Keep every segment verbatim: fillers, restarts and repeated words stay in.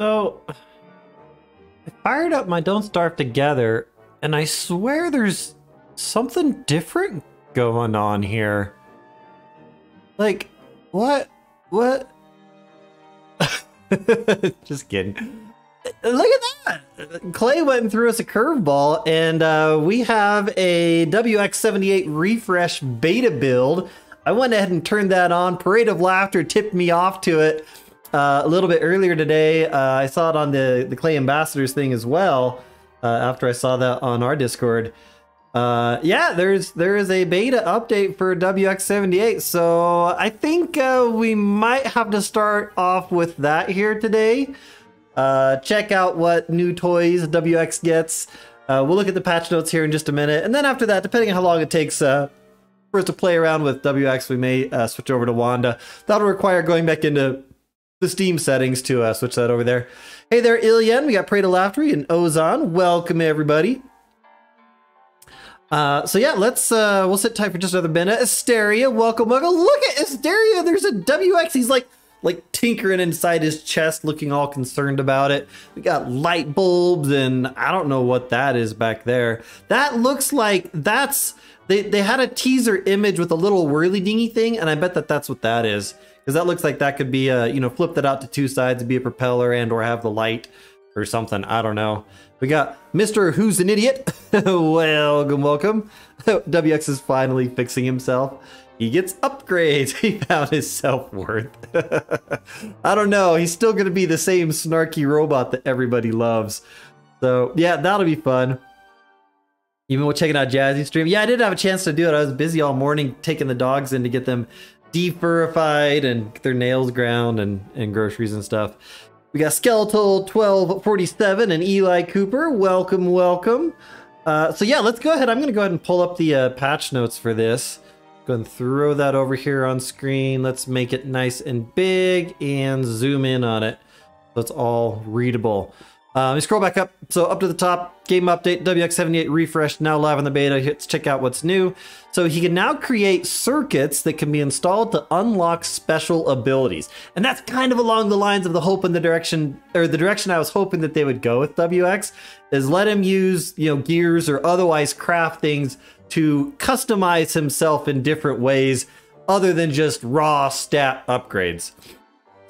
So, I fired up my Don't Starve Together, and I swear there's something different going on here. Like, what? What? Just kidding. Look at that! Klei went and threw us a curveball, and uh, we have a W X seventy-eight refresh beta build. I went ahead and turned that on. Parade of Laughter tipped me off to it uh, a little bit earlier today. Uh, I saw it on the, the Klei Ambassadors thing as well, uh, after I saw that on our Discord. Uh, yeah, there's there is a beta update for W X seventy-eight, so I think uh, we might have to start off with that here today. Uh, check out what new toys W X gets. Uh, we'll look at the patch notes here in just a minute, and then after that, depending on how long it takes uh, for us to play around with W X, we may uh, switch over to Wanda. That'll require going back into the Steam settings to uh, switch that over there. Hey there, Ilyan. We got Parade of Laughter and Ozon. Welcome, everybody. Uh, so yeah, let's, uh, we'll sit tight for just another minute. Asteria, welcome, welcome. Look at Asteria, there's a W X. He's like, like tinkering inside his chest, looking all concerned about it. We got light bulbs and I don't know what that is back there. That looks like that's, they, they had a teaser image with a little whirly dingy thing. And I bet that that's what that is. Cause that looks like that could be a, you know, flip that out to two sides and be a propeller and, or have the light or something. I don't know. We got Mister Who's an Idiot. Welcome, welcome. W X is finally fixing himself. He gets upgrades. He found his self-worth. I don't know. He's still going to be the same snarky robot that everybody loves. So, yeah, that'll be fun. Even with checking out Jazzy's stream. Yeah, I didn't have a chance to do it. I was busy all morning taking the dogs in to get them defurrified and their nails ground and, and groceries and stuff. We got Skeletal twelve forty-seven and Eli Cooper. Welcome, welcome. Uh, so yeah, let's go ahead. I'm going to go ahead and pull up the uh, patch notes for this. Go ahead and throw that over here on screen. Let's make it nice and big and zoom in on it. That's all readable. Uh, let me scroll back up. So up to the top, game update, W X seventy-eight refresh, now live on the beta. Let's check out what's new. So he can now create circuits that can be installed to unlock special abilities. And that's kind of along the lines of the hope in the direction, or the direction I was hoping that they would go with W X, is let him use, you know, gears or otherwise craft things to customize himself in different ways other than just raw stat upgrades.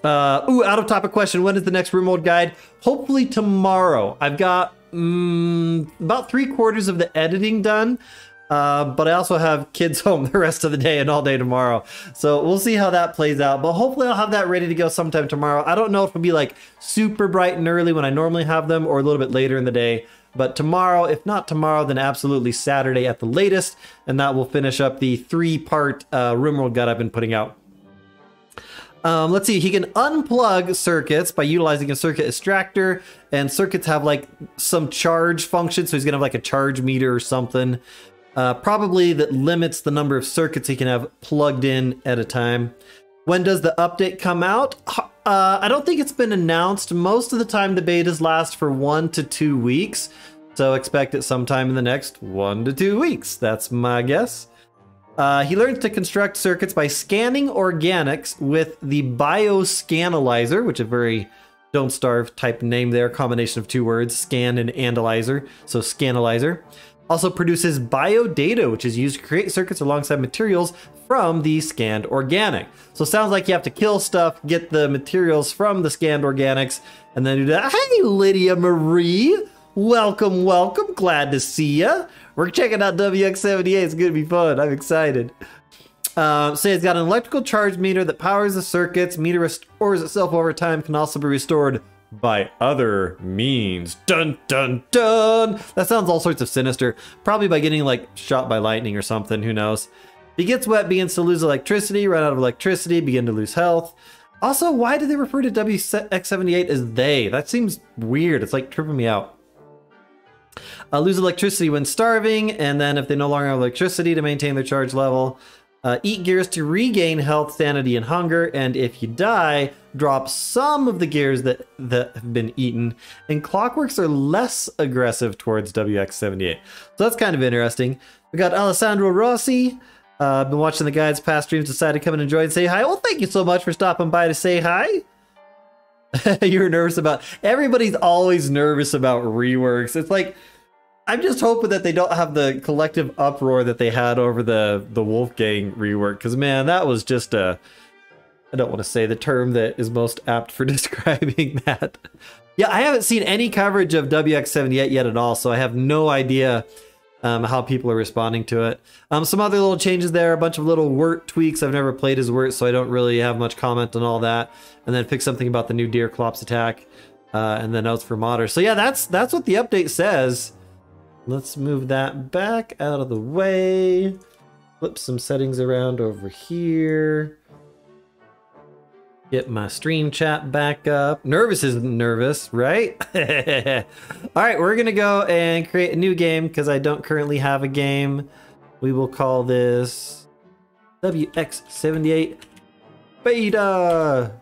Uh, ooh, out of topic question. When is the next Room World Guide? Hopefully tomorrow. I've got um, about three quarters of the editing done, uh, but I also have kids home the rest of the day and all day tomorrow. So we'll see how that plays out, but hopefully I'll have that ready to go sometime tomorrow. I don't know if it'll be like super bright and early when I normally have them or a little bit later in the day, but tomorrow, if not tomorrow, then absolutely Saturday at the latest. And that will finish up the three part uh, Room World Guide I've been putting out. Um, let's see, he can unplug circuits by utilizing a circuit extractor, and circuits have like some charge function, so he's gonna have like a charge meter or something. Uh, probably that limits the number of circuits he can have plugged in at a time. When does the update come out? Uh, I don't think it's been announced. Most of the time the betas last for one to two weeks, so expect it sometime in the next one to two weeks. That's my guess. Uh, he learns to construct circuits by scanning organics with the bioscanalyzer, which is a very Don't Starve type name there, combination of two words, scan and analyzer, so scanalyzer. Also produces biodata, which is used to create circuits alongside materials from the scanned organic. So it sounds like you have to kill stuff, get the materials from the scanned organics, and then do that. Hey, Lydia Marie! Welcome, welcome. Glad to see ya. We're checking out W X seventy-eight. It's going to be fun. I'm excited. Uh, so it's got an electrical charge meter that powers the circuits. Meter restores itself over time. Can also be restored by other means. Dun, dun, dun. That sounds all sorts of sinister. Probably by getting like shot by lightning or something. Who knows? He gets wet, begins to lose electricity, run out of electricity, begin to lose health. Also, why do they refer to W X seventy-eight as they? That seems weird. It's like tripping me out. Uh, lose electricity when starving, and then if they no longer have electricity to maintain their charge level, uh, eat gears to regain health, sanity, and hunger, and if you die, drop some of the gears that, that have been eaten, and clockworks are less aggressive towards W X seventy-eight. So that's kind of interesting. We got Alessandro Rossi. I've uh, been watching the guide's past streams, decided to come and enjoy and say hi. Well, thank you so much for stopping by to say hi. You were nervous about... Everybody's always nervous about reworks. It's like... I'm just hoping that they don't have the collective uproar that they had over the, the Wolfgang rework. Because, man, that was just a... I don't want to say the term that is most apt for describing that. Yeah, I haven't seen any coverage of W X seventy-eight yet at all, so I have no idea um, how people are responding to it. Um, some other little changes there, a bunch of little Wurt tweaks. I've never played as Wurt, so I don't really have much comment on all that. And then pick something about the new Deerclops attack, uh, and then notes for modder. So yeah, that's that's what the update says. Let's move that back out of the way. Flip some settings around over here. Get my stream chat back up. Nervous isn't nervous, right? All right, we're gonna go and create a new game because I don't currently have a game. We will call this W X seventy-eight Beta.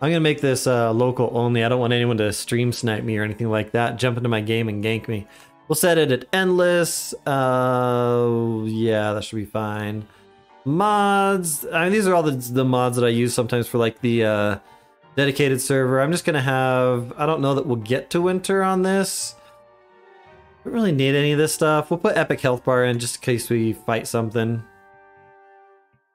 I'm gonna make this uh, local only. I don't want anyone to stream snipe me or anything like that. Jump into my game and gank me. We'll set it at endless. Uh, yeah, that should be fine. Mods. I mean, these are all the, the mods that I use sometimes for like the uh, dedicated server. I'm just going to have, I don't know that we'll get to winter on this. Don't really need any of this stuff. We'll put epic health bar in just in case we fight something.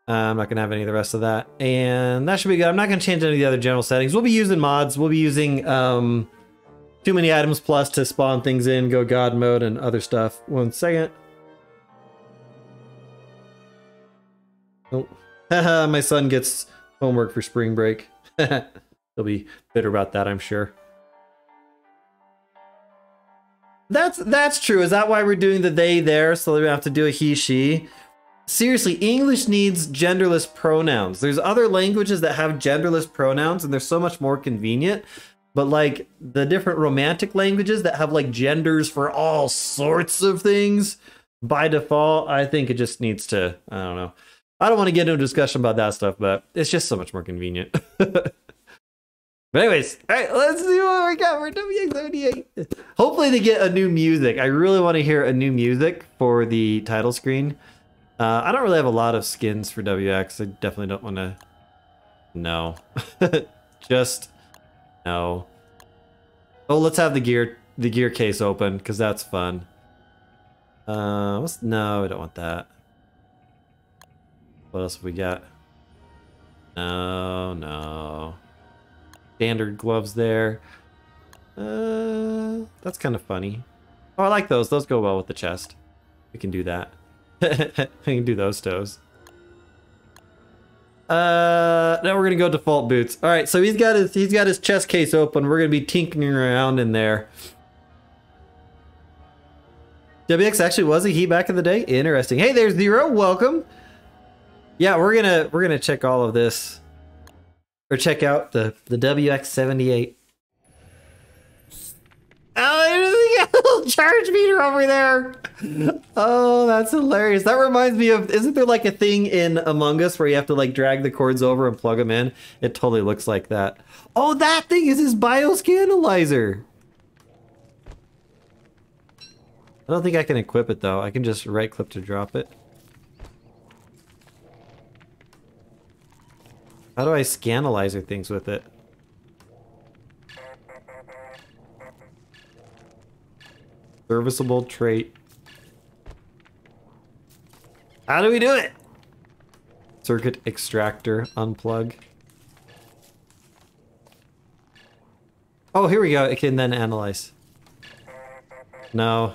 Uh, I'm not going to have any of the rest of that. And that should be good. I'm not going to change any of the other general settings. We'll be using mods. We'll be using... Um, Too many items plus to spawn things in, go god mode, and other stuff. One second. Oh, haha, my son gets homework for spring break. He'll be bitter about that, I'm sure. That's that's true. Is that why we're doing the they there? So they don't have to do a he, she. Seriously, English needs genderless pronouns. There's other languages that have genderless pronouns, and they're so much more convenient. But like the different romantic languages that have like genders for all sorts of things by default, I think it just needs to, I don't know. I don't want to get into a discussion about that stuff, but it's just so much more convenient. But anyways, all right, let's see what we got for W X seventy-eight. Hopefully they get a new music. I really want to hear a new music for the title screen. Uh, I don't really have a lot of skins for W X. I definitely don't want to, no, just no. Oh, let's have the gear the gear case open because that's fun. Uh, what's, no, I don't want that. What else have we got? No, no. Standard gloves there. Uh, that's kind of funny. Oh, I like those. Those go well with the chest. We can do that. We can do those toes. Uh, now we're gonna go default boots. All right, so he's got his he's got his chest case open. We're gonna be tinkering around in there. W X actually was a he back in the day. Interesting. Hey, there's Zero. Welcome. Yeah, we're gonna we're gonna check all of this, or check out the the W X seventy-eight. Oh, there's a little charge meter over there. Oh, that's hilarious. That reminds me of, isn't there like a thing in Among Us where you have to like drag the cords over and plug them in? It totally looks like that. Oh, that thing is his bioscanalyzer. I don't think I can equip it though. I can just right click to drop it. How do I scanalyzer things with it? Serviceable trait. How do we do it? Circuit extractor, unplug. Oh, here we go. It can then analyze. No.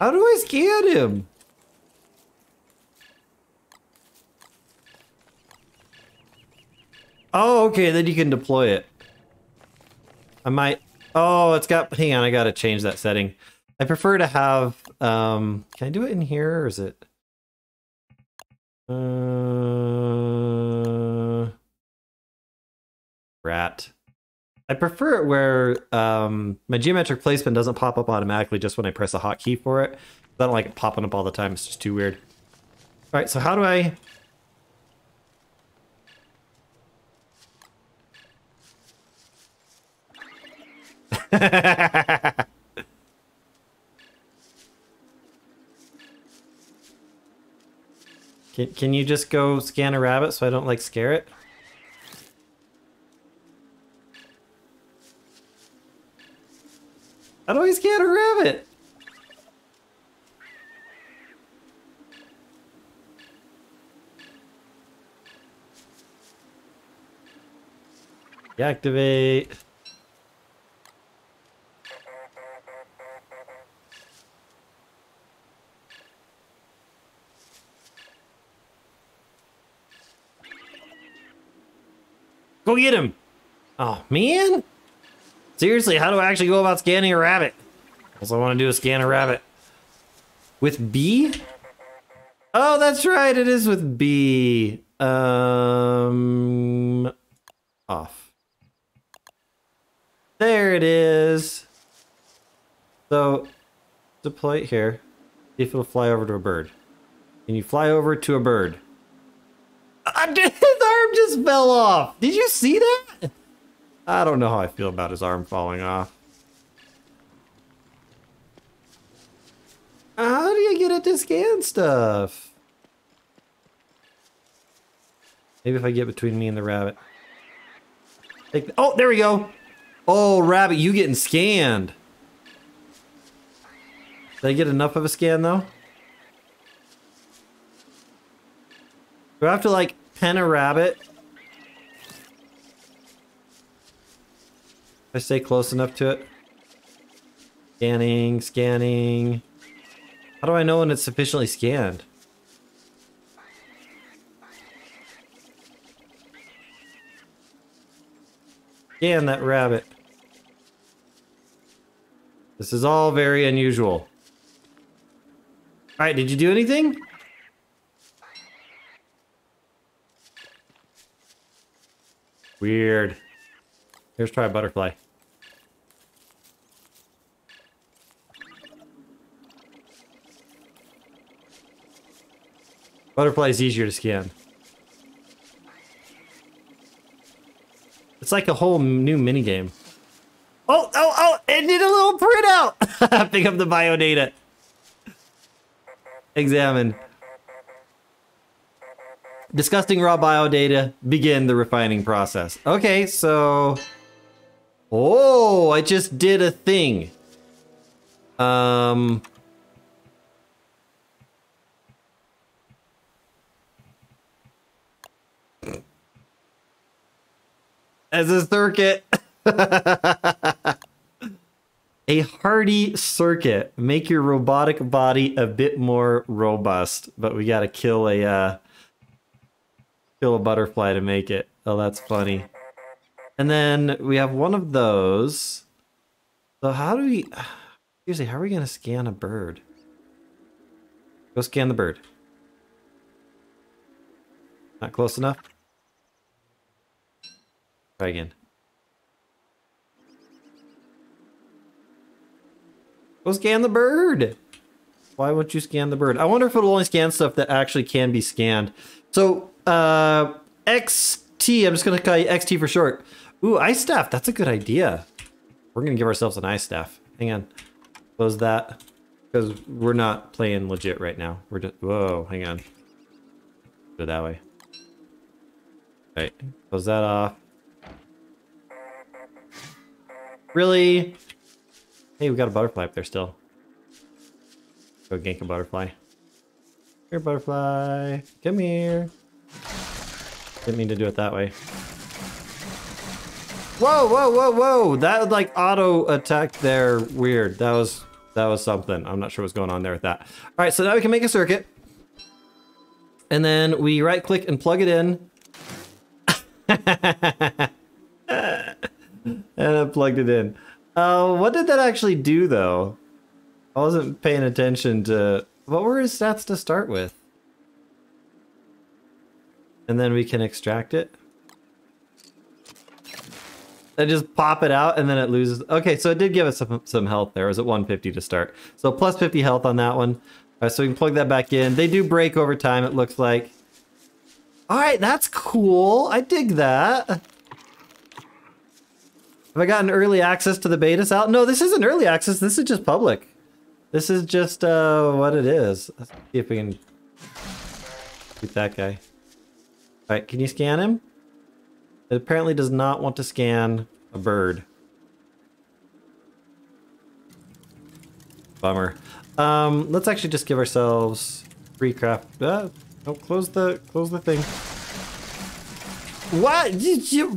How do I scan him? Oh, okay. Then you can deploy it. I might... Oh, it's got, hang on, I gotta change that setting. I prefer to have, um, can I do it in here, or is it? Uh, rat. I prefer it where um, my geometric placement doesn't pop up automatically just when I press a hotkey for it. I don't like it popping up all the time, it's just too weird. All right, so how do I... can, can you just go scan a rabbit so I don't like scare it? Deactivate. Go get him! Oh, man! Seriously, how do I actually go about scanning a rabbit? All I want to do is scan a rabbit. With B? Oh, that's right, it is with B. Um... Off. There it is! So, deploy it here. See if it'll fly over to a bird. Can you fly over to a bird? I did! Just fell off. Did you see that? I don't know how I feel about his arm falling off. How do you get it to scan stuff? Maybe if I get between me and the rabbit. Take the, oh, there we go. Oh, rabbit, you getting scanned. Did I get enough of a scan though? Do I have to like pen a rabbit? I stay close enough to it. Scanning, scanning. How do I know when it's sufficiently scanned? Scan that rabbit. This is all very unusual. Alright, did you do anything? Weird. Here's try a butterfly. Butterfly is easier to scan. It's like a whole new mini game. Oh, oh, oh! It did a little printout. Pick up the bio data. Examine. Disgusting raw bio data, begin the refining process. Okay, so... Oh, I just did a thing. Um... As a circuit. A hardy circuit. Make your robotic body a bit more robust. But we gotta kill a, uh... kill a butterfly to make it. Oh, that's funny. And then we have one of those. So how do we... Seriously, how are we going to scan a bird? Go scan the bird. Not close enough? Try again. Go scan the bird! Why won't you scan the bird? I wonder if it'll only scan stuff that actually can be scanned. So... Uh, X T, I'm just gonna call you X T for short. Ooh, ice staff, that's a good idea. We're gonna give ourselves an ice staff. Hang on, close that. Because we're not playing legit right now. We're just, whoa, hang on. Put it that way. Alright, close that off. Really? Hey, we got a butterfly up there still. Go gank a butterfly. Here, butterfly, come here. Didn't mean to do it that way. Whoa, whoa, whoa, whoa! That like auto attacked there. Weird. That was that was something. I'm not sure what's going on there with that. All right, so now we can make a circuit, and then we right click and plug it in. And I plugged it in. Uh, what did that actually do though? I wasn't paying attention to what were his stats to start with. And then we can extract it. And just pop it out and then it loses. Okay, so it did give us some, some health there. It was at one fifty to start. So plus fifty health on that one. All right, so we can plug that back in. They do break over time, it looks like. All right, that's cool. I dig that. Have I gotten early access to the betas out? No, this isn't early access. This is just public. This is just uh, what it is. Let's see if we can beat that guy. Alright, can you scan him? It apparently does not want to scan a bird. Bummer. Um, let's actually just give ourselves free craft. Uh, oh, close the close the thing. What?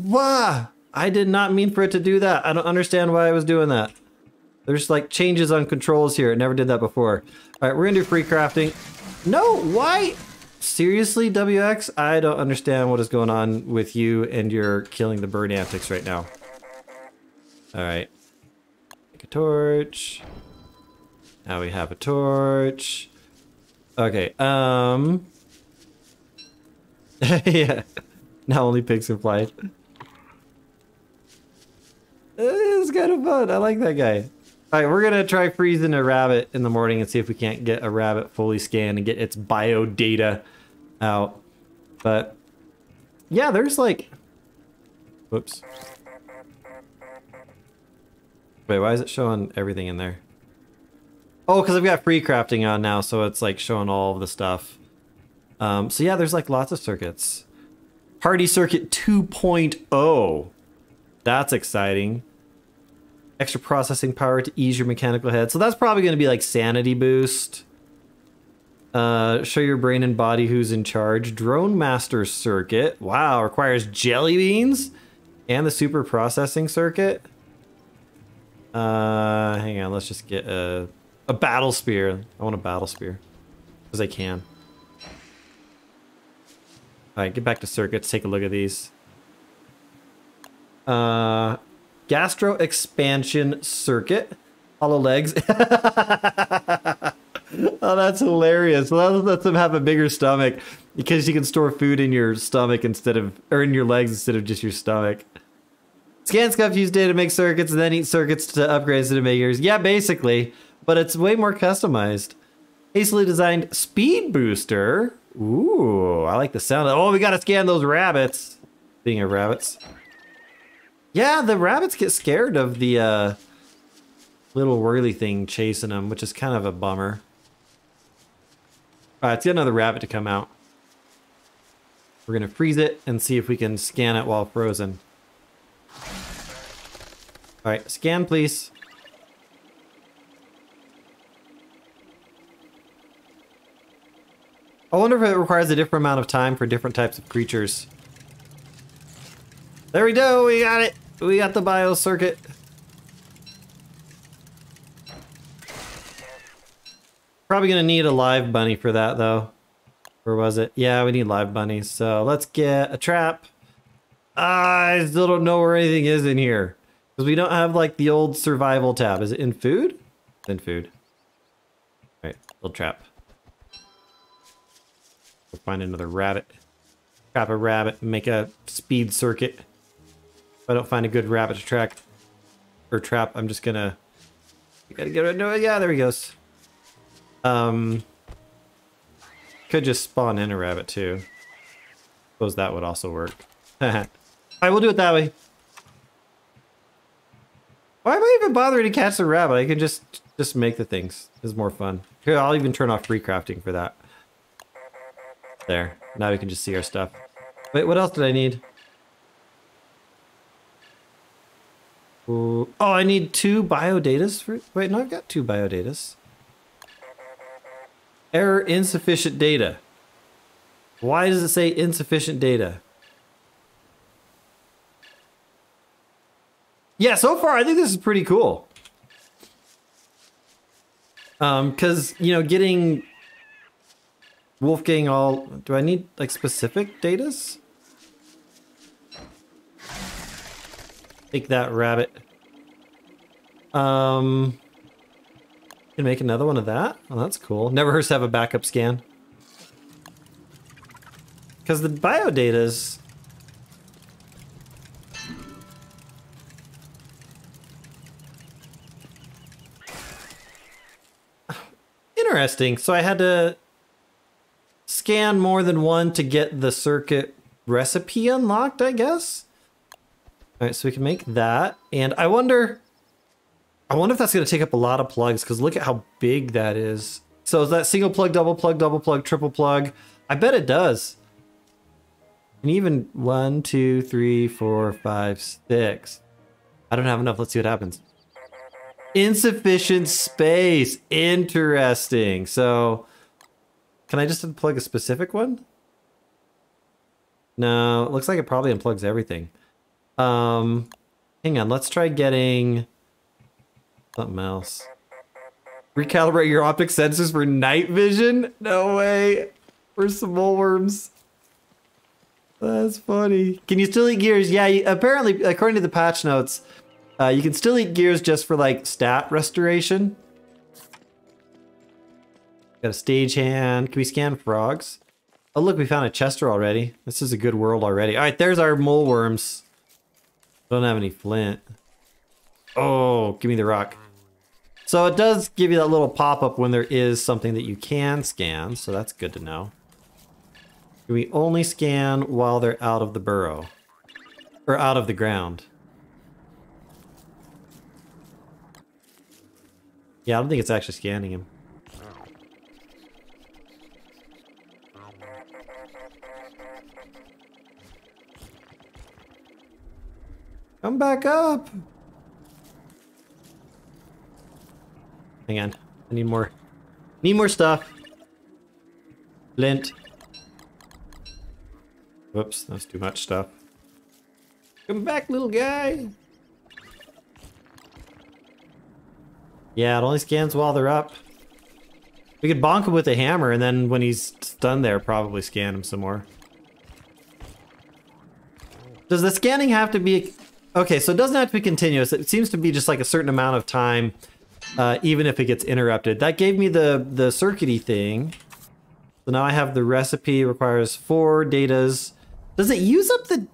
Wow! I did not mean for it to do that. I don't understand why I was doing that. There's like changes on controls here. It never did that before. All right, we're gonna do free crafting. No, why? Seriously, W X? I don't understand what is going on with you and your killing the bird antics right now. All right, make a torch. Now we have a torch. Okay, um. yeah, now only pigs can fly. It's kind of fun. I like that guy. All right, we're going to try freezing a rabbit in the morning and see if we can't get a rabbit fully scanned and get its bio data out. But yeah, there's like, whoops. Wait, why is it showing everything in there? Oh, because I've got free crafting on now, so it's like showing all of the stuff. Um, so yeah, there's like lots of circuits. Party Circuit two point oh. That's exciting. Extra processing power to ease your mechanical head. So that's probably going to be like sanity boost. Uh, show your brain and body who's in charge. Drone Master Circuit. Wow, requires jelly beans and the super processing circuit. Uh, hang on, let's just get a, a battle spear. I want a battle spear because I can. All right, get back to circuits. Take a look at these. Uh, gastro expansion circuit, hollow legs. Oh, that's hilarious. Well, that lets them have a bigger stomach because you can store food in your stomach instead of, or in your legs instead of just your stomach. Scan stuff, use data to make circuits, and then eat circuits to upgrade to make yours. Yeah, basically, but it's way more customized. Hastily designed speed booster. Ooh, I like the sound of. Oh, we gotta scan those rabbits. Speaking of rabbits. Yeah, the rabbits get scared of the uh, little whirly thing chasing them, which is kind of a bummer. All right, let's get another rabbit to come out. We're going to freeze it and see if we can scan it while frozen. All right, scan, please. I wonder if it requires a different amount of time for different types of creatures. There we go, we got it. We got the bio circuit. Probably gonna need a live bunny for that though. Where was it? Yeah, we need live bunnies. So let's get a trap. I still don't know where anything is in here. Because we don't have like the old survival tab. Is it in food? It's in food. All right, little trap. We'll find another rabbit. Trap a rabbit and make a speed circuit. If I don't find a good rabbit to track or trap, I'm just gonna. Gotta get it. No, yeah, there he goes. Um, could just spawn in a rabbit too. Suppose that would also work. Alright, we'll do it that way. Why am I even bothering to catch the rabbit? I can just just make the things. It's more fun. Here, I'll even turn off free crafting for that. There. Now we can just see our stuff. Wait, what else did I need? Ooh. Oh, I need two biodatas for. Wait, no, I've got two biodatas. Error, insufficient data. Why does it say insufficient data? Yeah, so far I think this is pretty cool. Um, because you know, getting Wolfgang all. Do I need like specific datas? Take that rabbit. Um, can make another one of that. Oh, that's cool. Never hurts to have a backup scan. Because the bio datas. Interesting. So I had to scan more than one to get the circuit recipe unlocked, I guess. All right, so we can make that. And I wonder, I wonder if that's going to take up a lot of plugs, because look at how big that is. So is that single plug, double plug, double plug, triple plug? I bet it does. And even one, two, three, four, five, six. I don't have enough. Let's see what happens. Insufficient space. Interesting. So can I just unplug a specific one? No, it looks like it probably unplugs everything. Um, hang on, let's try getting something else. Recalibrate your optic sensors for night vision? No way. For some moleworms. That's funny. Can you still eat gears? Yeah, you, apparently, according to the patch notes, uh, you can still eat gears just for, like, stat restoration. Got a stagehand. Can we scan frogs? Oh, look, we found a Chester already. This is a good world already. All right, there's our mole worms. Don't have any flint. Oh, give me the rock. So it does give you that little pop-up when there is something that you can scan, so that's good to know. Can we only scan while they're out of the burrow? Or out of the ground? Yeah, I don't think it's actually scanning him. Come back up! Hang on. I need more. Need more stuff. Flint. Whoops, that's too much stuff. Come back, little guy! Yeah, it only scans while they're up. We could bonk him with a hammer, and then when he's stunned there, probably scan him some more. Does the scanning have to be... Okay, so it doesn't have to be continuous. It seems to be just like a certain amount of time, uh, even if it gets interrupted. That gave me the, the circuity thing. So now I have the recipe. It requires four datas. Does it use up the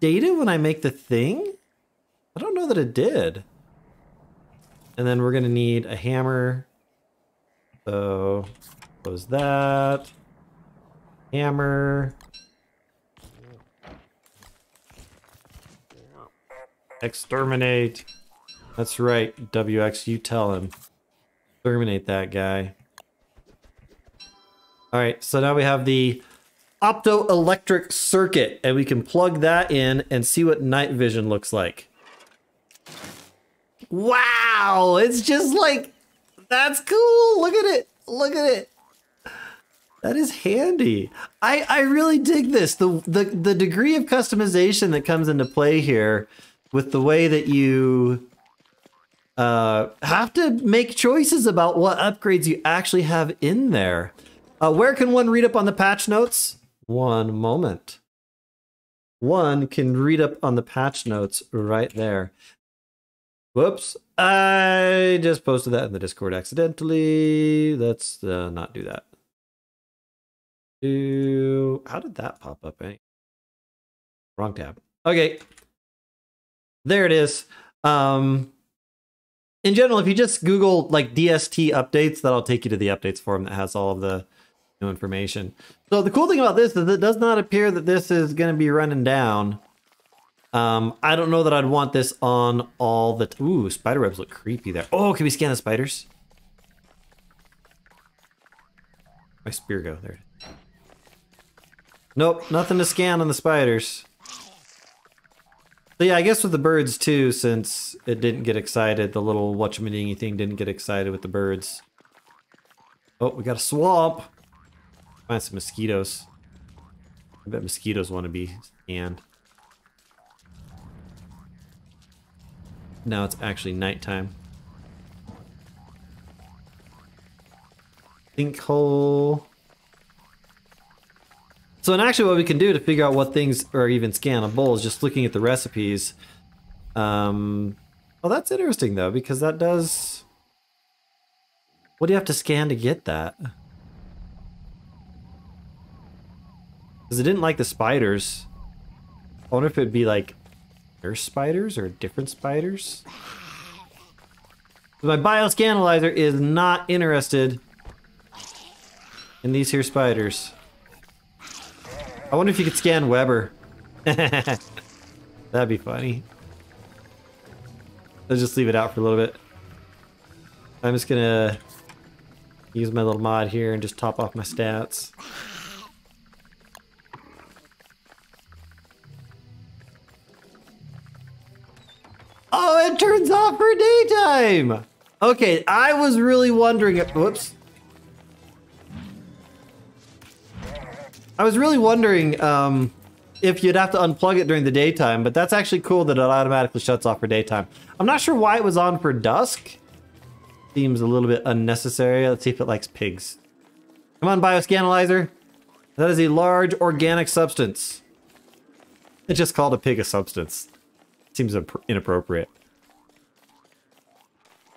data when I make the thing? I don't know that it did. And then we're going to need a hammer. So, close that. Hammer. Exterminate. That's right, W X, you tell him. Exterminate that guy. Alright, so now we have the optoelectric circuit, and we can plug that in and see what night vision looks like. Wow! It's just like... That's cool! Look at it! Look at it! That is handy. I, I really dig this. The, the, the degree of customization that comes into play here with the way that you uh, have to make choices about what upgrades you actually have in there. Uh, where can one read up on the patch notes? One moment. One can read up on the patch notes right there. Whoops, I just posted that in the Discord accidentally. Let's uh, not do that. Do... How did that pop up? Eh? Wrong tab. Okay. There it is. Um, in general, if you just Google like D S T updates, that'll take you to the updates form that has all of the new information. So the cool thing about this is it does not appear that this is going to be running down. Um, I don't know that I'd want this on all the... Ooh, spider webs look creepy there. Oh, can we scan the spiders? My spear go there. Nope, nothing to scan on the spiders. So yeah, I guess with the birds too, since it didn't get excited, the little whatchamadingy thing didn't get excited with the birds. Oh, we got a swamp! Find some mosquitoes. I bet mosquitoes want to be scanned. Now it's actually nighttime. Sinkhole. So, and actually what we can do to figure out what things are even scannable is just looking at the recipes. Um, well, that's interesting, though, because that does... What do you have to scan to get that? Because it didn't like the spiders. I wonder if it'd be like their spiders or different spiders? My bioscanalyzer is not interested in these here spiders. I wonder if you could scan Weber. That'd be funny. Let's just leave it out for a little bit. I'm just gonna use my little mod here and just top off my stats. Oh, it turns off for daytime! Okay, I was really wondering... Whoops. I was really wondering um, if you'd have to unplug it during the daytime, but that's actually cool that it automatically shuts off for daytime. I'm not sure why it was on for dusk. Seems a little bit unnecessary. Let's see if it likes pigs. Come on, Bioscanalyzer. That is a large organic substance. It just called a pig a substance. Seems inappropriate.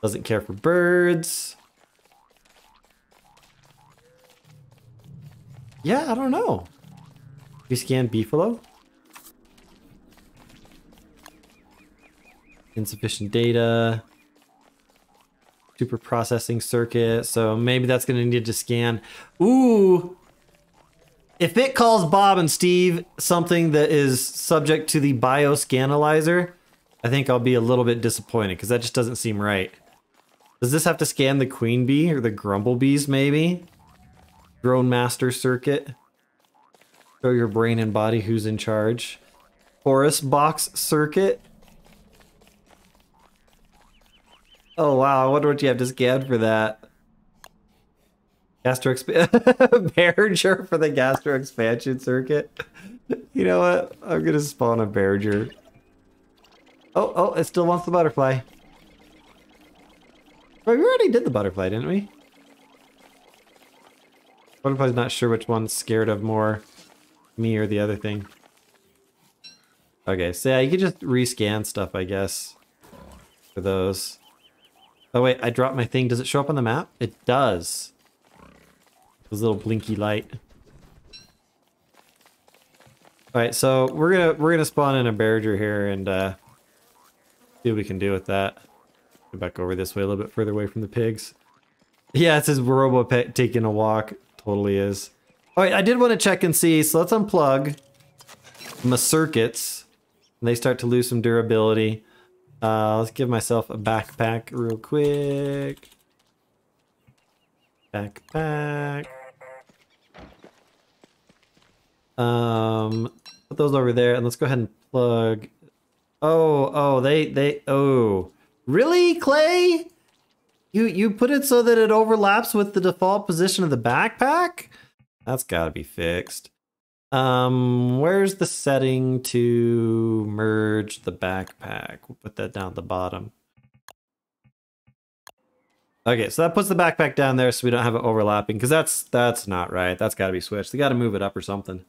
Doesn't care for birds. Yeah, I don't know. We scan Beefalo. Insufficient data. Super processing circuit. So maybe that's going to need to scan. Ooh. If it calls Bob and Steve something that is subject to the bioscanalyzer, I think I'll be a little bit disappointed because that just doesn't seem right. Does this have to scan the Queen Bee or the Grumble Bees maybe? Drone Master Circuit. Show your brain and body who's in charge. Forest Box Circuit. Oh wow, I wonder what you have to scan for that. Gastro expansion. Bearger for the gastro expansion circuit. You know what? I'm going to spawn a Bearger. Oh, oh, it still wants the butterfly. Wait, we already did the butterfly, didn't we? Butterfly's not sure which one's scared of more, me or the other thing. Okay, so yeah, you can just rescan stuff, I guess, for those. Oh wait, I dropped my thing. Does it show up on the map? It does. This little blinky light. All right, so we're gonna we're gonna spawn in a Bearger here and uh, see what we can do with that. Go back over this way a little bit further away from the pigs. Yeah, it says Robo Pet taking a walk. Totally is. All right, I did want to check and see. So let's unplug my circuits. And they start to lose some durability. Uh, let's give myself a backpack real quick. Backpack. Um, put those over there, and let's go ahead and plug. Oh, oh, they, they, oh, really, Klei? You, you put it so that it overlaps with the default position of the backpack? That's got to be fixed. Um, where's the setting to merge the backpack? We'll put that down at the bottom. Okay, so that puts the backpack down there so we don't have it overlapping, because that's that's not right. That's got to be switched. They got to move it up or something.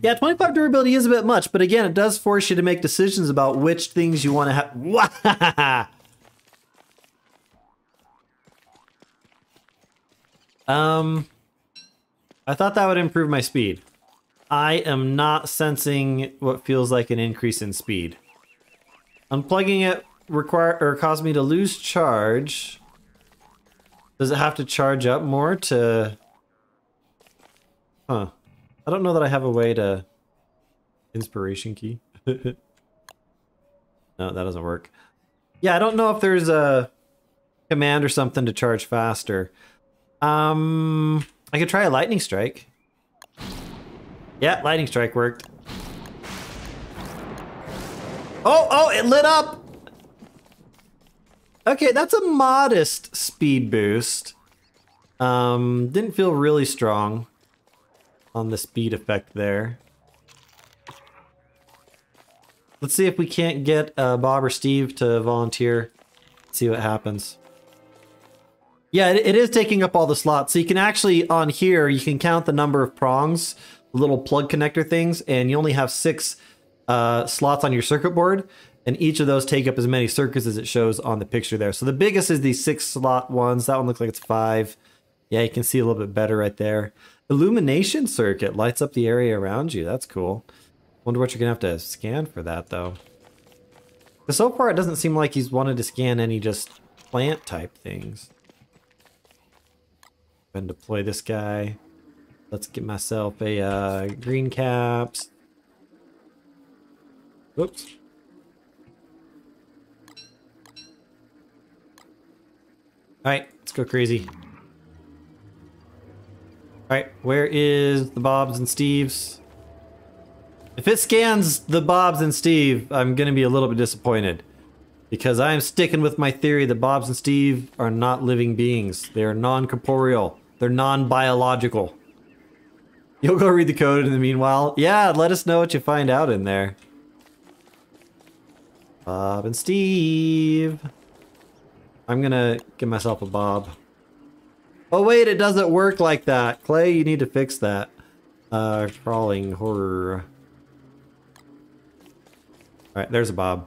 Yeah, twenty-five durability is a bit much, but again, it does force you to make decisions about which things you want to have. um, I thought that would improve my speed. I am not sensing what feels like an increase in speed. Unplugging it require or caused me to lose charge. Does it have to charge up more to? Huh. I don't know that I have a way to. Inspiration key. No, that doesn't work. Yeah, I don't know if there's a command or something to charge faster. Um, I could try a lightning strike. Yeah, lightning strike worked. Oh, oh, it lit up! Okay, that's a modest speed boost. Um, didn't feel really strong on the speed effect there. Let's see if we can't get uh, Bob or Steve to volunteer. See what happens. Yeah, it, it is taking up all the slots. So you can actually, on here, you can count the number of prongs, little plug connector things, and you only have six uh, slots on your circuit board, and each of those take up as many circuits as it shows on the picture there. So the biggest is the six slot ones. That one looks like it's five. Yeah, you can see a little bit better right there. Illumination circuit lights up the area around you. That's cool. Wonder what you're gonna have to scan for that though. But so far it doesn't seem like he's wanted to scan any just plant type things. Go ahead and deploy this guy. Let's get myself a uh, green caps. Oops. All right, let's go crazy. All right, where is the Bobs and Steves? If it scans the Bobs and Steve, I'm gonna be a little bit disappointed. Because I am sticking with my theory that Bobs and Steve are not living beings. They are non-corporeal. They're non-biological. You'll go read the code in the meanwhile. Yeah, let us know what you find out in there. Bob and Steve. I'm gonna give myself a Bob. Oh wait, it doesn't work like that. Klei, you need to fix that. Uh, crawling horror. Alright, there's a Bob.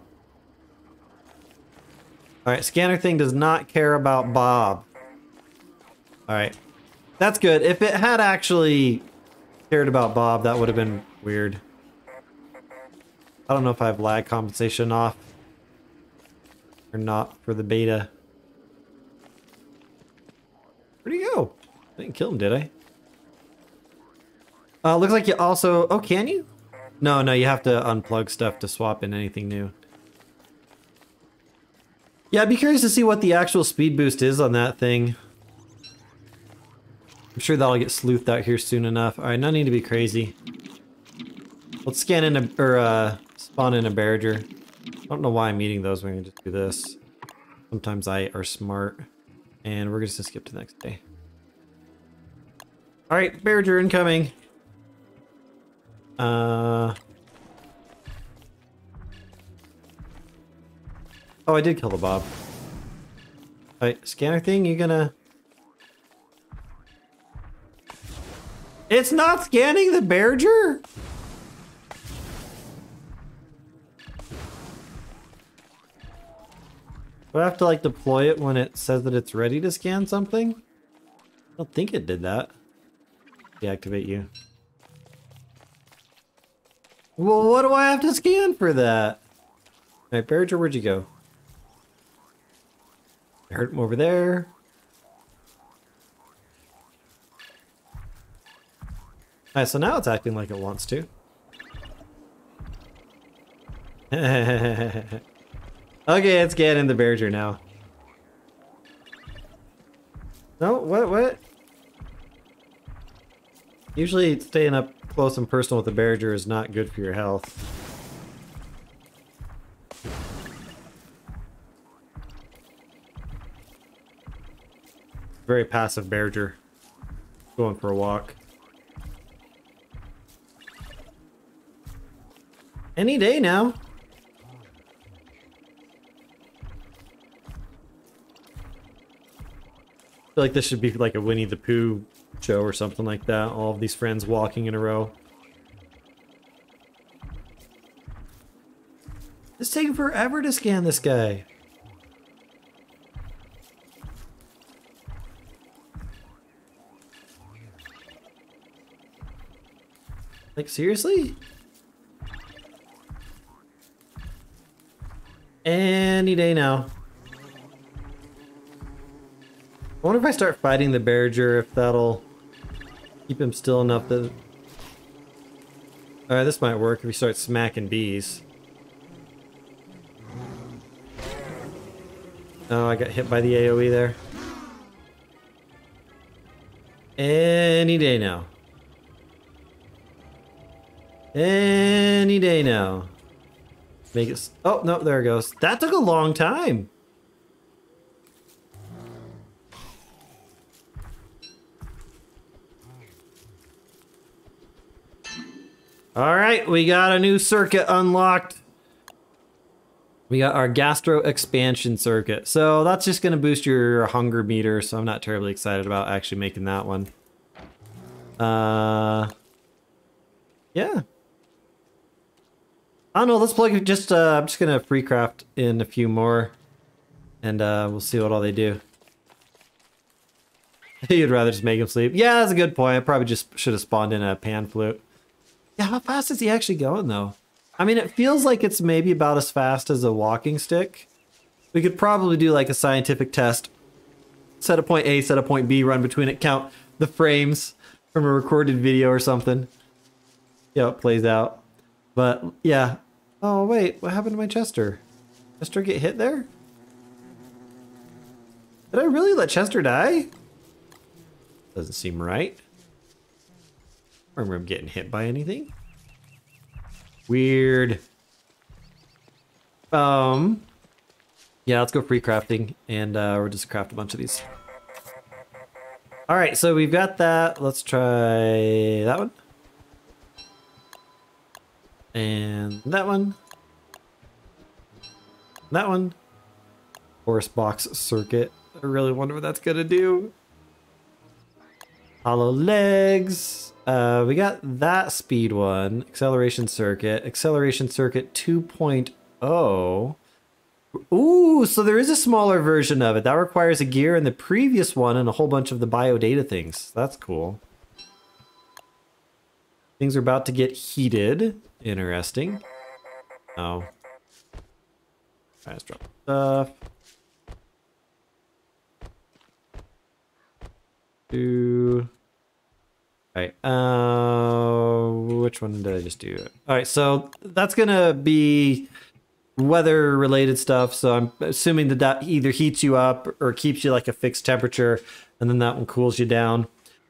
Alright, scanner thing does not care about Bob. Alright. That's good. If it had actually cared about Bob, that would have been weird. I don't know if I have lag compensation off or not for the beta. Where'd he go? I didn't kill him, did I? Uh, looks like you also... Oh, can you? No, no, you have to unplug stuff to swap in anything new. Yeah, I'd be curious to see what the actual speed boost is on that thing. I'm sure that'll get sleuthed out here soon enough. Alright, no need to be crazy. Let's scan in a... or, uh, spawn in a Bearger. I don't know why I'm eating those. We're gonna just do this. Sometimes I are smart. And we're going to skip to the next day. Alright, Bearger incoming. Uh... Oh, I did kill the Bob. Alright, scanner thing, you gonna... It's not scanning the Bearger?! Do I have to, like, deploy it when it says that it's ready to scan something? I don't think it did that. Deactivate you. Well, what do I have to scan for that? Alright, Bearger, where'd you go? I heard him over there. Alright, so now it's acting like it wants to. Hehehehe. Okay, let's get in the Bearger now. No, what, what? Usually staying up close and personal with the Bearger is not good for your health. Very passive Bearger. Going for a walk. Any day now. I feel like this should be like a Winnie the Pooh show or something like that. All of these friends walking in a row. It's taking forever to scan this guy. Like, seriously? Any day now. I wonder if I start fighting the Bearger, if that'll keep him still enough that... Alright, this might work if we start smacking bees. Oh, I got hit by the AoE there. Any day now. Any day now. Make it... Oh, no, there it goes. That took a long time! Alright, we got a new circuit unlocked. We got our gastro expansion circuit. So that's just going to boost your hunger meter, so I'm not terribly excited about actually making that one. Uh, yeah. I don't know, let's plug just, uh, I'm just going to free craft in a few more. And uh, we'll see what all they do. You'd rather just make them sleep. Yeah, that's a good point. I probably just should have spawned in a pan flute. Yeah, how fast is he actually going, though? I mean, it feels like it's maybe about as fast as a walking stick. We could probably do, like, a scientific test. Set a point A, set a point B, run between it, count the frames from a recorded video or something. Yeah, it plays out. But, yeah. Oh, wait, what happened to my Chester? Chester get hit there? Did I really let Chester die? Doesn't seem right. I remember him getting hit by anything. Weird. Um, Yeah, let's go free crafting, and uh, we'll just craft a bunch of these. All right, so we've got that. Let's try that one. And that one. That one. Horse box circuit. I really wonder what that's gonna do. Hollow legs. Uh, we got that speed one. Acceleration circuit. Acceleration circuit two point oh. Ooh, so there is a smaller version of it. That requires a gear in the previous one and a whole bunch of the bio data things. That's cool. Things are about to get heated. Interesting. Oh. All right, let's drop stuff. Do... Alright, uh, which one did I just do? Alright, so that's gonna be weather-related stuff, so I'm assuming that that either heats you up or keeps you like a fixed temperature, and then that one cools you down.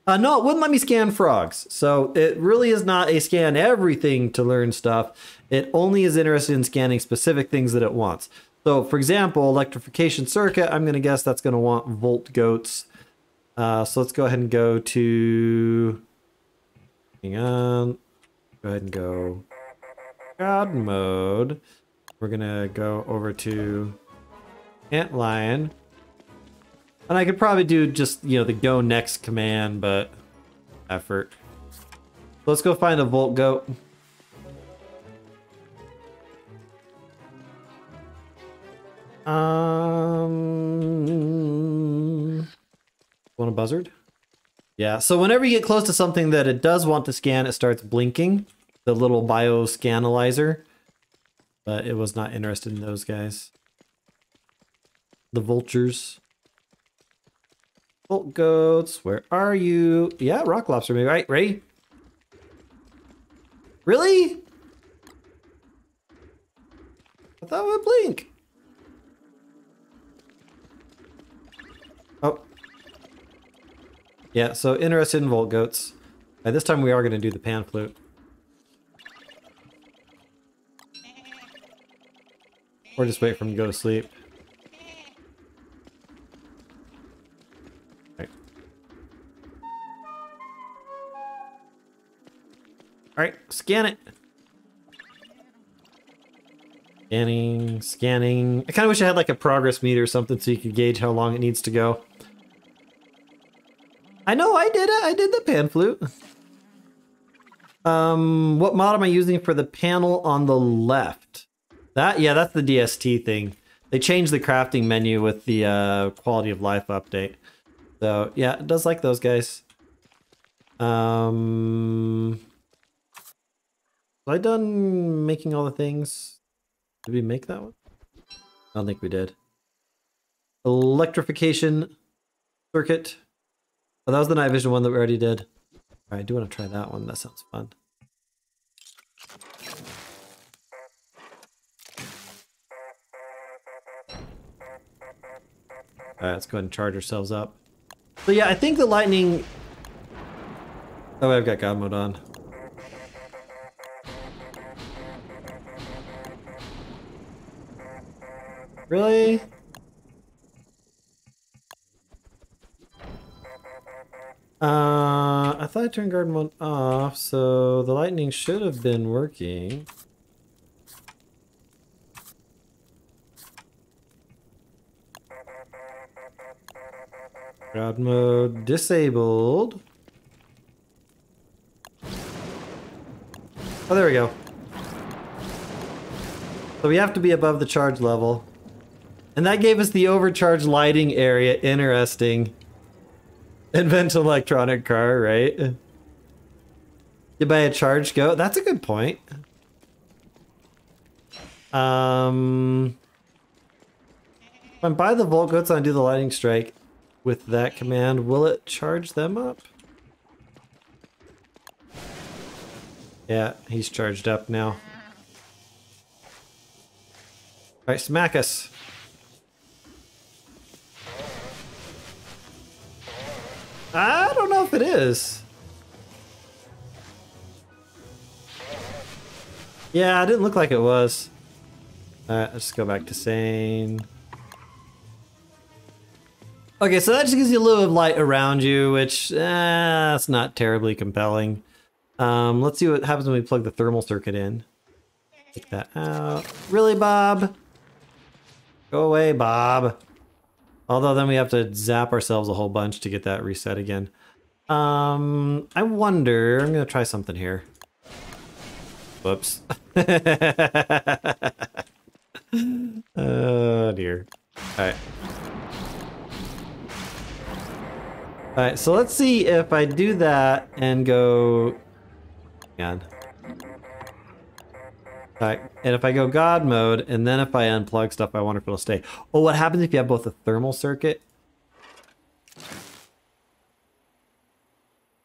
Uh, no, it wouldn't let me scan frogs, so it really is not a scan everything to learn stuff. It only is interested in scanning specific things that it wants. So, for example, electrification circuit, I'm gonna guess that's gonna want Volt Goats. Uh, so let's go ahead and go to... Hang on. Go ahead and go God mode. We're gonna go over to Antlion. And I could probably do just, you know, the go next command, but effort. Let's go find a Volt Goat. Um want a buzzard? Yeah, so whenever you get close to something that it does want to scan, it starts blinking. The little bioscanalyzer. But it was not interested in those guys. The vultures. Volt Goats, where are you? Yeah, rock lobster, maybe. All right, ready? Really? I thought it would blink. Oh. Yeah, so interested in Volt Goats. Right, this time we are going to do the pan flute. Or just wait for him to go to sleep. Alright. Alright, scan it! Scanning, scanning... I kind of wish I had like a progress meter or something so you could gauge how long it needs to go. I know, I did it! I did the pan flute! Um, what mod am I using for the panel on the left? That, yeah, that's the D S T thing. They changed the crafting menu with the uh, quality of life update. So, yeah, it does like those guys. Um, was I done making all the things? Did we make that one? I don't think we did. Electrification circuit. Oh, that was the night vision one that we already did. All right, I do want to try that one. That sounds fun. Alright, let's go ahead and charge ourselves up. So yeah, I think the lightning... Oh, I've got God mode on. Really? Uh, I thought I turned garden mode off, so the lightning should have been working. God mode disabled. Oh, there we go. So we have to be above the charge level. And that gave us the overcharge lighting area. Interesting. Invent an electronic car, right? You buy a charge goat? That's a good point. Um, if I buy the Volt Goats and I do the lightning strike, with that command, will it charge them up? Yeah, he's charged up now. Alright, smack us! I don't know if it is. Yeah, it didn't look like it was. Alright, let's go back to sane. Okay, so that just gives you a little bit of light around you, which, eh, that's not terribly compelling. Um, let's see what happens when we plug the thermal circuit in. Take that out. Really, Bob? Go away, Bob. Although then we have to zap ourselves a whole bunch to get that reset again. Um, I wonder... I'm going to try something here. Whoops. Oh, dear. Alright. Alright, so let's see if I do that and go... God. Alright, and if I go God mode, and then if I unplug stuff, I wonder if it'll stay. Oh, what happens if you have both a thermal circuit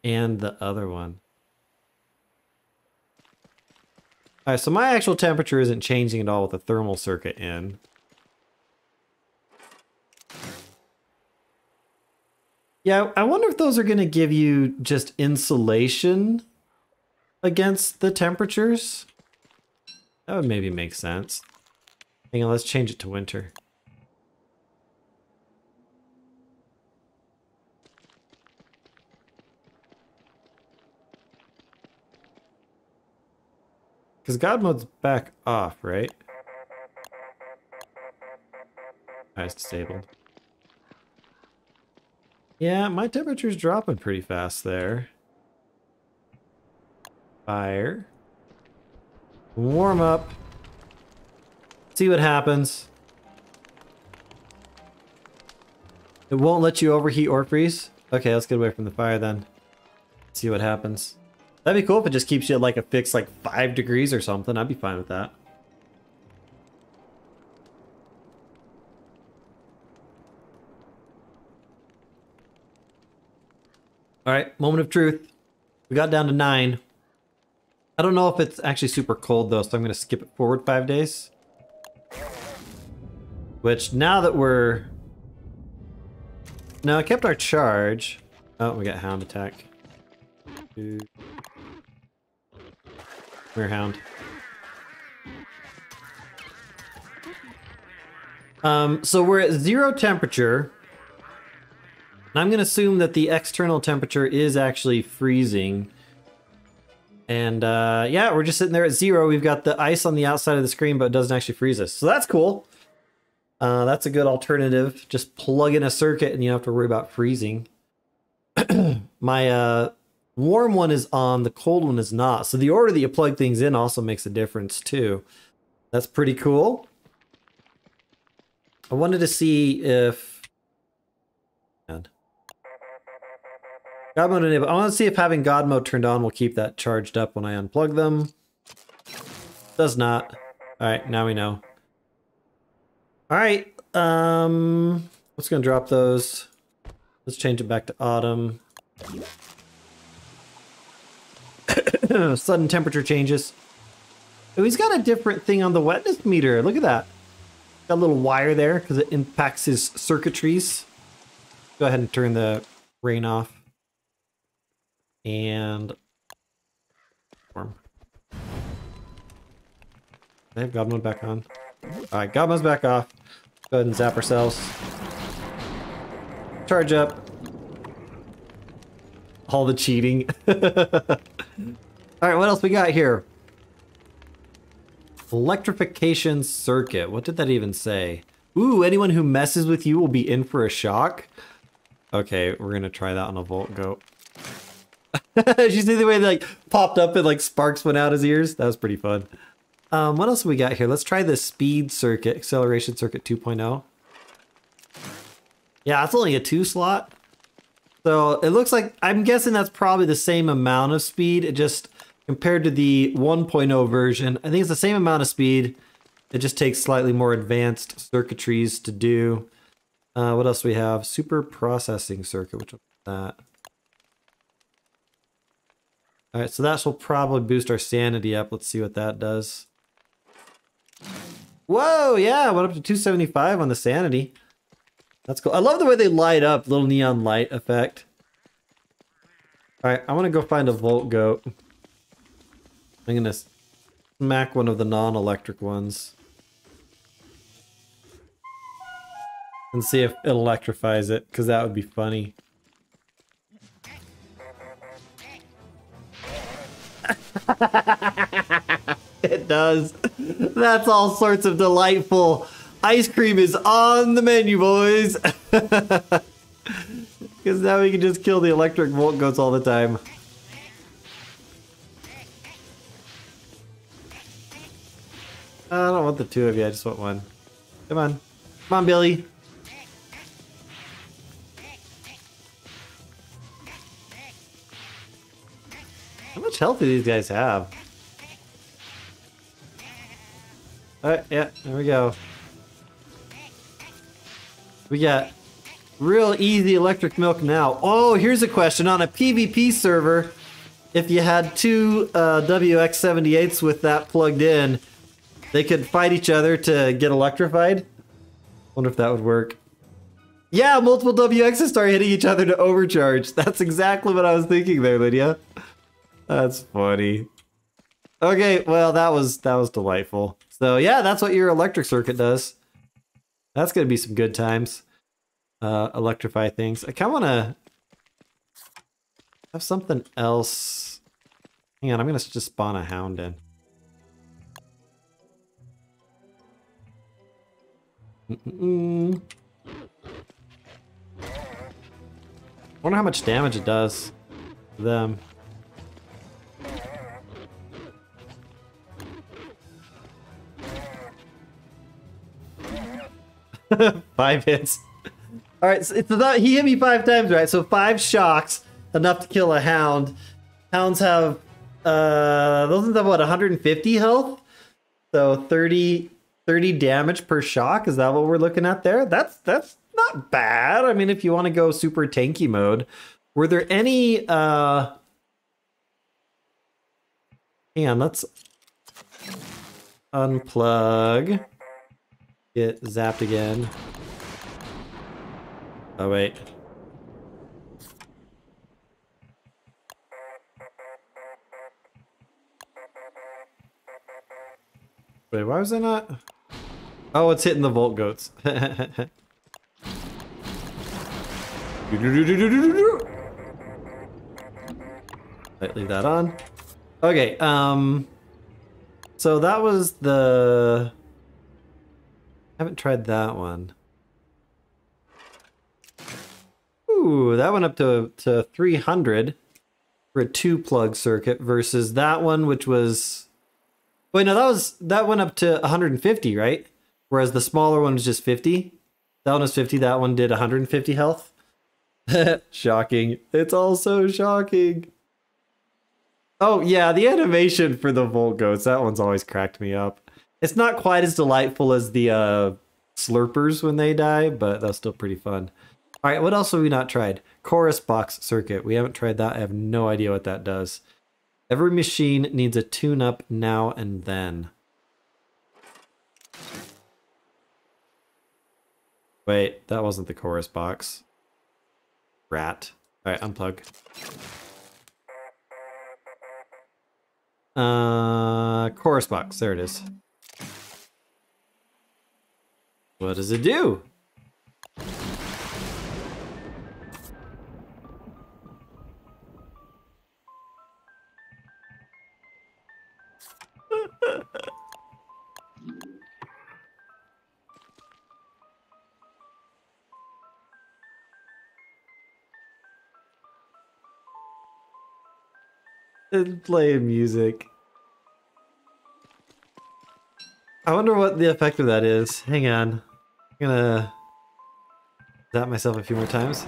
and the other one? Alright, so my actual temperature isn't changing at all with the thermal circuit in. Yeah, I wonder if those are going to give you just insulation against the temperatures. That would maybe make sense. Hang on, let's change it to winter. Because God mode's back off, right? Oh, it's disabled. Yeah, my temperature's dropping pretty fast there. Fire. Warm up. See what happens. It won't let you overheat or freeze. Okay, let's get away from the fire then. See what happens. That'd be cool if it just keeps you at like a fixed like five degrees or something. I'd be fine with that. All right, moment of truth. We got down to nine. I don't know if it's actually super cold though, so I'm going to skip it forward five days. Which now that we're... No, I kept our charge. Oh, we got hound attack. Come here, hound. Um, so we're at zero temperature. I'm going to assume that the external temperature is actually freezing. And uh, yeah, we're just sitting there at zero. We've got the ice on the outside of the screen, but it doesn't actually freeze us. So that's cool. Uh, that's a good alternative. Just plug in a circuit and you don't have to worry about freezing. My uh, warm one is on, the cold one is not. So the order that you plug things in also makes a difference too. That's pretty cool. I wanted to see if... God mode enabled. I want to see if having God mode turned on will keep that charged up when I unplug them. Does not. Alright, now we know. Alright, um... let's go and drop those. Let's change it back to autumn. Sudden temperature changes. Oh, he's got a different thing on the wetness meter. Look at that. Got a little wire there because it impacts his circuitries. Go ahead and turn the rain off. And warm. I have God mode back on. Alright, God mode's back off. Go ahead and zap ourselves. Charge up. All the cheating. Alright, what else we got here? Electrification circuit. What did that even say? Ooh, anyone who messes with you will be in for a shock. Okay, we're gonna try that on a Volt Goat. Did you see the way they like popped up and like sparks went out his ears? That was pretty fun. Um, what else have we got here? Let's try the speed circuit, acceleration circuit two point oh. Yeah, that's only a two slot. So it looks like, I'm guessing that's probably the same amount of speed. It just, compared to the one point oh version, I think it's the same amount of speed. It just takes slightly more advanced circuitries to do. Uh, what else do we have? Super processing circuit, which is that. All right, so that will probably boost our sanity up. Let's see what that does. Whoa, yeah, went up to two seventy-five on the sanity. That's cool. I love the way they light up, little neon light effect. All right, I want to go find a Volt Goat. I'm going to smack one of the non-electric ones. and see if it electrifies it, because that would be funny. It does. That's all sorts of delightful. Ice cream is on the menu, boys. Because now we can just kill the electric Volt Goats all the time. I don't want the two of you, I just want one. Come on. Come on, Billy. How much health do these guys have? Alright, yeah, there we go. We got real easy electric milk now. Oh, here's a question. On a PvP server, if you had two uh, W X seventy-eights with that plugged in, they could fight each other to get electrified. Wonder if that would work. Yeah, multiple W Xs start hitting each other to overcharge. That's exactly what I was thinking there, Lydia. That's funny. Okay, well, that was that was delightful. So yeah, that's what your electric circuit does. That's gonna be some good times. Uh, electrify things. I kind of wanna have something else. Hang on, I'm gonna just spawn a hound in. Mm-mm. Wonder how much damage it does to them. Five hits. All right, so it's about, he hit me five times, right? So five shocks, enough to kill a hound. Hounds have uh, those have what, one hundred fifty health? So thirty. thirty damage per shock, is that what we're looking at there? That's that's not bad. I mean, if you want to go super tanky mode. Were there any uh hang on, let's unplug. Get zapped again. Oh wait. Wait, why was I not? Oh, it's hitting the Volt Goats. Right, leave that on. Okay, um... so that was the... I haven't tried that one. Ooh, that went up to, to three hundred for a two-plug circuit versus that one, which was... Wait, no, that was that went up to one hundred fifty, right? Whereas the smaller one was just fifty. That one was fifty. That one did one hundred fifty health. Shocking! It's all so shocking. Oh yeah, the animation for the Volt Goats, that one's always cracked me up. It's not quite as delightful as the uh, Slurpers when they die, but that's still pretty fun. All right, what else have we not tried? Chorus Box Circuit. We haven't tried that. I have no idea what that does. Every machine needs a tune-up now and then. Wait, that wasn't the chorus box. Rat. Alright, unplug. Uh, chorus box, there it is. What does it do? And play music. I wonder what the effect of that is. Hang on. I'm gonna zap myself a few more times.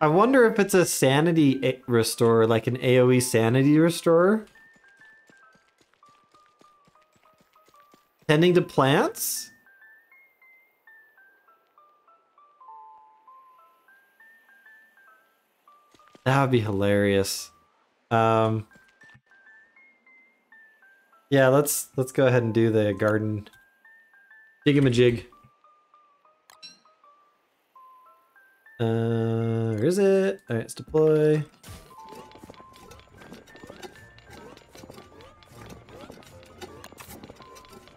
I wonder if it's a sanity restorer, like an AoE sanity restorer. Tending to plants? That would be hilarious. Um, yeah, let's let's go ahead and do the garden. Jig-a-ma-jig. Uh, where is it? All right, let's deploy.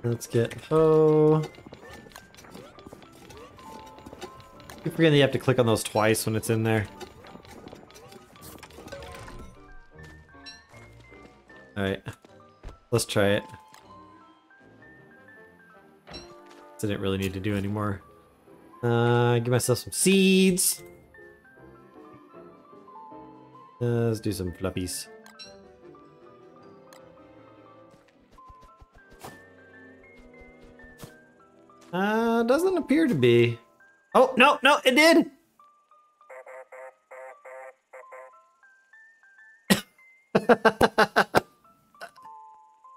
Let's get bow. Keep forgetting you have to click on those twice when it's in there. Alright. Let's try it. Didn't really need to do anymore. Uh, give myself some seeds. Uh, let's do some fluffies. Uh, doesn't appear to be. Oh, no, no, it did!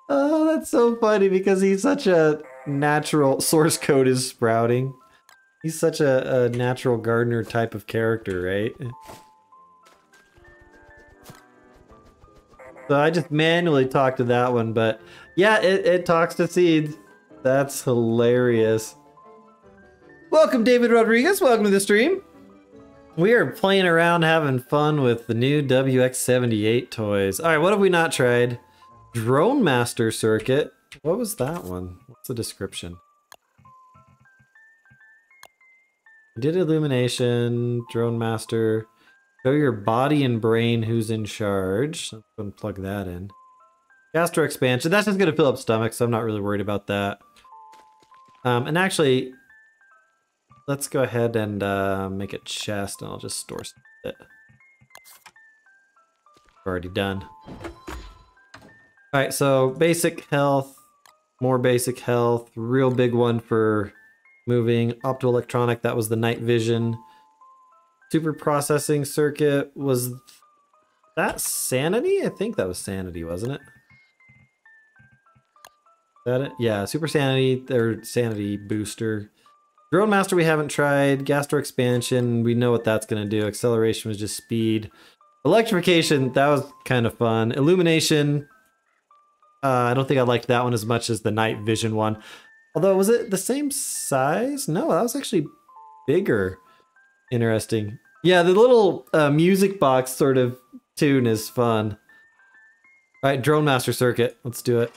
Oh, that's so funny because he's such a natural source code is sprouting. He's such a, a natural gardener type of character, right? So I just manually talked to that one, but yeah, it, it talks to seeds. That's hilarious. Welcome, David Rodriguez. Welcome to the stream. We are playing around, having fun with the new W X seventy-eight toys. All right, what have we not tried? Drone Master Circuit. What was that one? What's the description? We did illumination, drone master. Show your body and brain who's in charge. I'm gonna plug that in. Gastro expansion. That's just gonna fill up stomachs, so I'm not really worried about that. Um, and actually, let's go ahead and uh, make a chest, and I'll just store it. Already done. All right, so basic health. More basic health, real big one for moving. Optoelectronic, that was the night vision. Super processing circuit, was that sanity? I think that was sanity, wasn't it? Is that it? Yeah, super sanity, or sanity booster. Drone master we haven't tried. Gastro expansion, we know what that's gonna do. Acceleration was just speed. Electrification, that was kind of fun. Illumination, Uh, I don't think I liked that one as much as the night vision one. Although, was it the same size? No, that was actually bigger. Interesting. Yeah, the little uh, music box sort of tune is fun. All right, Drone Master Circuit. Let's do it.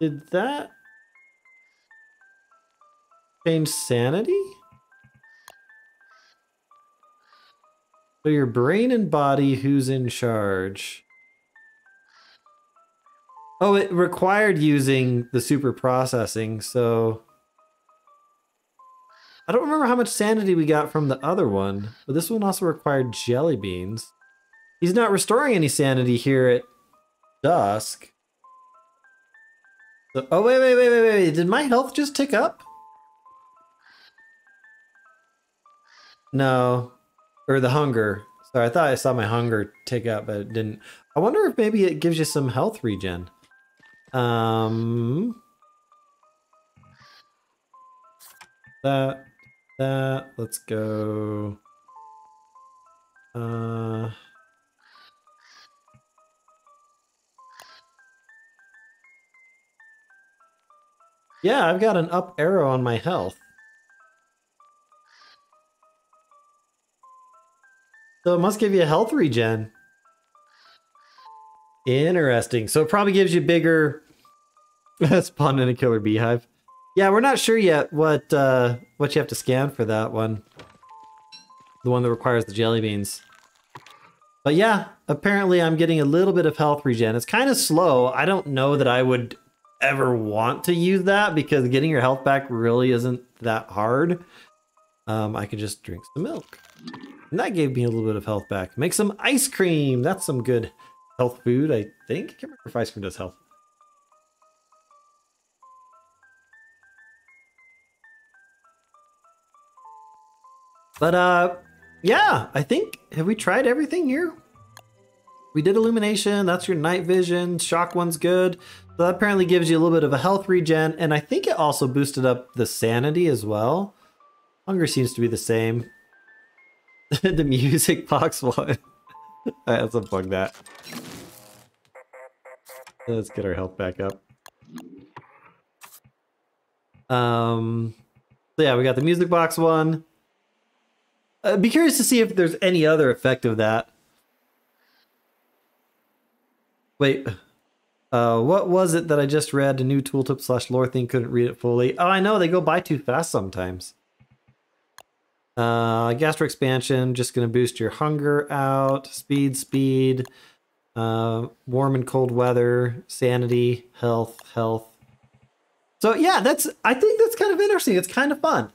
Did that change sanity? So your brain and body, who's in charge? Oh, it required using the super processing, so... I don't remember how much sanity we got from the other one, but this one also required jelly beans. He's not restoring any sanity here at dusk. So, oh, wait, wait, wait, wait, wait, did my health just tick up? No. Or the hunger. Sorry, I thought I saw my hunger tick up, but it didn't. I wonder if maybe it gives you some health regen. Um, that, that, let's go. Uh, yeah, I've got an up arrow on my health. So it must give you a health regen. Interesting. So it probably gives you bigger... Spawn in a killer beehive. Yeah, we're not sure yet what uh, what you have to scan for that one. The one that requires the jelly beans. But yeah, apparently I'm getting a little bit of health regen. It's kind of slow. I don't know that I would ever want to use that because getting your health back really isn't that hard. Um, I could just drink some milk. And that gave me a little bit of health back. Make some ice cream. That's some good health food, I think. I can't remember if ice cream does health. But, uh, yeah, I think, have we tried everything here? We did illumination. That's your night vision. Shock one's good. So that apparently gives you a little bit of a health regen. And I think it also boosted up the sanity as well. Hunger seems to be the same. The music box one. Alright, let's unplug that. Let's get our health back up. Um, so yeah, we got the music box one. I'd be curious to see if there's any other effect of that. Wait, uh, what was it that I just read? A new tooltip slash lore thing, couldn't read it fully. Oh, I know, they go by too fast sometimes. Uh, gastro expansion, just going to boost your hunger out. Speed, speed. Uh, warm and cold weather. Sanity, health, health. So yeah, that's, I think that's kind of interesting. It's kind of fun.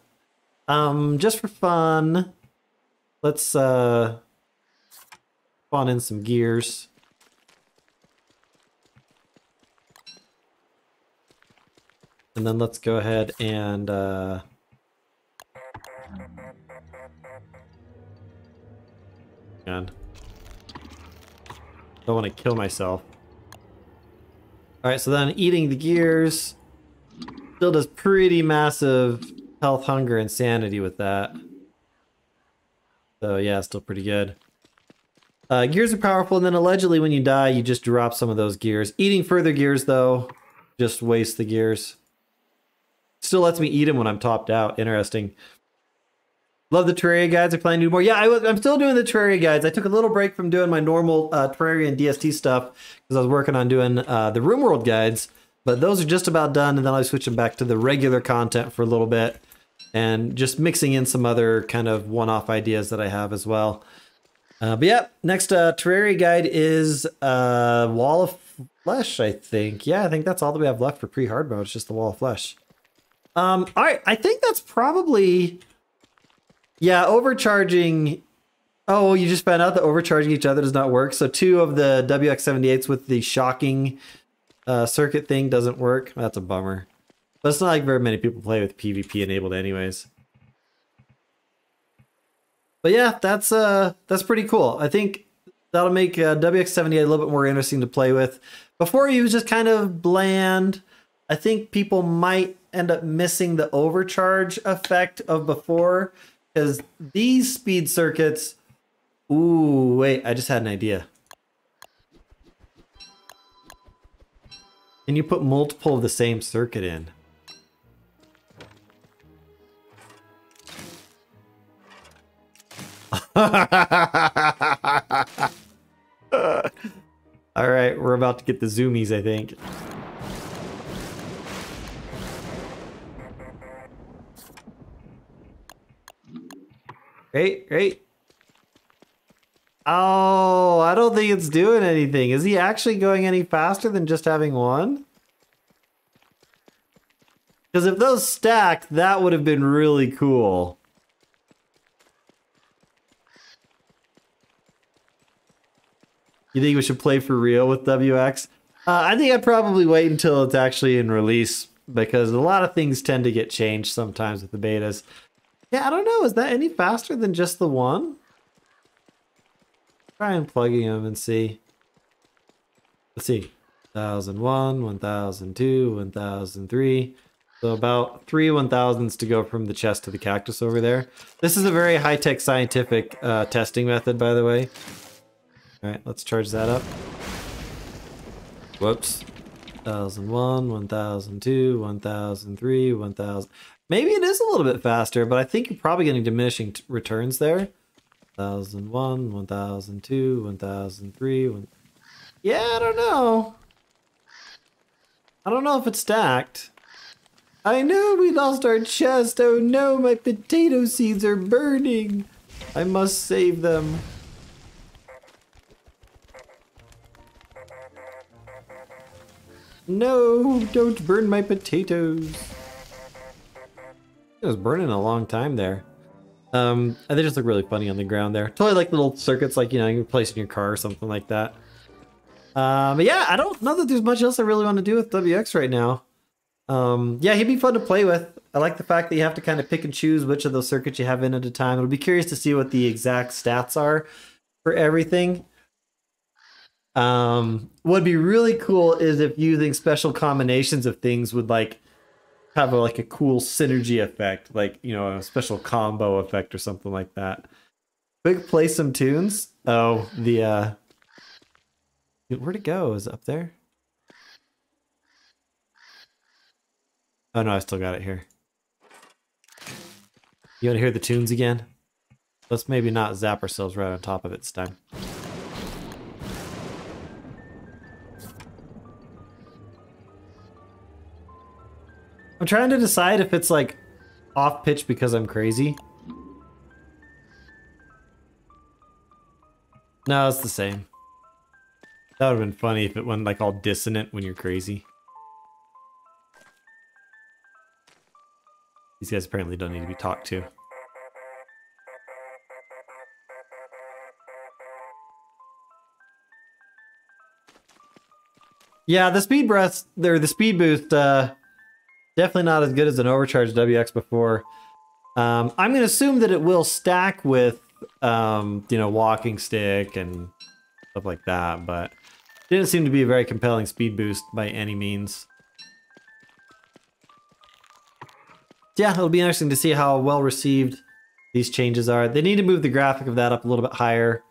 Um, just for fun, let's uh, spawn in some gears. And then let's go ahead and uh, God. Don't want to kill myself. Alright, so then eating the gears still does pretty massive health, hunger, and sanity with that. So yeah, still pretty good. Uh, gears are powerful, and then allegedly when you die, you just drop some of those gears. Eating further gears, though, just waste the gears. Still lets me eat them when I'm topped out. Interesting. Love the Terraria guides. I plan to do more. Yeah, I was, I'm still doing the Terraria guides. I took a little break from doing my normal uh, Terraria and D S T stuff because I was working on doing uh, the RimWorld guides. But those are just about done, and then I'll switch them back to the regular content for a little bit and just mixing in some other kind of one-off ideas that I have as well. Uh, but yeah, next uh, Terraria guide is uh, Wall of Flesh, I think. Yeah, I think that's all that we have left for pre-hard mode. It's just the Wall of Flesh. Um, all right, I think that's probably... Yeah, overcharging. Oh, you just found out that overcharging each other does not work. So two of the W X seventy-eights with the shocking uh, circuit thing doesn't work. That's a bummer. But it's not like very many people play with PvP enabled anyways. But yeah, that's uh, that's pretty cool. I think that'll make uh, W X seventy-eight a little bit more interesting to play with. Before he was just kind of bland. I think people might end up missing the overcharge effect of before. Because these speed circuits... Ooh, wait, I just had an idea. Can you put multiple of the same circuit in? Alright, we're about to get the zoomies, I think. Great, great. Oh, I don't think it's doing anything. Is he actually going any faster than just having one? Because if those stacked, that would have been really cool. You think we should play for real with W X? Uh, I think I'd probably wait until it's actually in release, because a lot of things tend to get changed sometimes with the betas. Yeah, I don't know. Is that any faster than just the one? Try unplugging them and see. Let's see. one thousand one, one thousand two, one thousand three. So about three one thousandths to go from the chest to the cactus over there. This is a very high-tech scientific uh, testing method, by the way. All right, let's charge that up. Whoops. one thousand one, one thousand two, one thousand three, one thousand... Maybe it is a little bit faster, but I think you're probably getting diminishing t returns there. one thousand one, one thousand two, one thousand three. One... Yeah, I don't know. I don't know if it's stacked. I know we lost our chest. Oh no, my potato seeds are burning. I must save them. No, don't burn my potatoes. It was burning a long time there. Um, and they just look really funny on the ground there. Totally like little circuits, like, you know, you can place in your car or something like that. Uh, but yeah, I don't know that there's much else I really want to do with W X right now. Um, yeah, he'd be fun to play with. I like the fact that you have to kind of pick and choose which of those circuits you have in at a time. It'll be curious to see what the exact stats are for everything. Um, what'd be really cool is if using special combinations of things would, like, have a, like a cool synergy effect, like, you know, a special combo effect or something like that. Quick, play some tunes. Oh, the uh where'd it go? Is it up there? Oh no, I still got it here. You want to hear the tunes again? Let's maybe not zap ourselves right on top of it this time. I'm trying to decide if it's like off pitch because I'm crazy. No, it's the same. That would have been funny if it went like all dissonant when you're crazy. These guys apparently don't need to be talked to. Yeah, the speed breath, or the speed boost, uh, definitely not as good as an overcharged W X before. Um, I'm going to assume that it will stack with, um, you know, walking stick and stuff like that, but it didn't seem to be a very compelling speed boost by any means. Yeah, it'll be interesting to see how well received these changes are. They need to move the graphic of that up a little bit higher.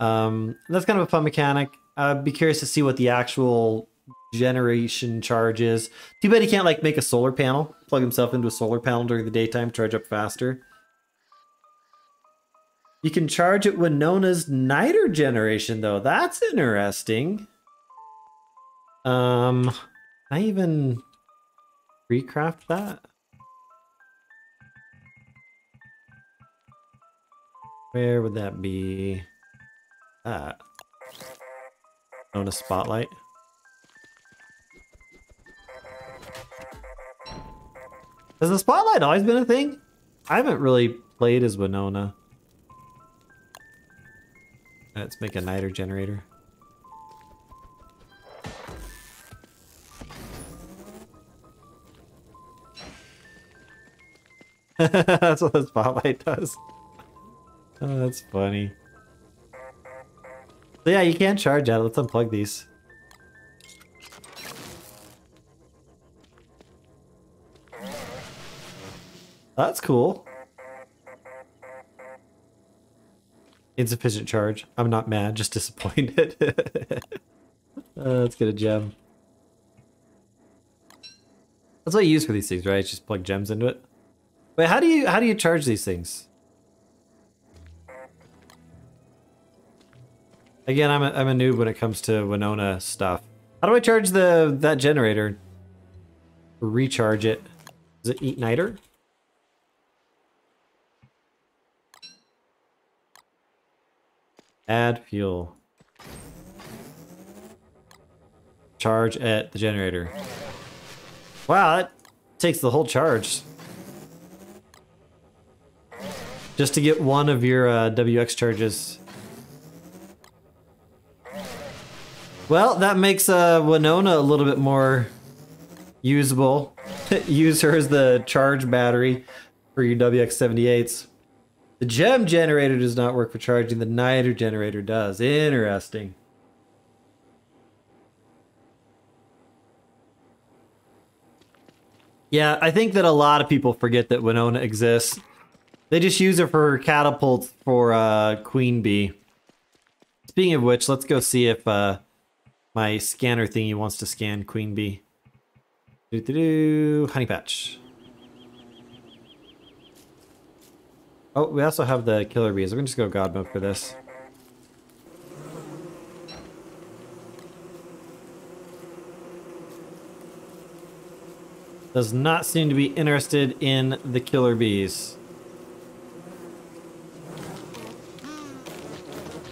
Um, that's kind of a fun mechanic. I'd be curious to see what the actual generation charge is. Too bad he can't like make a solar panel, plug himself into a solar panel during the daytime, charge up faster. You can charge at Winona's Niter generation though. That's interesting. Um, can I even recraft that? Where would that be? That. On a spotlight. Has the spotlight always been a thing? I haven't really played as Winona. Let's make a niter generator. That's what the spotlight does. Oh, that's funny. So yeah, you can charge at it. Let's unplug these. That's cool. Insufficient charge. I'm not mad, just disappointed. uh, let's get a gem. That's what you use for these things, right? It's just plug gems into it. Wait, how do you how do you charge these things? Again, I'm a, I'm a noob when it comes to Winona stuff. How do I charge the that generator? Recharge it. Does it eat niter? Add fuel. Charge at the generator. Wow, that takes the whole charge. Just to get one of your uh, W X charges. Well, that makes uh, Winona a little bit more usable. Use her as the charge battery for your W X seventy-eights. The gem generator does not work for charging. The niter generator does. Interesting. Yeah, I think that a lot of people forget that Winona exists. They just use her for her catapults for uh, Queen Bee. Speaking of which, let's go see if... Uh, My scanner thingy wants to scan Queen Bee. Do do do. Honey patch. Oh, we also have the killer bees. I'm gonna just go God mode for this. Does not seem to be interested in the killer bees.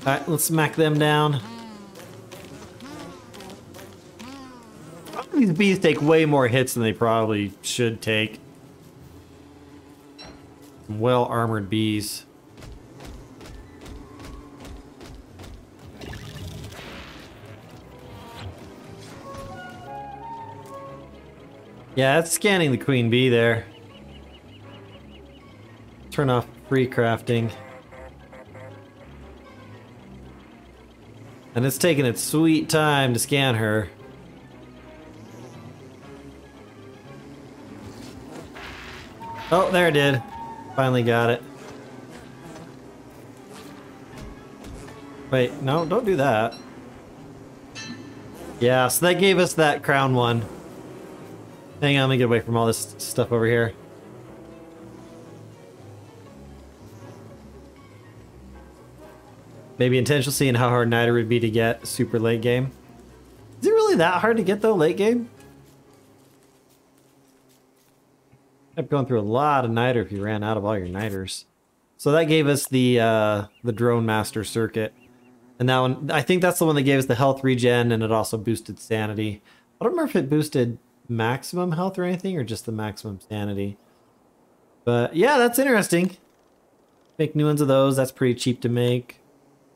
All right, let's smack them down. These bees take way more hits than they probably should take. Well-armored bees. Yeah, that's scanning the Queen Bee there. Turn off free crafting. And it's taking its sweet time to scan her. Oh, there it did. Finally got it. Wait, no, don't do that. Yeah, so that gave us that crown one. Hang on, let me get away from all this stuff over here. Maybe intentional, seeing how hard niter would be to get super late game. Is it really that hard to get though, late game? Kept going through a lot of niter if you ran out of all your niters. So that gave us the uh, the Drone Master circuit. And that one, I think that's the one that gave us the health regen, and it also boosted sanity. I don't remember if it boosted maximum health or anything, or just the maximum sanity. But yeah, that's interesting. Make new ones of those. That's pretty cheap to make.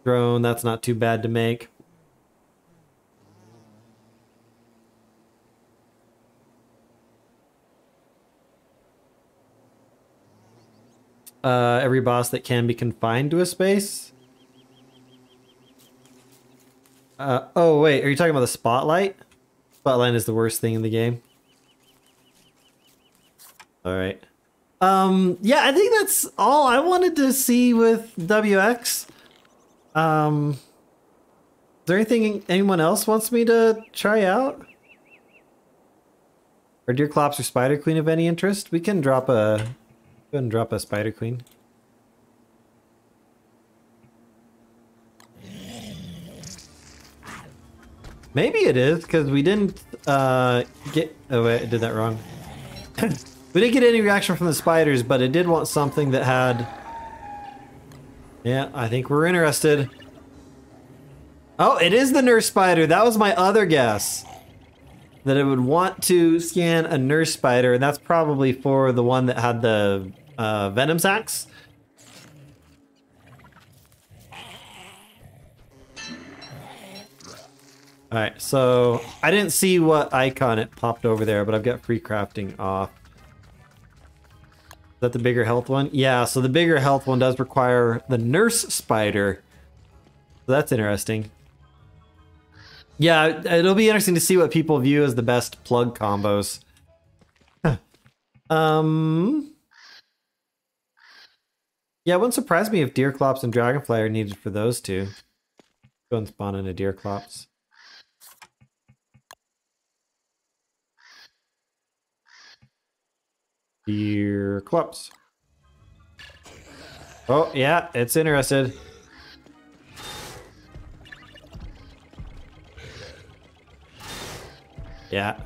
Drone, that's not too bad to make. Uh, every boss that can be confined to a space. Uh, oh wait, are you talking about the spotlight? Spotlight is the worst thing in the game. All right. Um, yeah, I think that's all I wanted to see with W X. Um, is there anything anyone else wants me to try out? Are Deerclops or Spider Queen of any interest? We can drop a... Go ahead and drop a Spider Queen. Maybe it is, because we didn't uh, get... Oh wait, I did that wrong. We didn't get any reaction from the spiders, but it did want something that had... Yeah, I think we're interested. Oh, it is the nurse spider! That was my other guess. That it would want to scan a nurse spider, and that's probably for the one that had the uh, venom sacs. Alright, so I didn't see what icon it popped over there, but I've got free crafting off. Is that the bigger health one? Yeah, so the bigger health one does require the nurse spider. So that's interesting. Yeah, it'll be interesting to see what people view as the best plug combos. Huh. Um, yeah, it wouldn't surprise me if Deerclops and Dragonfly are needed for those two. Go and spawn in a Deerclops. Deerclops. Oh, yeah, it's interested. Yeah.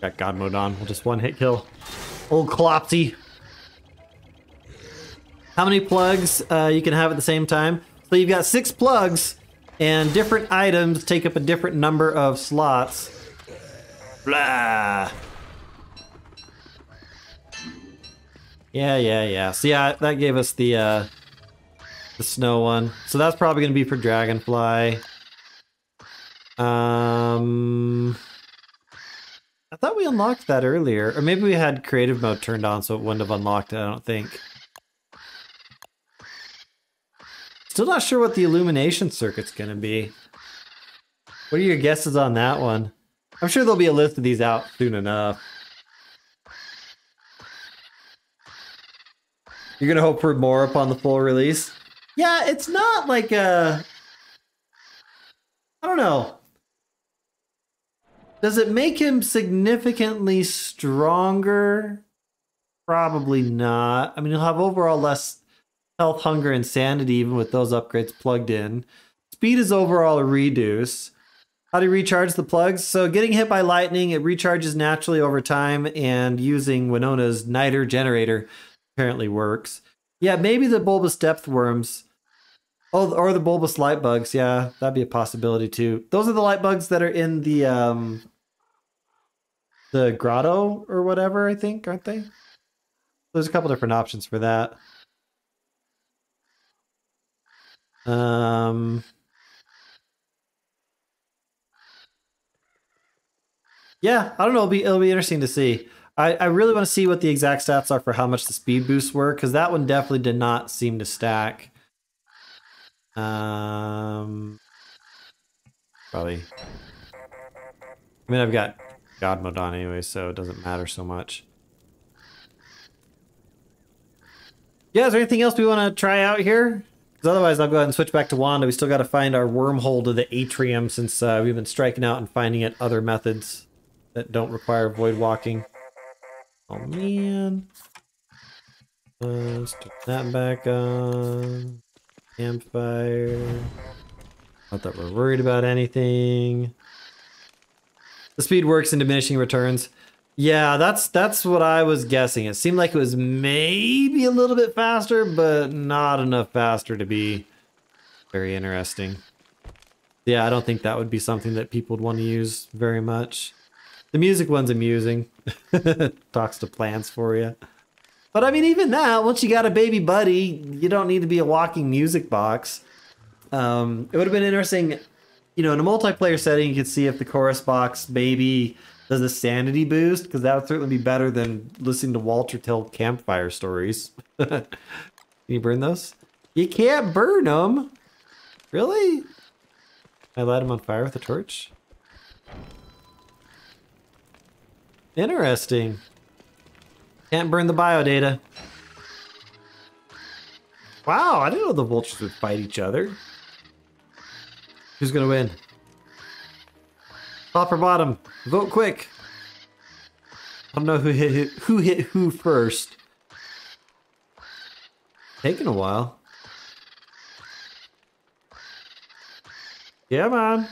Got God mode on. We'll just one hit kill. Old Klopsy. How many plugs uh, you can have at the same time? So you've got six plugs, and different items take up a different number of slots. Blah. Yeah, yeah, yeah. So yeah, that gave us the... Uh, The snow one. So that's probably going to be for Dragonfly. Um, I thought we unlocked that earlier. Or maybe we had creative mode turned on so it wouldn't have unlocked it, I don't think. Still not sure what the illumination circuit's going to be. What are your guesses on that one? I'm sure there'll be a list of these out soon enough. You're going to hope for more upon the full release? Yeah, it's not like a... I don't know. Does it make him significantly stronger? Probably not. I mean, he'll have overall less health, hunger, and sanity even with those upgrades plugged in. Speed is overall a reduce. How do you recharge the plugs? So getting hit by lightning, it recharges naturally over time, and using Winona's niter generator apparently works. Yeah, maybe the bulbous depth worms. Oh, or the bulbous light bugs. Yeah, that'd be a possibility too. Those are the light bugs that are in the um, the grotto or whatever, I think, aren't they? There's a couple different options for that. Um, yeah, I don't know. It'll be, it'll be interesting to see. I, I really want to see what the exact stats are for how much the speed boosts were, because that one definitely did not seem to stack. Um, probably. I mean, I've got God mode on anyway, so it doesn't matter so much. Yeah, is there anything else we want to try out here? Because otherwise I'll go ahead and switch back to Wanda. We still got to find our wormhole to the atrium, since uh, we've been striking out and finding it other methods that don't require void walking. Oh man. Uh, let's turn that back on. Campfire. Not that we're worried about anything. The speed works in diminishing returns. Yeah, that's that's what I was guessing. It seemed like it was maybe a little bit faster, but not enough faster to be very interesting. Yeah, I don't think that would be something that people would want to use very much. The music one's amusing. Talks to plants for you. But I mean, even that, once you got a baby buddy, you don't need to be a walking music box. Um, it would have been interesting, you know, in a multiplayer setting, you could see if the chorus box maybe does a sanity boost, because that would certainly be better than listening to Walter tell campfire stories. Can you burn those? You can't burn them! Really? I light them on fire with a torch? Interesting. Can't burn the bio data. Wow, I didn't know the vultures would fight each other. Who's gonna win? Top or bottom? Vote quick. I don't know who hit who, who hit who first. Taking a while. Yeah, man.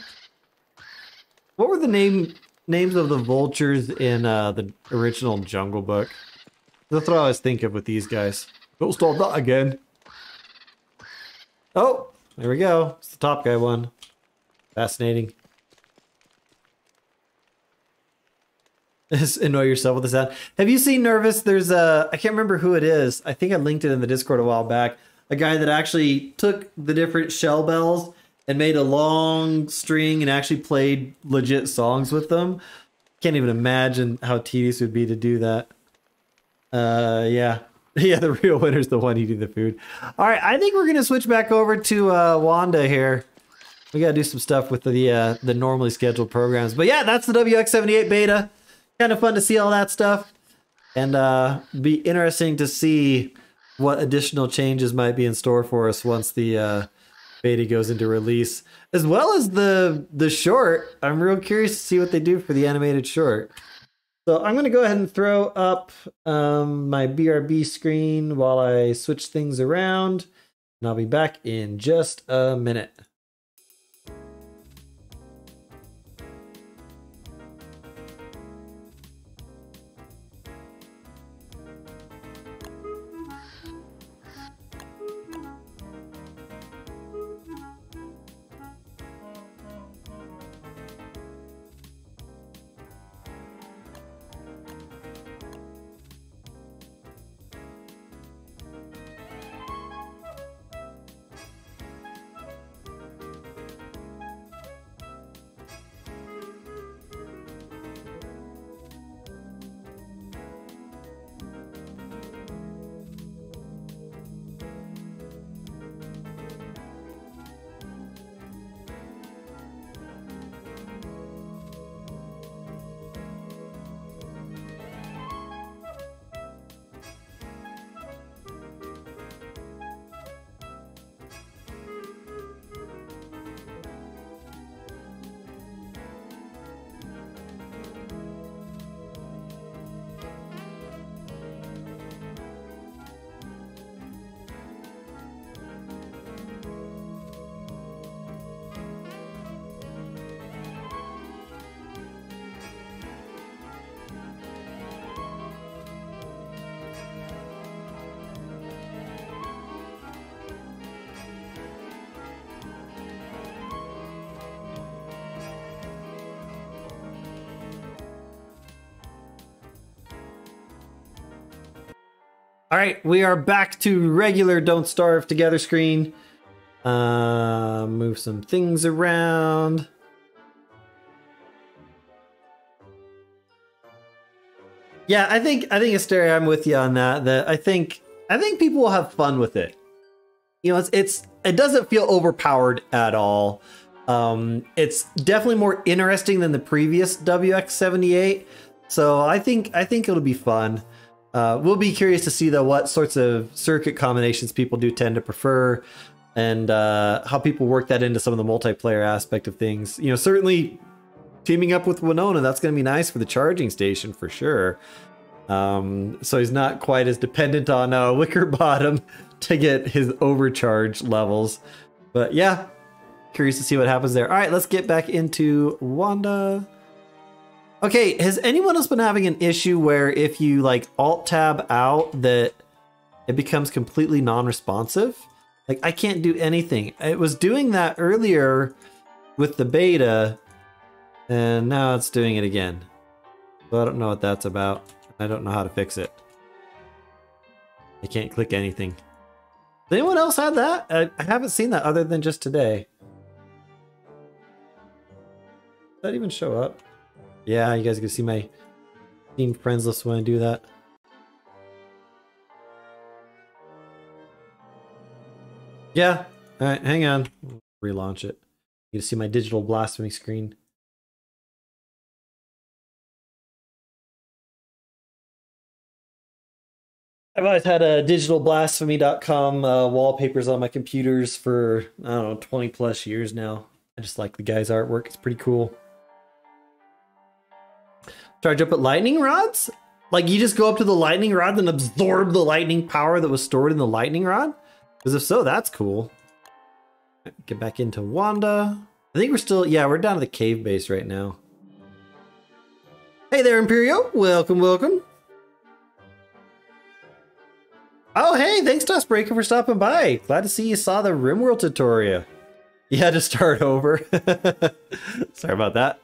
What were the name names of the vultures in uh, the original Jungle Book? That's what I always think of with these guys. Don't stall that again. Oh, there we go. It's the top guy one. Fascinating. Annoy yourself with the sound. Have you seen Nervous? There's a, I can't remember who it is. I think I linked it in the Discord a while back. A guy that actually took the different shell bells and made a long string and actually played legit songs with them. Can't even imagine how tedious it would be to do that. Uh, yeah. Yeah, the real winner's the one eating the food. All right, I think we're going to switch back over to uh, Wanda here. We got to do some stuff with the uh, the normally scheduled programs. But yeah, that's the W X seventy-eight beta. Kind of fun to see all that stuff. And uh, be interesting to see what additional changes might be in store for us once the uh, beta goes into release. As well as the, the short. I'm real curious to see what they do for the animated short. So I'm going to go ahead and throw up um, my B R B screen while I switch things around, and I'll be back in just a minute. All right, we are back to regular Don't Starve Together screen. Uh, move some things around. Yeah, I think I think Asteria, I'm with you on that. That I think I think people will have fun with it. You know, it's it's it doesn't feel overpowered at all. Um, it's definitely more interesting than the previous W X seventy-eight. So I think I think it'll be fun. Uh, we'll be curious to see, though, what sorts of circuit combinations people do tend to prefer, and uh, how people work that into some of the multiplayer aspect of things. You know, certainly teaming up with Winona, that's going to be nice for the charging station for sure. Um, so he's not quite as dependent on uh, Wicker Bottom to get his overcharge levels. But yeah, curious to see what happens there. All right, let's get back into Wanda. Okay, has anyone else been having an issue where if you like alt-tab out that it becomes completely non-responsive? Like I can't do anything. It was doing that earlier with the beta and now it's doing it again. So I don't know what that's about. I don't know how to fix it. I can't click anything. Did anyone else have that? I, I haven't seen that other than just today. Did that even show up? Yeah, you guys can see my Steam friends list when I do that. Yeah, all right, hang on. I'll relaunch it. You can see my digital blasphemy screen. I've always had a digital blasphemy dot com uh, wallpapers on my computers for, I don't know, twenty plus years now. I just like the guy's artwork. It's pretty cool. Charge up at lightning rods? Like you just go up to the lightning rod and absorb the lightning power that was stored in the lightning rod? Because if so, that's cool. Get back into Wanda. I think we're still, yeah, we're down to the cave base right now. Hey there, Imperio. Welcome, welcome. Oh, hey, thanks Dustbreaker for stopping by. Glad to see you saw the RimWorld tutorial. You had to start over. Sorry about that.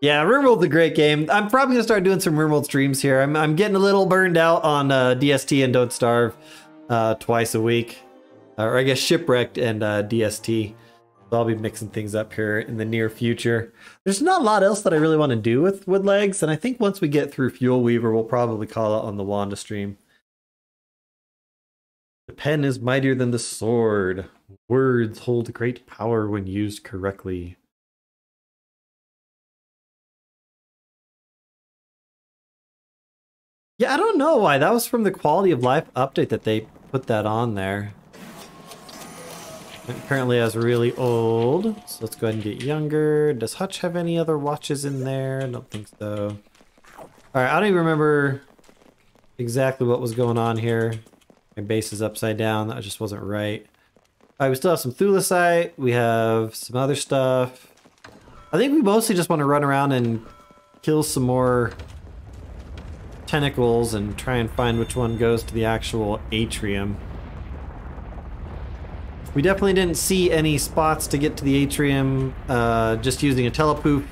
Yeah, RimWorld's a great game. I'm probably going to start doing some RimWorld streams here. I'm, I'm getting a little burned out on uh, D S T and Don't Starve uh, twice a week. Or I guess Shipwrecked and uh, D S T. So I'll be mixing things up here in the near future. There's not a lot else that I really want to do with Woodlegs. And I think once we get through Fuel Weaver, we'll probably call it on the Wanda stream. The pen is mightier than the sword. Words hold great power when used correctly. Yeah, I don't know why. That was from the quality of life update that they put that on there. Apparently I was really old. So let's go ahead and get younger. Does Hutch have any other watches in there? I don't think so. Alright, I don't even remember exactly what was going on here. My base is upside down. That just wasn't right. All right, we still have some thulicite. We have some other stuff. I think we mostly just want to run around and kill some more tentacles and try and find which one goes to the actual atrium. We definitely didn't see any spots to get to the atrium uh, just using a telepoop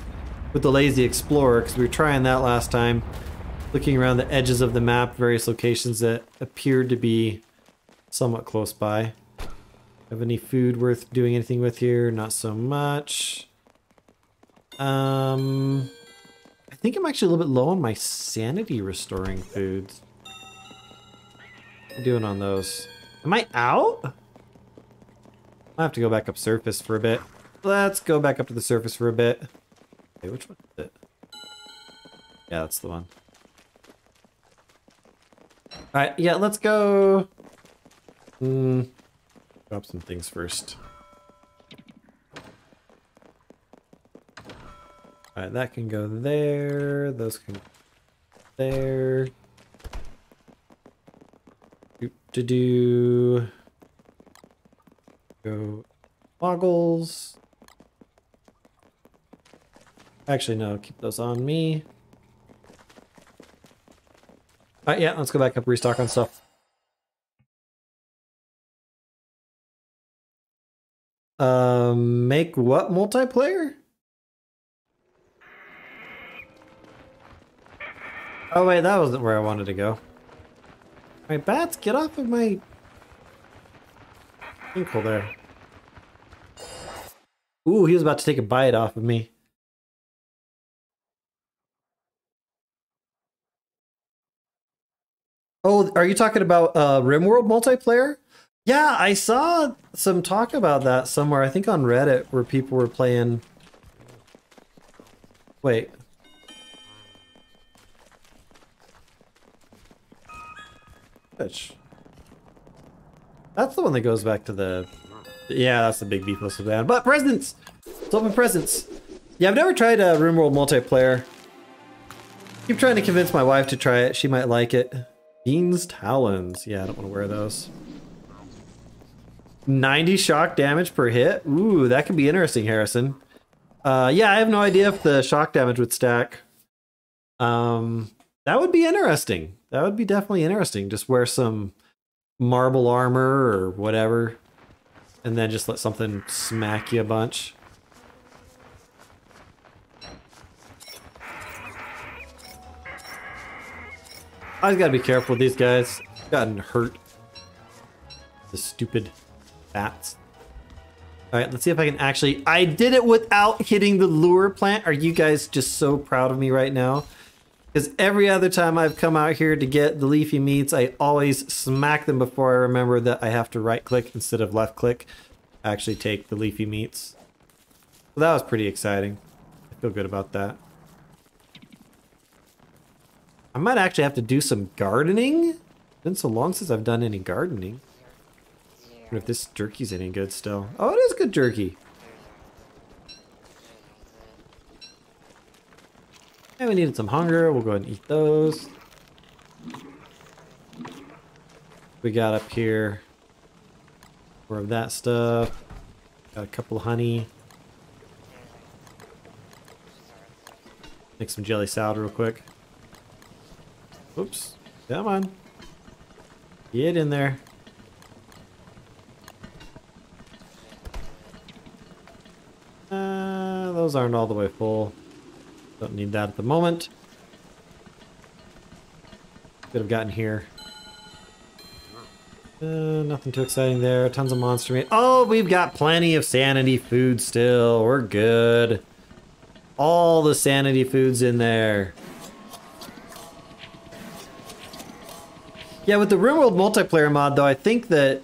with the lazy explorer because we were trying that last time. Looking around the edges of the map, various locations that appeared to be somewhat close by. Have any food worth doing anything with here? Not so much. Um, I think I'm actually a little bit low on my sanity restoring foods. What am I doing on those? Am I out? I have to go back up surface for a bit. Let's go back up to the surface for a bit. Hey, which one is it? Yeah, that's the one. All right, yeah, let's go. Mm, drop some things first. All right, that can go there. Those can go there. Doop to do. Go toggles. Actually, no, keep those on me. All right, yeah, let's go back up, restock on stuff. Um, make what multiplayer? Oh wait, that wasn't where I wanted to go. All right, bats, get off of my ankle there. Ooh, he was about to take a bite off of me. Oh, are you talking about uh, RimWorld multiplayer? Yeah, I saw some talk about that somewhere. I think on Reddit where people were playing. Wait. Switch. That's the one that goes back to the... Yeah, that's the big beefless van. But presents! Let's open presents. Yeah, I've never tried uh, RimWorld multiplayer. Keep trying to convince my wife to try it. She might like it. Dean's Talons. Yeah, I don't want to wear those. ninety shock damage per hit? Ooh, that could be interesting, Harrison. Uh, yeah, I have no idea if the shock damage would stack. Um, that would be interesting. That would be definitely interesting. Just wear some marble armor or whatever, and then just let something smack you a bunch. I just gotta be careful with these guys. I've gotten hurt. The stupid bats. Alright, let's see if I can actually... I did it without hitting the lure plant. Are you guys just so proud of me right now? Because every other time I've come out here to get the leafy meats, I always smack them before I remember that I have to right-click instead of left-click. Actually take the leafy meats. Well, that was pretty exciting. I feel good about that. I might actually have to do some gardening. It's been so long since I've done any gardening. I wonder if this jerky's any good still. Oh, it is good jerky. And we needed some hunger. We'll go ahead and eat those. We got up here more of that stuff. Got a couple of honey. Make some jelly salad real quick. Oops. Come on. Get in there. Uh, those aren't all the way full. Don't need that at the moment. Could have gotten here. Uh, nothing too exciting there. Tons of monster meat. Oh, we've got plenty of sanity food still. We're good. All the sanity food's in there. Yeah, with the RimWorld multiplayer mod, though, I think that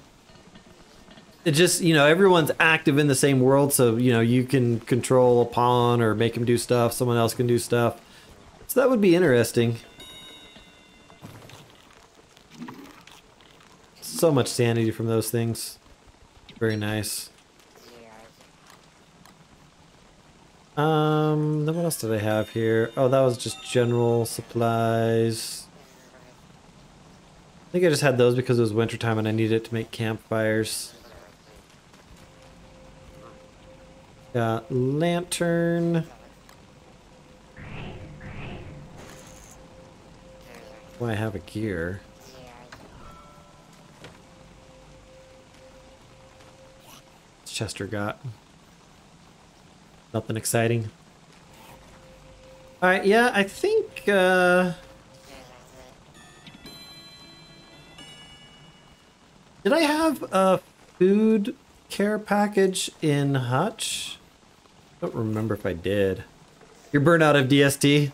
it just, you know, everyone's active in the same world, so, you know, you can control a pawn or make him do stuff, someone else can do stuff. So that would be interesting. So much sanity from those things. Very nice. Um, then what else did I have here? Oh, that was just general supplies. I think I just had those because it was wintertime and I needed it to make campfires. Got lantern. Well, I have a gear. What's Chester got? Nothing exciting. Alright, yeah, I think, uh... did I have a food care package in Hutch? I don't remember if I did. You're burnt out of D S T?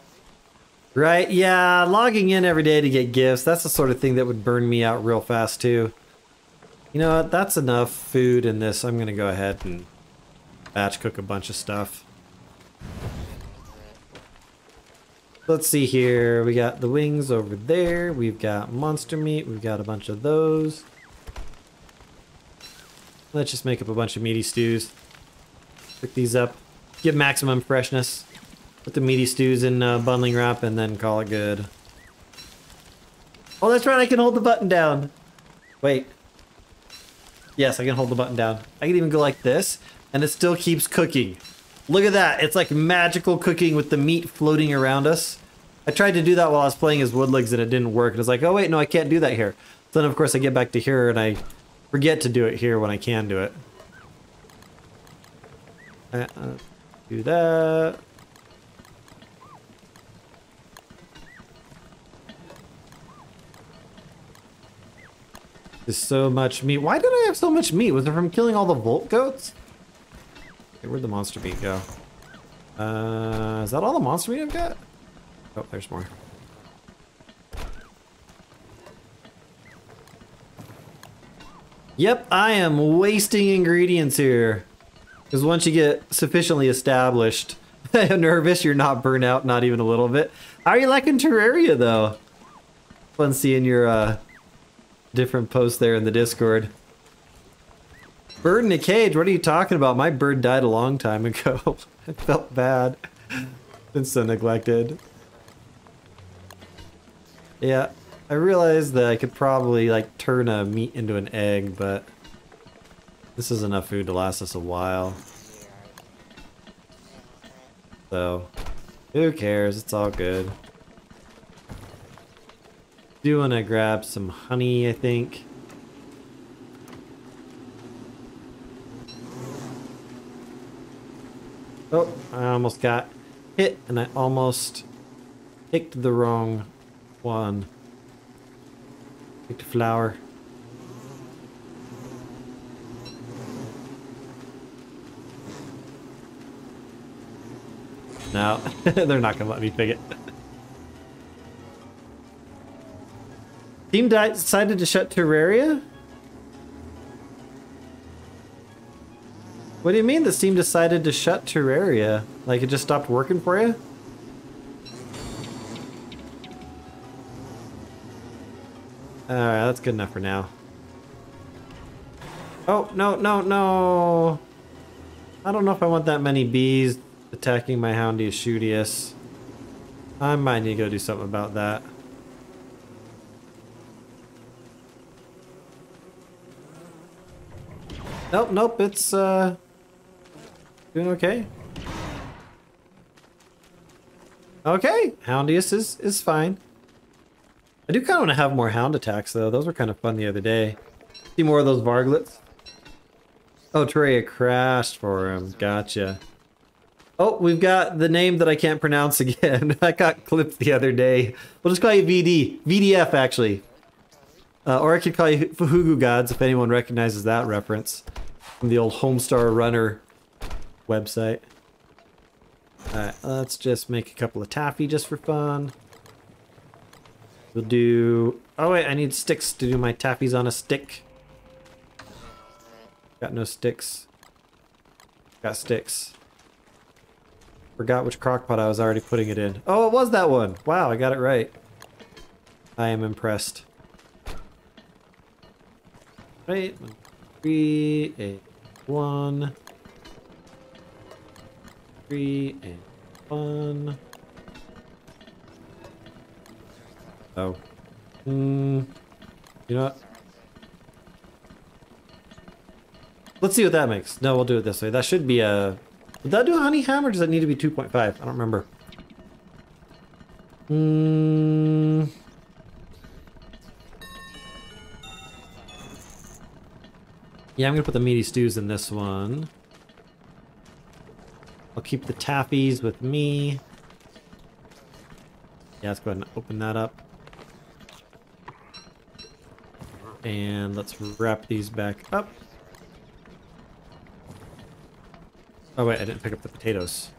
Right? Yeah, logging in every day to get gifts. That's the sort of thing that would burn me out real fast, too. You know what? That's enough food in this. I'm going to go ahead and batch cook a bunch of stuff. Let's see here. We got the wings over there. We've got monster meat. We've got a bunch of those. Let's just make up a bunch of meaty stews. Cook these up. Give maximum freshness. Put the meaty stews in uh, bundling wrap and then call it good. Oh, that's right. I can hold the button down. Wait. Yes, I can hold the button down. I can even go like this and it still keeps cooking. Look at that. It's like magical cooking with the meat floating around us. I tried to do that while I was playing as Woodlegs and it didn't work. And it's like, oh, wait, no, I can't do that here. So then, of course, I get back to here and I... forget to do it here when I can do it. Uh, do that. There's so much meat. Why did I have so much meat? Was it from killing all the Volt Goats? Okay, where'd the monster meat go? Uh, is that all the monster meat I've got? Oh, there's more. Yep, I am wasting ingredients here. Because once you get sufficiently established, nervous, you're not burnt out, not even a little bit. How are you liking Terraria, though? Fun seeing your uh, different posts there in the Discord. Bird in a cage, what are you talking about? My bird died a long time ago. I felt bad. Been so neglected. Yeah. I realized that I could probably, like, turn a meat into an egg, but this is enough food to last us a while. so who cares? It's all good. Do want to grab some honey, I think. Oh, I almost got hit, and I almost picked the wrong one. Picked a flower. No, they're not gonna let me pick it. Team decided to shut Terraria? What do you mean that Steam decided to shut Terraria? Like it just stopped working for you? Alright, that's good enough for now. Oh, no, no, no! I don't know if I want that many bees attacking my Houndius Shootius. I might need to go do something about that. Nope, nope, it's, uh... doing okay. Okay, Houndius is, is fine. I do kind of want to have more hound attacks, though. Those were kind of fun the other day. See more of those varglets. Oh, Terraria crashed for him. Gotcha. Oh, we've got the name that I can't pronounce again. I got clipped the other day. We'll just call you V D. V D F, actually. Uh, or I could call you Fuhugu Gods, if anyone recognizes that reference. From the old Homestar Runner website. Alright, let's just make a couple of taffy just for fun. We'll do... Oh wait, I need sticks to do my taffies on a stick. Got no sticks. Got sticks. Forgot which crockpot I was already putting it in. Oh, it was that one! Wow, I got it right. I am impressed. Right, three, eight, one. Three, eight, one. Oh. Hmm. You know what? Let's see what that makes. No, we'll do it this way. That should be a... Would that do a honey ham or does that need to be two point five? I don't remember. Hmm. Yeah, I'm gonna put the meaty stews in this one. I'll keep the taffies with me. Yeah, let's go ahead and open that up. And let's wrap these back up. Oh wait, I didn't pick up the potatoes.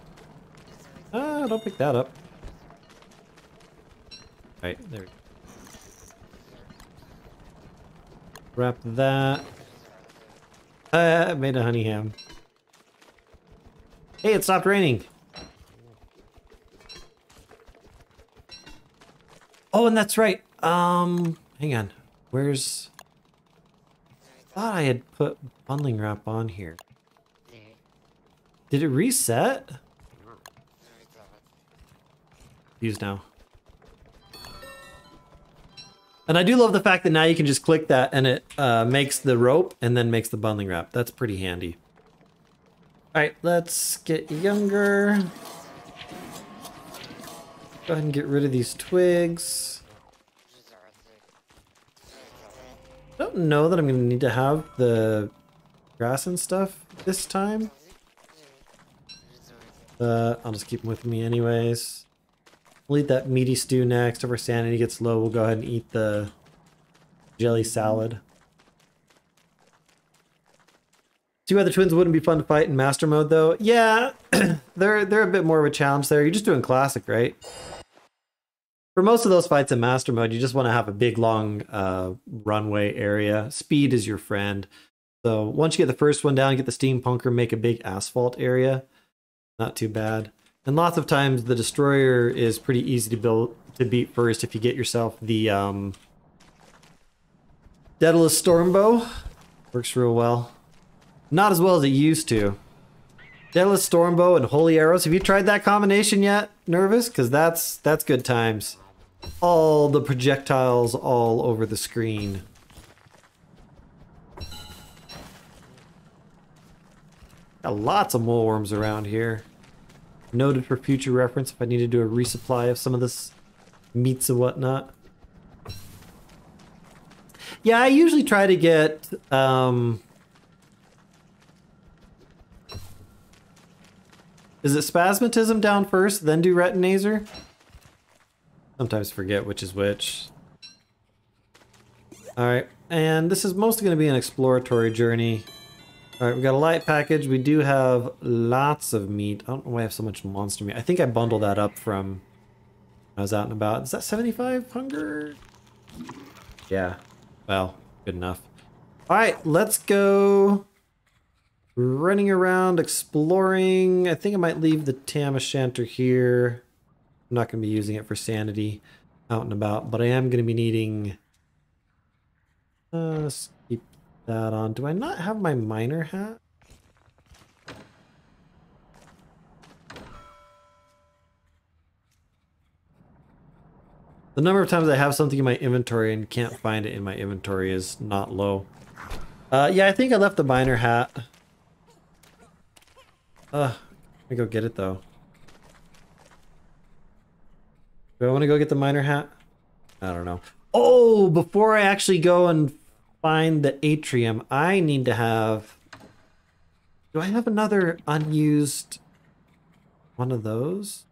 Ah, don't pick that up. Alright, there we go. Wrap that. Uh, I made a honey ham. Hey, it stopped raining. Oh, and that's right. Um, hang on. Where's... I thought I had put bundling wrap on here. Did it reset? Use now. And I do love the fact that now you can just click that and it uh, makes the rope and then makes the bundling wrap. That's pretty handy. Alright, let's get younger. Go ahead and get rid of these twigs. I don't know that I'm going to need to have the grass and stuff this time. But I'll just keep them with me anyways. We'll eat that meaty stew next. If our sanity gets low, we'll go ahead and eat the jelly salad. See why the twins wouldn't be fun to fight in master mode, though? Yeah, they're they're a bit more of a challenge there. You're just doing classic, right? For most of those fights in master mode, you just want to have a big, long uh, runway area. Speed is your friend. So once you get the first one down, get the steampunker, make a big asphalt area. Not too bad. And lots of times the destroyer is pretty easy to build to beat first if you get yourself the um, Daedalus Stormbow. Works real well. Not as well as it used to. Daedalus Stormbow and Holy Arrows. Have you tried that combination yet, Nervous? Because that's that's good times. All the projectiles all over the screen. Got lots of moleworms around here. Noted for future reference if I need to do a resupply of some of this meats and whatnot. Yeah, I usually try to get, um... is it Spasmatism down first, then do Retinaser? Sometimes forget which is which. Alright, and this is mostly going to be an exploratory journey. All right, we got a light package. We do have lots of meat. I don't know why I have so much monster meat. I think I bundled that up from when I was out and about. Is that seventy-five hunger? Yeah. Well, good enough. All right, let's go running around, exploring. I think I might leave the Tam O'Shanter here. I'm not going to be using it for sanity out and about, but I am going to be needing... Uh, that on. Do I not have my miner hat? The number of times I have something in my inventory and can't find it in my inventory is not low. Uh, yeah, I think I left the miner hat. Uh, let me go get it though. Do I want to go get the miner hat? I don't know. Oh, before I actually go and find the atrium, I need to have... do I have another unused one of those?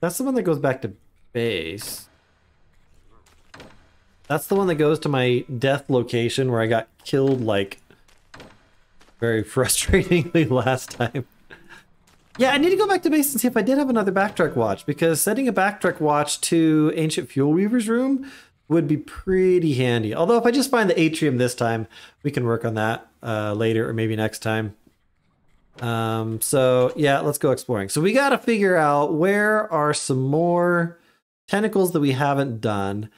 That's the one that goes back to base. That's the one that goes to my death location where I got killed, like, very frustratingly last time. Yeah, I need to go back to base and see if I did have another backtrack watch, because setting a backtrack watch to Ancient Fuel Weaver's room would be pretty handy. Although if I just find the atrium this time, we can work on that uh, later or maybe next time. Um, so yeah, let's go exploring. So we got to figure out where are some more tentacles that we haven't done.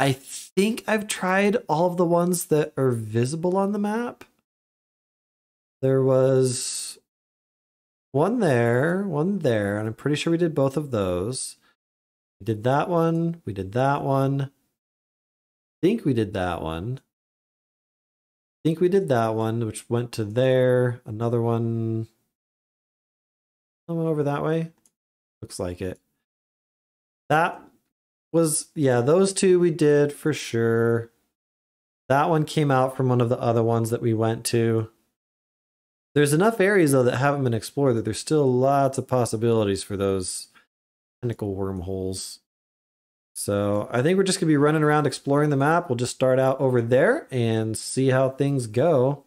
I think I've tried all of the ones that are visible on the map. There was... one there, one there, and I'm pretty sure we did both of those. We did that one, we did that one. I think we did that one. I think we did that one, which went to there. Another one. Someone over that way? Looks like it. That was, yeah, those two we did for sure. That one came out from one of the other ones that we went to. There's enough areas, though, that haven't been explored that there's still lots of possibilities for those tentacle wormholes. So I think we're just going to be running around exploring the map. We'll just start out over there and see how things go.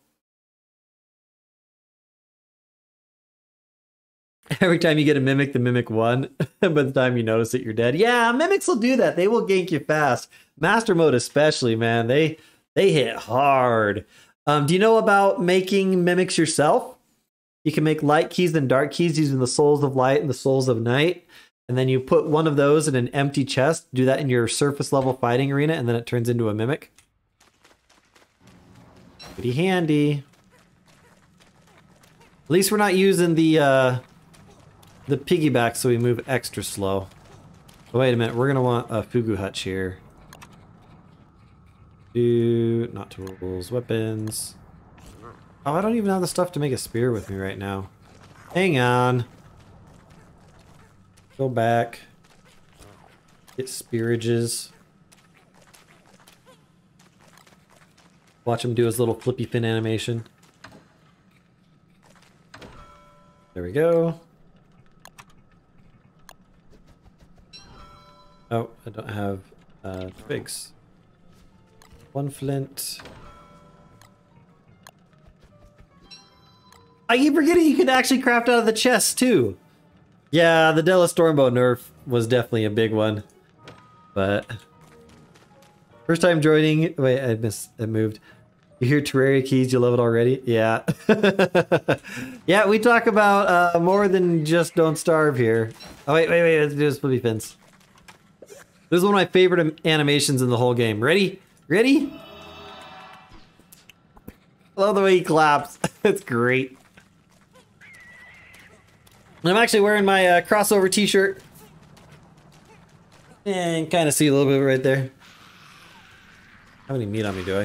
Every time you get a mimic, the mimic won. By the time you notice it, you're dead. Yeah, mimics will do that. They will gank you fast. Master mode especially, man. They, they hit hard. Um, do you know about making mimics yourself? You can make light keys and dark keys using the souls of light and the souls of night. And then you put one of those in an empty chest. Do that in your surface level fighting arena, and then it turns into a mimic. Pretty handy. At least we're not using the uh, the piggyback, so we move extra slow. Oh, wait a minute, we're gonna want a Fugu Hutch here. Do not tools, weapons. Oh, I don't even have the stuff to make a spear with me right now. Hang on. Go back. Get spearages. Watch him do his little flippy fin animation. There we go. Oh, I don't have uh, twigs. One flint. I keep forgetting you can actually craft out of the chest too. Yeah, the Della Stormbow nerf was definitely a big one. But first time joining, wait, I missed, I moved. You hear Terraria keys, you love it already? Yeah. Yeah, we talk about uh, more than just Don't Starve here. Oh wait, wait, wait, let's do Flippy Fins. This is one of my favorite animations in the whole game. Ready? Ready? I love the way he claps. It's great. I'm actually wearing my uh, crossover t-shirt. And kind of see a little bit right there. How many meat on me do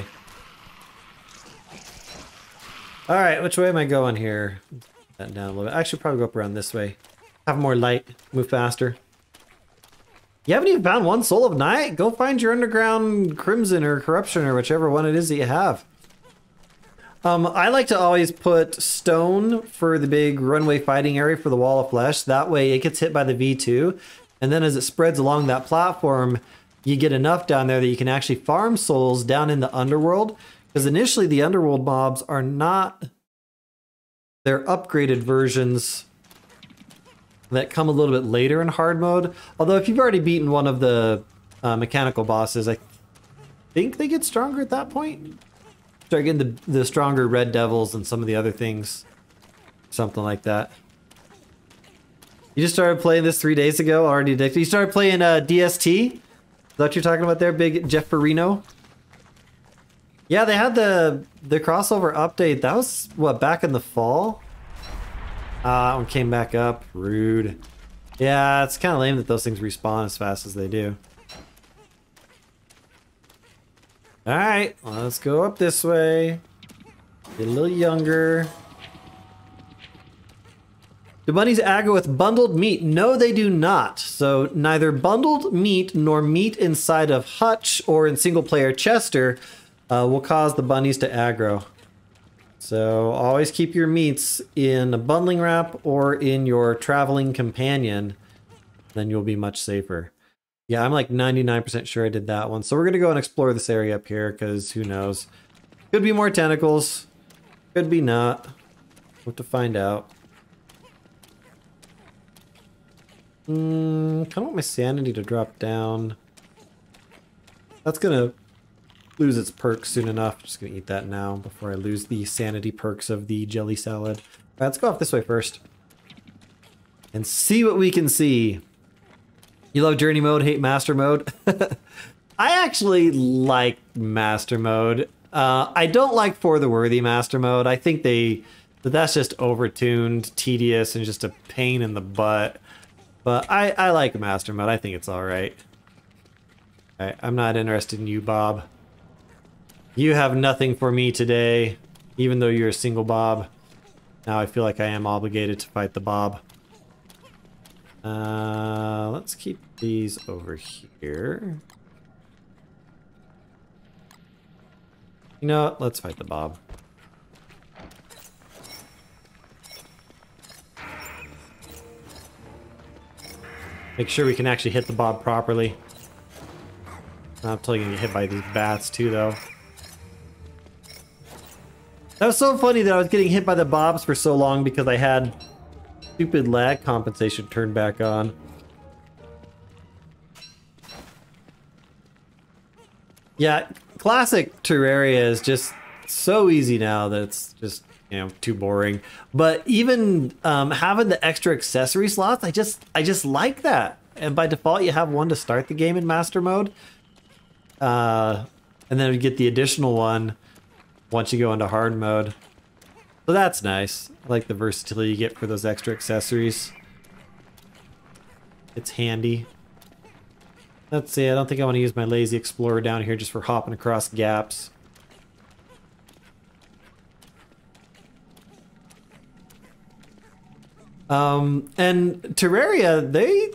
I? All right, which way am I going here? That down a little bit. I should probably go up around this way. Have more light, move faster. You haven't even found one soul of night? Go find your underground crimson or corruption or whichever one it is that you have. Um, I like to always put stone for the big runway fighting area for the Wall of Flesh. That way it gets hit by the V two. And then as it spreads along that platform, you get enough down there that you can actually farm souls down in the underworld. Because initially the underworld mobs are not... They're upgraded versions that come a little bit later in hard mode. Although if you've already beaten one of the uh, mechanical bosses, I th think they get stronger at that point. Start getting the, the stronger red devils and some of the other things. Something like that. You just started playing this three days ago? Already addicted. You started playing uh, D S T? Is that what you're talking about there, big Jeff Farino? Yeah, they had the the crossover update. That was, what, back in the fall? Ah, uh, that one came back up. Rude. Yeah, it's kind of lame that those things respawn as fast as they do. Alright, let's go up this way. Get a little younger. Do bunnies aggro with bundled meat? No, they do not. So neither bundled meat nor meat inside of Hutch or in single-player Chester Uh, will cause the bunnies to aggro. So always keep your meats in a bundling wrap or in your traveling companion. Then you'll be much safer. Yeah, I'm like ninety-nine percent sure I did that one. So we're going to go and explore this area up here because who knows. Could be more tentacles. Could be not. We'll have to find out. Mm, I kind of want my sanity to drop down. That's going to lose its perk soon enough. Just gonna eat that now before I lose the sanity perks of the jelly salad. All right, let's go off this way first and see what we can see. You love journey mode, hate master mode. I actually like master mode. Uh, I don't like For the Worthy master mode. I think they that that's just overtuned, tedious, and just a pain in the butt. But I I like master mode. I think it's all right. All right, I'm not interested in you, Bob. You have nothing for me today, even though you're a single Bob. Now I feel like I am obligated to fight the Bob. Uh, let's keep these over here. You know what? Let's fight the Bob. Make sure we can actually hit the Bob properly. Not totally gonna get hit by these bats too, though. That was so funny that I was getting hit by the bobs for so long because I had stupid lag compensation turned back on. Yeah, classic Terraria is just so easy now that it's just, you know, too boring. But even um, having the extra accessory slots, I just, I just like that. And by default, you have one to start the game in master mode. Uh, and then we get the additional one once you go into hard mode. So that's nice. I like the versatility you get for those extra accessories. It's handy. Let's see, I don't think I want to use my lazy explorer down here just for hopping across gaps. Um, and Terraria, they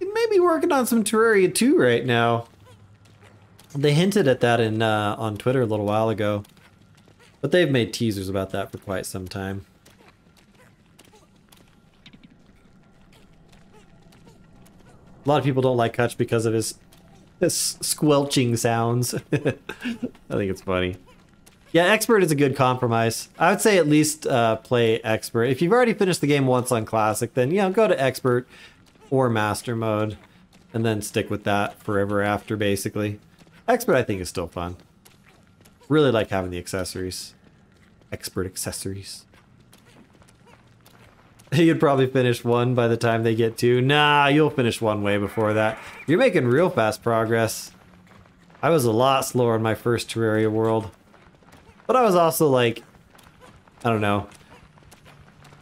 may be working on some Terraria two right now. They hinted at that in uh, on Twitter a little while ago. But they've made teasers about that for quite some time. A lot of people don't like Hutch because of his, his squelching sounds. I think it's funny. Yeah, Expert is a good compromise. I would say at least uh, play Expert. If you've already finished the game once on Classic, then, you know, go to Expert or Master Mode. And then stick with that forever after, basically. Expert, I think, is still fun. Really like having the accessories. Expert accessories. You'd probably finish one by the time they get two. Nah, you'll finish one way before that. You're making real fast progress. I was a lot slower in my first Terraria world. But I was also like, I don't know,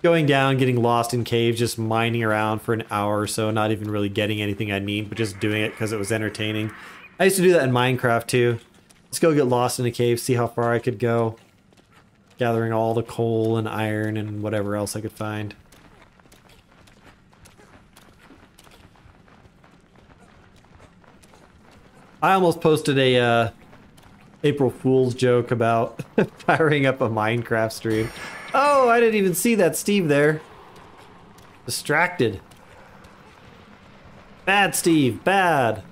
going down, getting lost in caves, just mining around for an hour or so, not even really getting anything I need, but just doing it because it was entertaining. I used to do that in Minecraft too. Let's go get lost in a cave, see how far I could go. gathering all the coal and iron and whatever else I could find. I almost posted a uh, April Fool's joke about firing up a Minecraft stream. Oh, I didn't even see that Steve there. Distracted. Bad Steve, bad.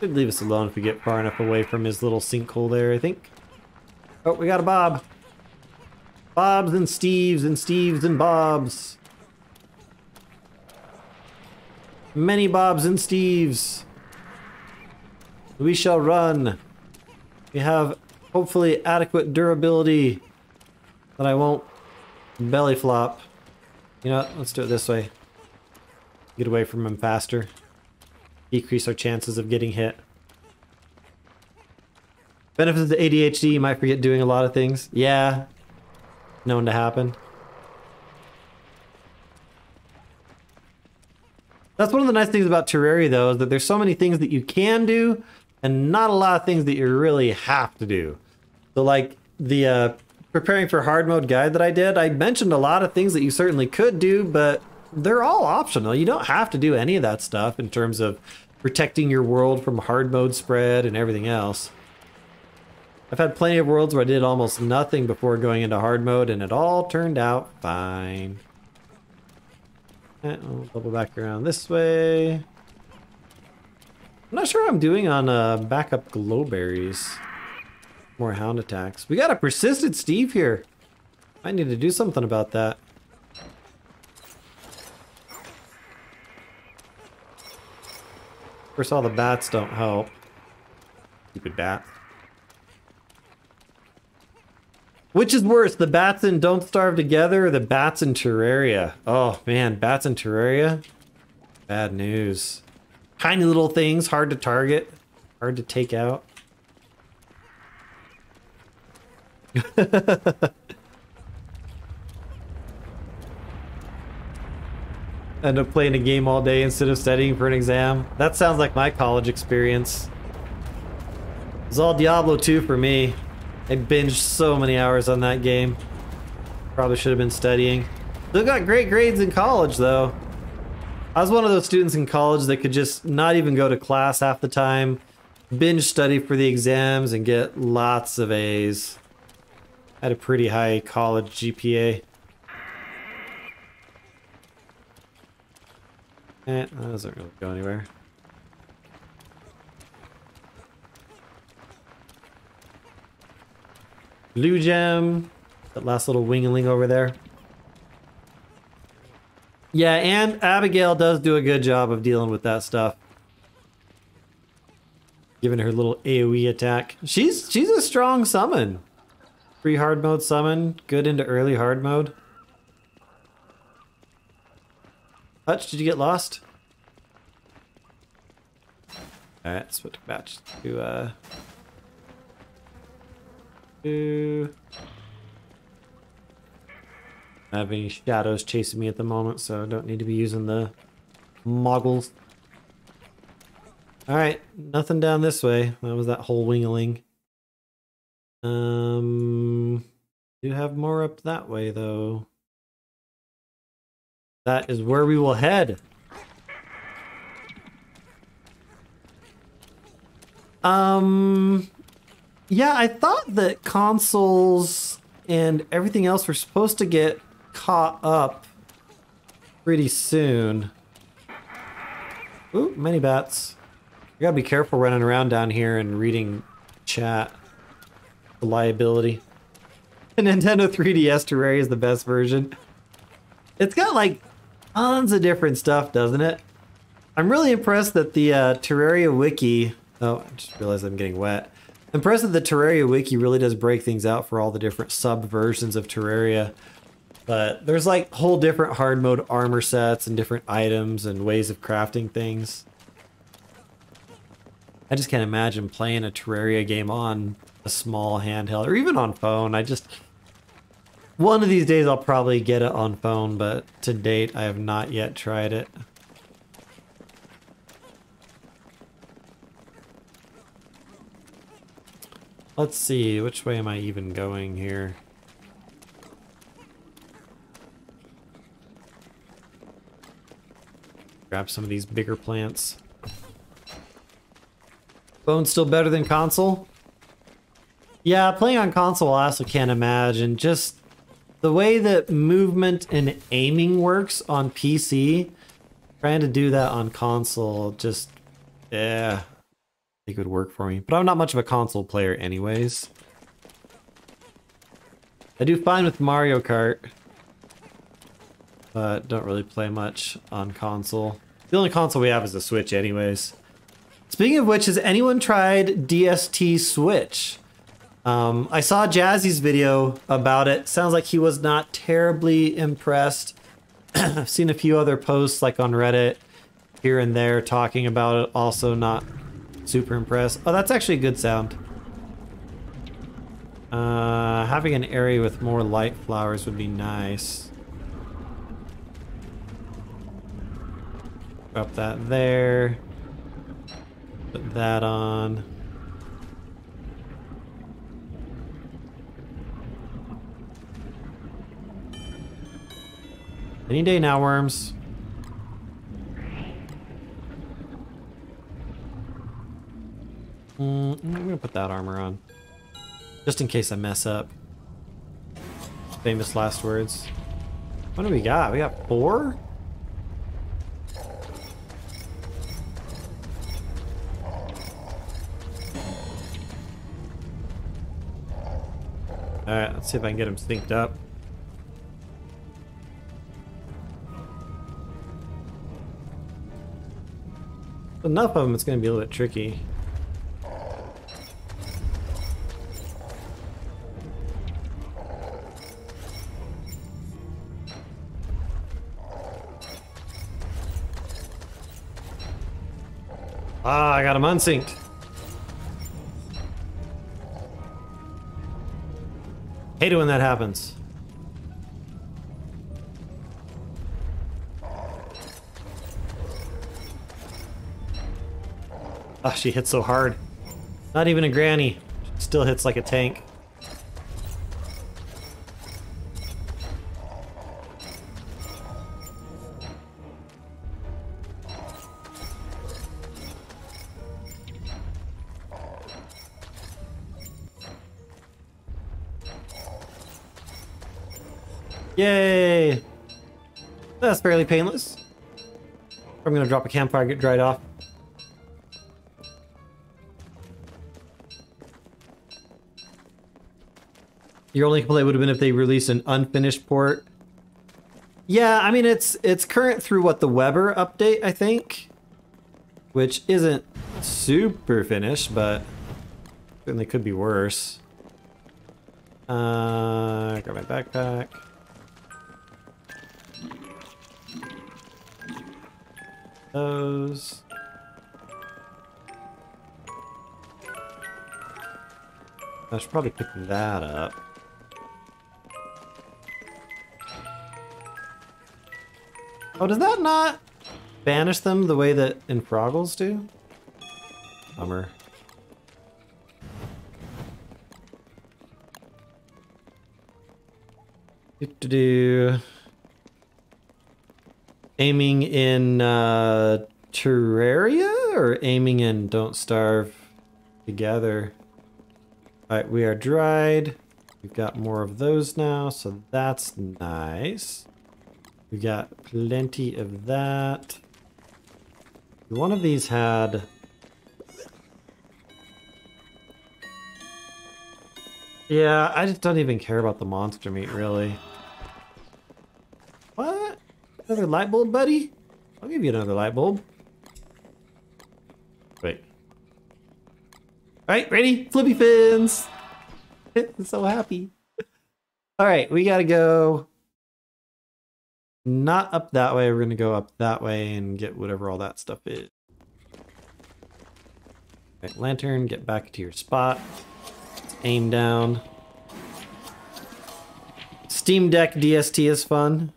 Should leave us alone if we get far enough away from his little sinkhole there, I think. Oh, we got a Bob. Bobs and Steves and Steves and Bobs. Many Bobs and Steves. We shall run. We have hopefully adequate durability that I won't belly flop. You know what? Let's do it this way. Get away from him faster. Decrease our chances of getting hit. Benefits of A D H D, you might forget doing a lot of things. Yeah. Known to happen. That's one of the nice things about Terraria, though, is that there's so many things that you can do and not a lot of things that you really have to do. So, like, the uh, preparing for hard mode guide that I did, I mentioned a lot of things that you certainly could do, but they're all optional. You don't have to do any of that stuff in terms of protecting your world from hard mode spread and everything else. I've had plenty of worlds where I did almost nothing before going into hard mode, and it all turned out fine. And we'll double back around this way. I'm not sure what I'm doing on uh, backup glowberries. More hound attacks. We got a persistent Steve here. I need to do something about that. Of course, all the bats don't help. Stupid bat. Which is worse, the bats in Don't Starve Together or the bats in Terraria? Oh man, bats in Terraria? Bad news. Tiny little things, hard to target, hard to take out. End up playing a game all day instead of studying for an exam. That sounds like my college experience. It was all Diablo two for me. I binged so many hours on that game. Probably should have been studying. Still got great grades in college, though. I was one of those students in college that could just not even go to class half the time, binge study for the exams, and get lots of A's. I had a pretty high college G P A. Eh, that doesn't really go anywhere. Blue gem. That last little wingling over there. Yeah, and Abigail does do a good job of dealing with that stuff. Giving her little AoE attack. She's she's a strong summon. Free hard mode summon. Good into early hard mode. Hutch, did you get lost? Alright, switch batch to uh I don't have any shadows chasing me at the moment, so I don't need to be using the moggles. Alright, nothing down this way. That was that whole wingling. Um, do have more up that way, though. That is where we will head. Um... Yeah, I thought that consoles and everything else were supposed to get caught up pretty soon. Ooh, many bats. You gotta be careful running around down here and reading chat. Reliability. The Nintendo three D S Terraria is the best version. It's got like tons of different stuff, doesn't it? I'm really impressed that the uh, Terraria Wiki... Oh, I just realized I'm getting wet. Impressed that the Terraria Wiki really does break things out for all the different sub-versions of Terraria. But there's like whole different hard mode armor sets and different items and ways of crafting things. I just can't imagine playing a Terraria game on a small handheld or even on phone. I just... One of these days I'll probably get it on phone, but to date I have not yet tried it. Let's see, which way am I even going here? Grab some of these bigger plants. Phone's still better than console? Yeah, playing on console I also can't imagine. Just the way that movement and aiming works on P C, trying to do that on console, just, yeah, I think it would work for me. But I'm not much of a console player anyways. I do fine with Mario Kart, but don't really play much on console. The only console we have is the Switch anyways. Speaking of which, has anyone tried D S T Switch? Um, I saw Jazzy's video about it. Sounds like he was not terribly impressed. I've seen a few other posts like on Reddit here and there talking about it. Also not super impressed. Oh, that's actually a good sound. Uh, having an area with more light flowers would be nice. Drop that there. Put that on. Any day now, worms. Mm, I'm gonna put that armor on. Just in case I mess up. Famous last words. What do we got? We got four? Alright, let's see if I can get him synced up. Enough of them, it's going to be a little bit tricky. Ah, I got them unsynced. Hate it when that happens. Oh, she hits so hard. Not even a granny. She still hits like a tank. Yay! That's fairly painless. I'm gonna drop a campfire, get dried off. Your only complaint would have been if they released an unfinished port. Yeah, I mean, it's it's current through what, the Weber update, I think? Which isn't super finished, but certainly could be worse. Uh, grab my backpack. Those. I should probably pick that up. Oh, does that not banish them the way that infroggles do? Bummer. Do-do-do. Aiming in uh, Terraria or aiming in Don't Starve Together? Alright, we are dried. We've got more of those now, so that's nice. We got plenty of that. One of these had... Yeah, I just don't even care about the monster meat, really. What? Another light bulb, buddy? I'll give you another light bulb. Wait. Alright, ready? Flippy fins! I'm so happy. Alright, we gotta go... Not up that way, we're gonna go up that way and get whatever all that stuff is. Alright, lantern, get back to your spot. Let's aim down. Steam Deck D S T is fun.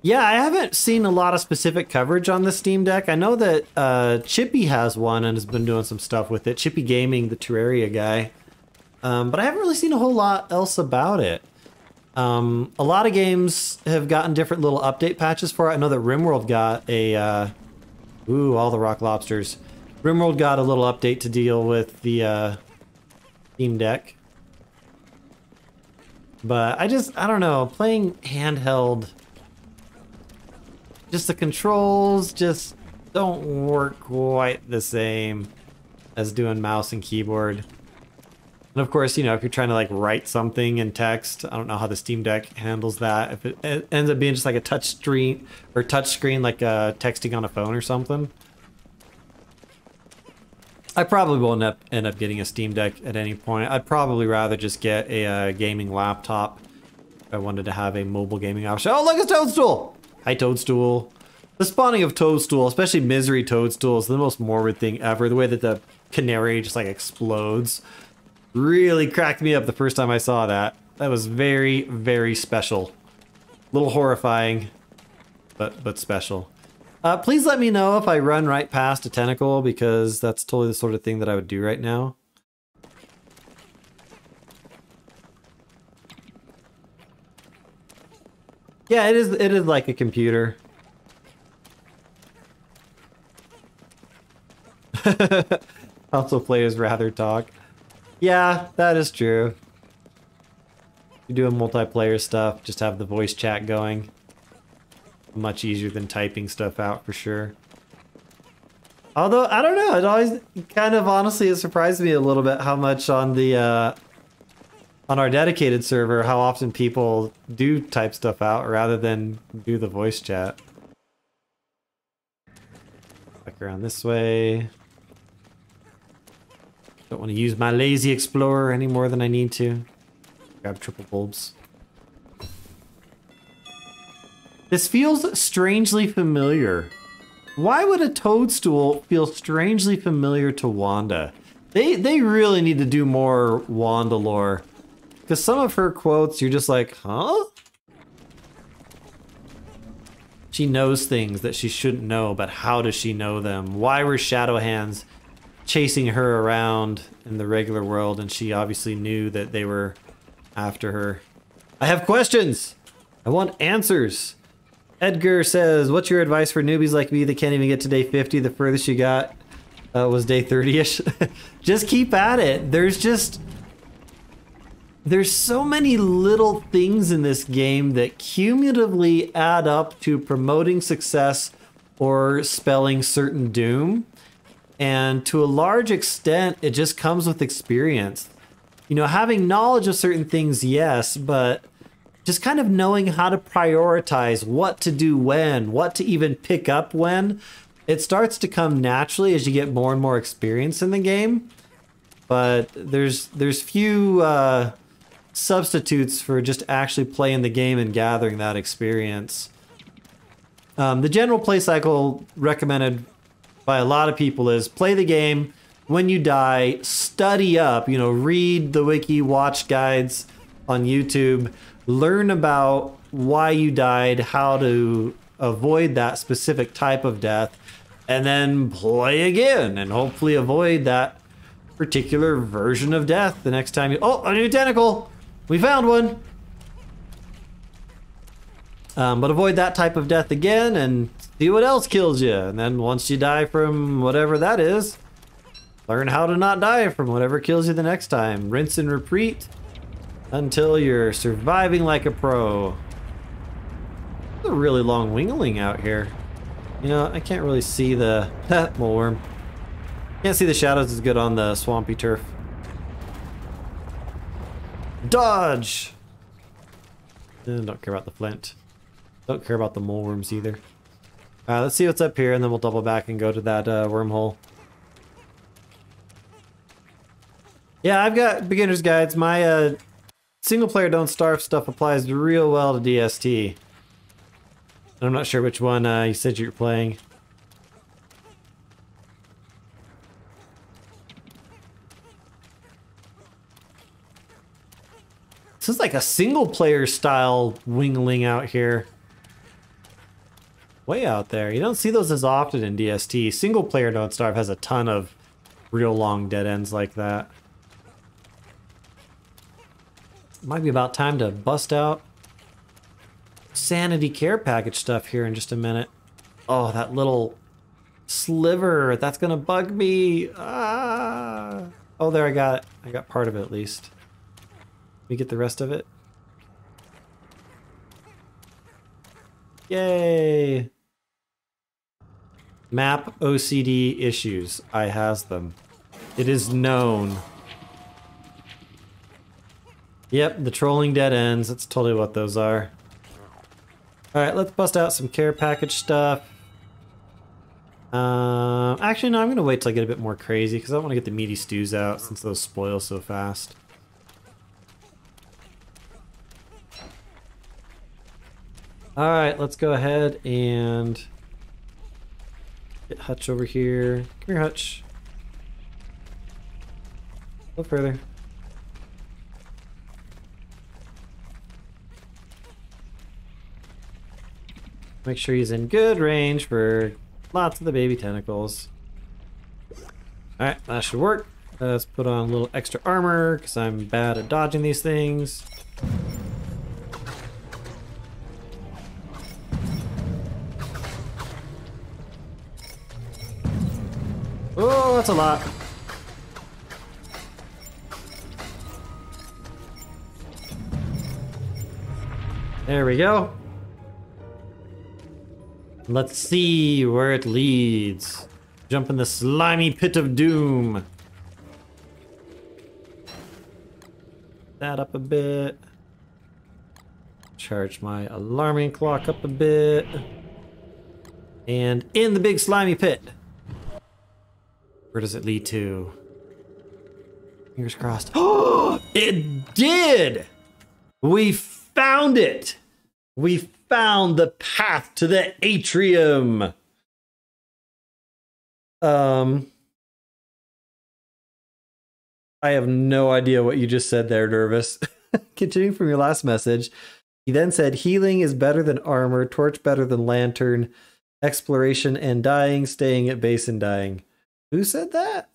Yeah, I haven't seen a lot of specific coverage on the Steam Deck. I know that uh, Chippy has one and has been doing some stuff with it. Chippy Gaming, the Terraria guy. Um, but I haven't really seen a whole lot else about it. Um, a lot of games have gotten different little update patches for it. I know that RimWorld got a... Uh, ooh, all the rock lobsters. RimWorld got a little update to deal with the uh, Steam Deck. But I just, I don't know, playing handheld... Just the controls just don't work quite the same as doing mouse and keyboard. And of course, you know, if you're trying to like write something in text, I don't know how the Steam Deck handles that. If it, it ends up being just like a touch screen or touch screen, like uh, texting on a phone or something. I probably won't up, end up getting a Steam Deck at any point. I'd probably rather just get a uh, gaming laptop if I wanted to have a mobile gaming option. Oh, look, it's Toadstool! Hi, Toadstool. The spawning of Toadstool, especially Misery Toadstool, is the most morbid thing ever. The way that the canary just like explodes. Really cracked me up the first time I saw that. That was very, very special. A little horrifying, but but special. Uh, please let me know if I run right past a tentacle, because that's totally the sort of thing that I would do right now. Yeah, it is. It is like a computer. Also, players rather talk. Yeah, that is true. If you're doing multiplayer stuff, just have the voice chat going. Much easier than typing stuff out, for sure. Although, I don't know, it always kind of honestly it surprised me a little bit how much on the uh, on our dedicated server, how often people do type stuff out rather than do the voice chat. Back around this way. Don't want to use my lazy explorer any more than I need to. Grab triple bulbs. This feels strangely familiar. Why would a toadstool feel strangely familiar to Wanda? They they really need to do more Wanda lore. Because some of her quotes, you're just like, huh? She knows things that she shouldn't know, but how does she know them? Why were shadow hands chasing her around in the regular world, and she obviously knew that they were after her? I have questions! I want answers! Edgar says, what's your advice for newbies like me that can't even get to day fifty? The furthest you got uh, was day thirty-ish. Just keep at it. There's just... There's so many little things in this game that cumulatively add up to promoting success or spelling certain doom. And to a large extent, it just comes with experience. You know, having knowledge of certain things, yes, but just kind of knowing how to prioritize what to do when, what to even pick up when, it starts to come naturally as you get more and more experience in the game. But there's there's few uh, substitutes for just actually playing the game and gathering that experience. Um, the general play cycle recommended by a lot of people is play the game, when you die, study up, you know, read the wiki, watch guides on YouTube, learn about why you died, how to avoid that specific type of death, and then play again and hopefully avoid that particular version of death the next time you... Oh, a new tentacle! We found one! Um, but avoid that type of death again and see what else kills you. And then once you die from whatever that is, learn how to not die from whatever kills you the next time. Rinse and repeat until you're surviving like a pro. It's a really long wingling out here. You know, I can't really see the... Moleworm. Can't see the shadows as good on the swampy turf. Dodge! Eh, don't care about the flint. Don't care about the moleworms either. Alright, let's see what's up here, and then we'll double back and go to that uh, wormhole. Yeah, I've got beginner's guides. My uh, single-player Don't Starve stuff applies real well to D S T. I'm not sure which one uh, you said you're playing. This is like a single-player style wingling out here. Way out there. You don't see those as often in D S T. Single player Don't Starve has a ton of real long dead ends like that. might be about time to bust out sanity care package stuff here in just a minute. Oh, that little sliver, that's gonna bug me. Ah. Oh, there, I got it. I got part of it at least. We get the rest of it. Yay. Map O C D issues. I has them. It is known. Yep, the trolling dead ends. That's totally what those are. Alright, let's bust out some care package stuff. Uh, actually, no, I'm going to wait till I get a bit more crazy because I want to get the meaty stews out since those spoil so fast. Alright, let's go ahead and get Hutch over here. Come here, Hutch. A little further. Make sure he's in good range for lots of the baby tentacles. Alright, that should work. Let's put on a little extra armor because I'm bad at dodging these things. Oh, that's a lot. There we go. Let's see where it leads. Jump in the slimy pit of doom. That up a bit. Charge my alarming clock up a bit. And in the big slimy pit. Where does it lead to? Fingers crossed. Oh, it did! We found it! We found it! Found the path to the atrium. Um, I have no idea what you just said there, Nervous. Continuing from your last message, he then said, healing is better than armor, torch better than lantern, exploration and dying, staying at base and dying. Who said that?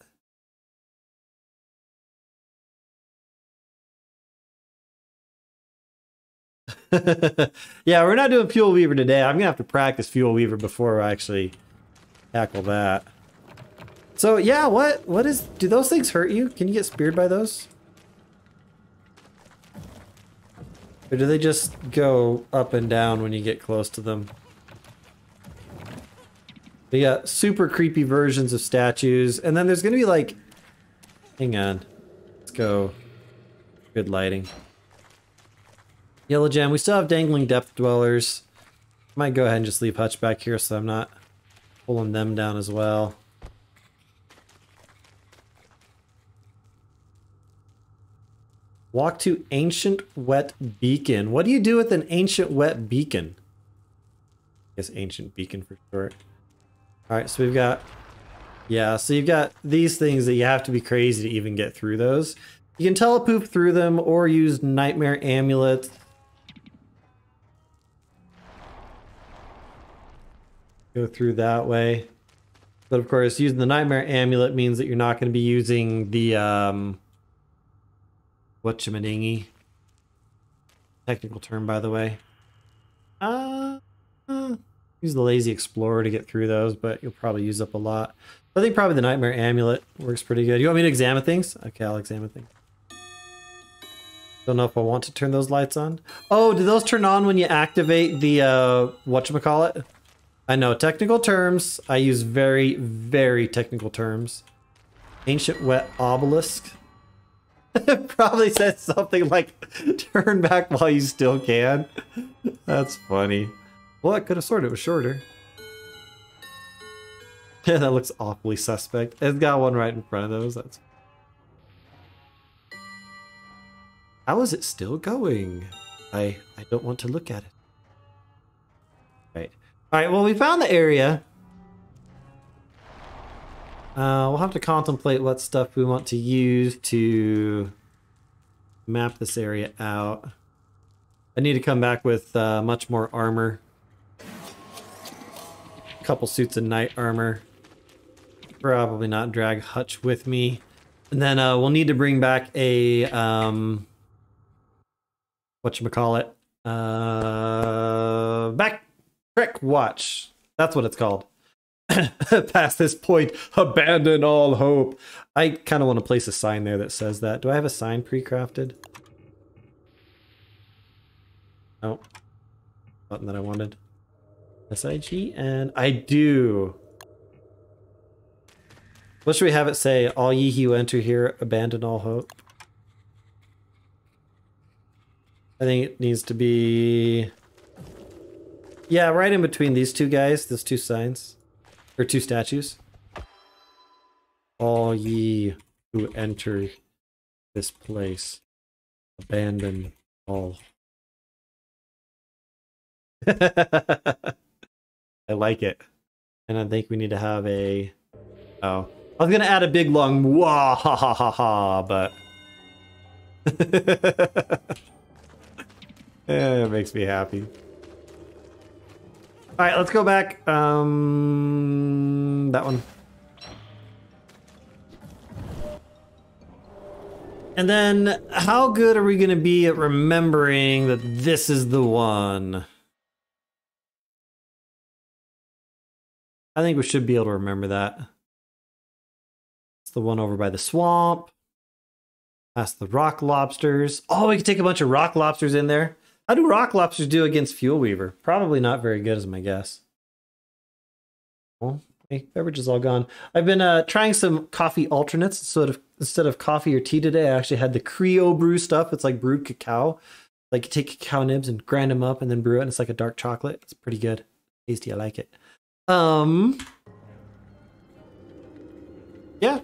Yeah, we're not doing Fuel Weaver today. I'm gonna have to practice Fuel Weaver before I actually tackle that. So yeah, what what is do those things hurt you? Can you get speared by those? Or do they just go up and down when you get close to them? They got super creepy versions of statues, and then there's gonna be like, hang on. Let's go. Good lighting. Yellow Gem, we still have dangling depth dwellers. Might go ahead and just leave Hutch back here so I'm not pulling them down as well. Walk to ancient wet beacon. What do you do with an ancient wet beacon? I guess ancient beacon for short. Alright, so we've got... Yeah, so you've got these things that you have to be crazy to even get through those. You can telepoop through them or use nightmare amulets. Go through that way. But of course, using the nightmare amulet means that you're not going to be using the, um... whatchamadingy. Technical term, by the way. Uh, uh, use the lazy explorer to get through those, but you'll probably use up a lot. I think probably the nightmare amulet works pretty good. You want me to examine things? Okay, I'll examine things. Don't know if I want to turn those lights on. Oh, do those turn on when you activate the, uh, whatchamacallit? I know, technical terms. I use very, very technical terms. Ancient wet obelisk. It probably says something like, turn back while you still can. That's funny. Well, I could have sworn it was shorter. Yeah, that looks awfully suspect. It's got one right in front of those. That's... How is it still going? I, I don't want to look at it. Right. Alright, well, we found the area. Uh, we'll have to contemplate what stuff we want to use to map this area out. I need to come back with uh, much more armor. A couple suits of night armor. Probably not drag Hutch with me. And then uh, we'll need to bring back a um, whatchamacallit, uh, backtrack watch. That's what it's called. Past this point, abandon all hope. I kind of want to place a sign there that says that. Do I have a sign pre-crafted? Oh, button that I wanted. S I G, and I do. What should we have it say? All ye who enter here, abandon all hope. I think it needs to be... yeah, right in between these two guys, those two signs. Or two statues. All ye who enter this place, abandon all. I like it. And I think we need to have a... oh. I was going to add a big long wah ha ha ha ha, but... yeah, it makes me happy. Alright, let's go back. Um, that one. And then, how good are we going to be at remembering that this is the one? I think we should be able to remember that. It's the one over by the swamp. Past the rock lobsters. Oh, we can take a bunch of rock lobsters in there. How do rock lobsters do against Fuel Weaver? Probably not very good is my guess. Well, my beverage is all gone. I've been uh, trying some coffee alternates. Sort of, instead of coffee or tea today, I actually had the Creole brew stuff. It's like brewed cacao. Like you take cacao nibs and grind them up and then brew it. And it's like a dark chocolate. It's pretty good. Tasty. I like it. Um. Yeah.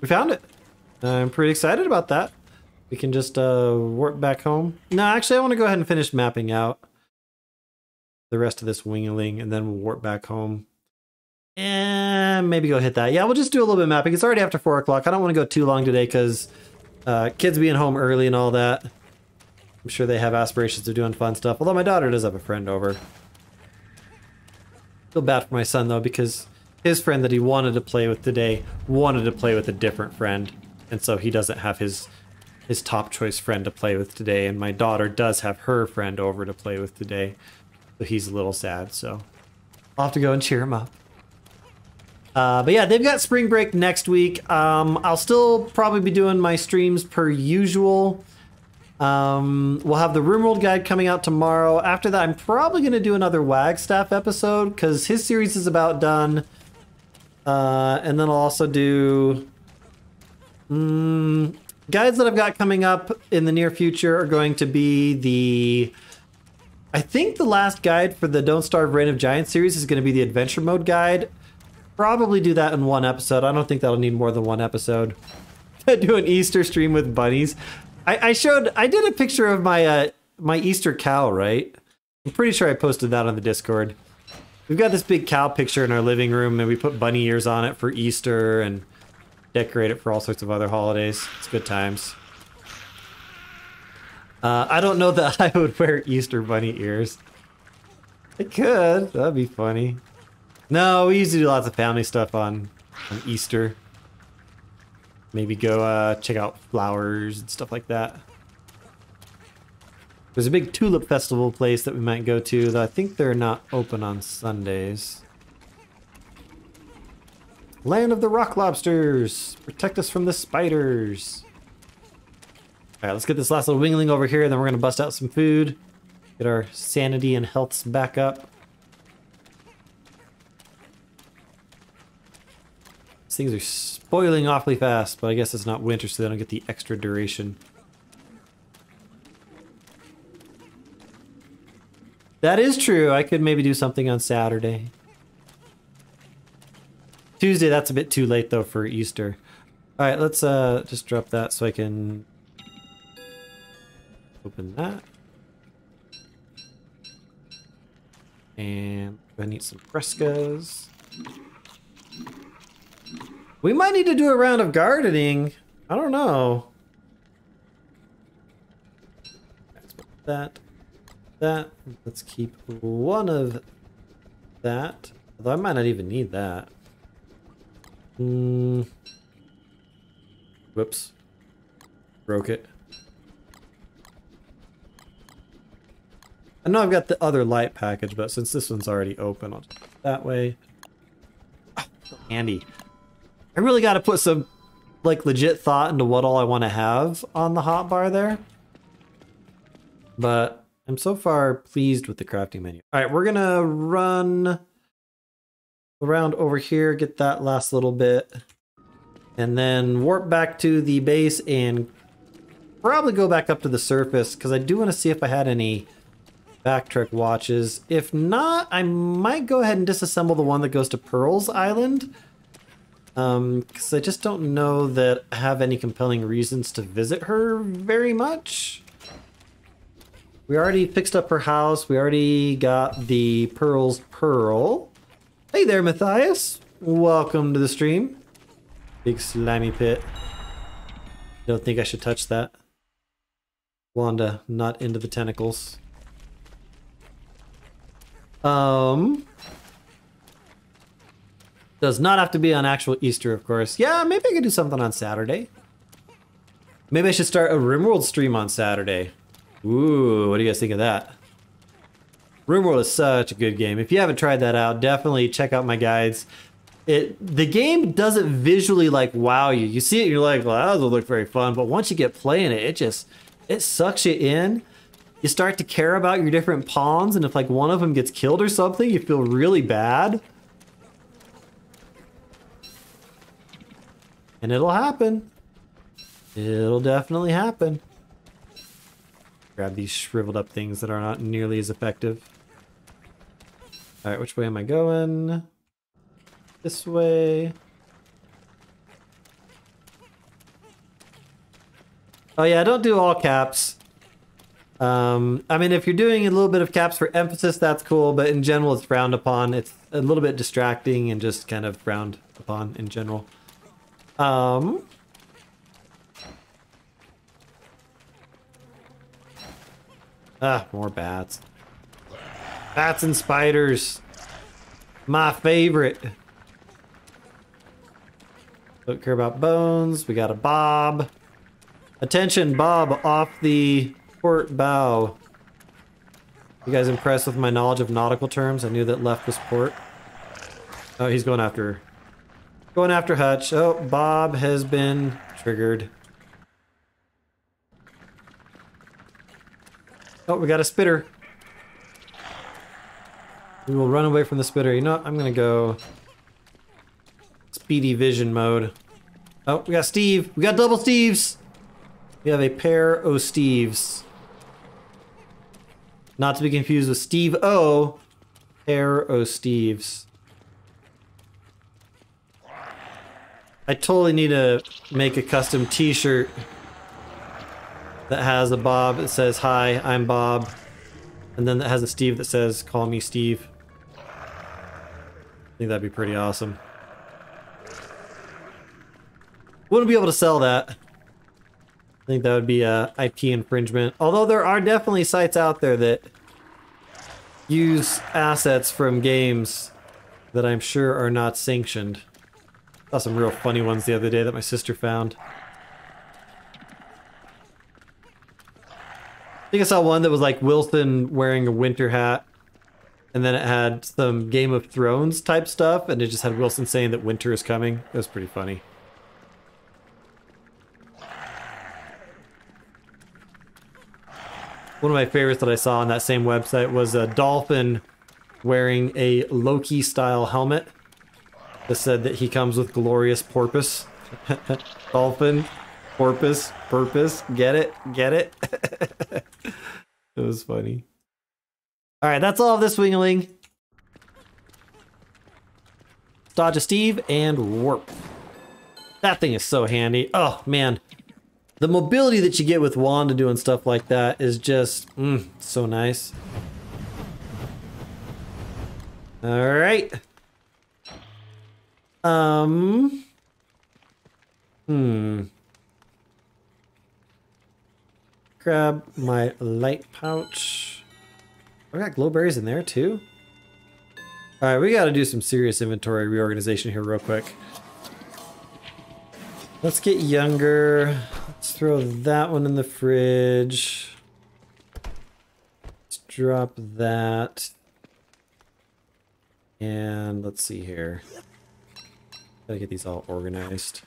We found it. I'm pretty excited about that. We can just uh, warp back home. No, actually, I want to go ahead and finish mapping out the rest of this wingling, and then we'll warp back home. And maybe go hit that. Yeah, we'll just do a little bit of mapping. It's already after four o'clock. I don't want to go too long today because uh, kids being home early and all that. I'm sure they have aspirations of doing fun stuff. Although my daughter does have a friend over. Feel bad for my son, though, because his friend that he wanted to play with today wanted to play with a different friend. And so he doesn't have his... his top choice friend to play with today, and my daughter does have her friend over to play with today, so he's a little sad, so I'll have to go and cheer him up. Uh, but yeah, they've got spring break next week. Um, I'll still probably be doing my streams per usual. Um, we'll have the Room World Guide coming out tomorrow. After that, I'm probably going to do another Wagstaff episode, because his series is about done. Uh, and then I'll also do... Um, guides that I've got coming up in the near future are going to be the... I think the last guide for the Don't Starve Reign of Giants series is going to be the Adventure Mode guide. Probably do that in one episode. I don't think that'll need more than one episode. Do an Easter stream with bunnies. I, I showed... I did a picture of my, uh, my Easter cow, right? I'm pretty sure I posted that on the Discord. We've got this big cow picture in our living room, and we put bunny ears on it for Easter, and... decorate it for all sorts of other holidays. It's good times. Uh, I don't know that I would wear Easter bunny ears. I could. That'd be funny. No, we usually do lots of family stuff on, on Easter. Maybe go uh, check out flowers and stuff like that. There's a big tulip festival place that we might go to, though I think they're not open on Sundays. Land of the rock lobsters! Protect us from the spiders! Alright, let's get this last little wingling over here, and then we're gonna bust out some food. Get our sanity and healths back up. These things are spoiling awfully fast, but I guess it's not winter, so they don't get the extra duration. That is true, I could maybe do something on Saturday. Tuesday, that's a bit too late, though, for Easter. All right, let's uh, just drop that so I can open that. And I need some frescas. We might need to do a round of gardening. I don't know. Let's put that, that. Let's keep one of that. Although I might not even need that. Mm. Whoops. Broke it. I know I've got the other light package, but since this one's already open, I'll just that way. Oh, so handy. I really got to put some, like, legit thought into what all I want to have on the hotbar there. But I'm so far pleased with the crafting menu. All right, we're going to run around over here, get that last little bit, and then warp back to the base and probably go back up to the surface because I do want to see if I had any backtrack watches. If not, I might go ahead and disassemble the one that goes to Pearl's Island. Um, because I just don't know that I have any compelling reasons to visit her very much. We already fixed up her house. We already got the Pearl's Pearl. Hey there, Matthias. Welcome to the stream. Big slimy pit. Don't think I should touch that. Wanda, not into the tentacles. Um... Does not have to be on actual Easter, of course. Yeah, maybe I could do something on Saturday. Maybe I should start a RimWorld stream on Saturday. Ooh, what do you guys think of that? RimWorld is such a good game. If you haven't tried that out, definitely check out my guides. It the game doesn't visually like wow you. You see it, you're like, well, that doesn't look very fun. But once you get playing it, it just it sucks you in. You start to care about your different pawns, and if like one of them gets killed or something, you feel really bad. And it'll happen. It'll definitely happen. Grab these shriveled up things that are not nearly as effective. All right, which way am I going? This way. Oh yeah, don't do all caps. Um, I mean, if you're doing a little bit of caps for emphasis, that's cool. But in general, it's frowned upon. It's a little bit distracting and just kind of frowned upon in general. Um, ah, more bats. Bats and spiders. My favorite. Don't care about bones. We got a Bob. Attention, Bob, off the port bow. You guys impressed with my knowledge of nautical terms? I knew that left was port. Oh, he's going after her. Going after Hutch. Oh, Bob has been triggered. Oh, we got a spitter. We will run away from the spitter. You know what? I'm going to go speedy vision mode. Oh, we got Steve. We got double Steves. We have a pair of Steves. Not to be confused with Steve O. Pair of Steves. I totally need to make a custom t-shirt that has a Bob that says, hi, I'm Bob. And then that has a Steve that says, call me Steve. I think that'd be pretty awesome. Wouldn't be able to sell that. I think that would be a I P infringement. Although there are definitely sites out there that use assets from games that I'm sure are not sanctioned. Saw some real funny ones the other day that my sister found. I think I saw one that was like Wilson wearing a winter hat, and then it had some Game of Thrones type stuff, and it just had Wilson saying that winter is coming. It was pretty funny. One of my favorites that I saw on that same website was a dolphin wearing a Loki style helmet. That said that he comes with glorious porpoise. Dolphin, porpoise, purpose. Get it? Get it? It was funny. Alright, that's all of this wingling. Dodge a Steve and warp. That thing is so handy. Oh, man. The mobility that you get with Wanda doing stuff like that is just mm, so nice. Alright. Um, hmm. Grab my light pouch. I got glowberries in there too. All right, we got to do some serious inventory reorganization here real quick. Let's get younger. Let's throw that one in the fridge. Let's drop that. And let's see here. Gotta get these all organized.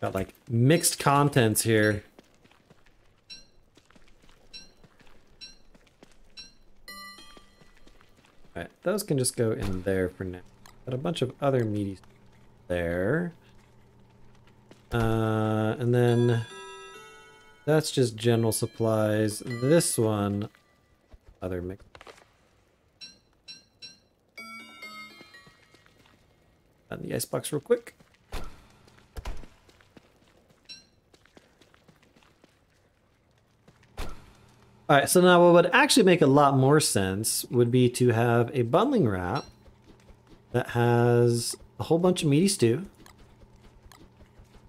Got like mixed contents here. Alright, those can just go in there for now. Got a bunch of other meaty there. Uh, and then that's just general supplies. This one, other mix. On the icebox real quick. All right, so now what would actually make a lot more sense would be to have a bundling wrap that has a whole bunch of meaty stew, a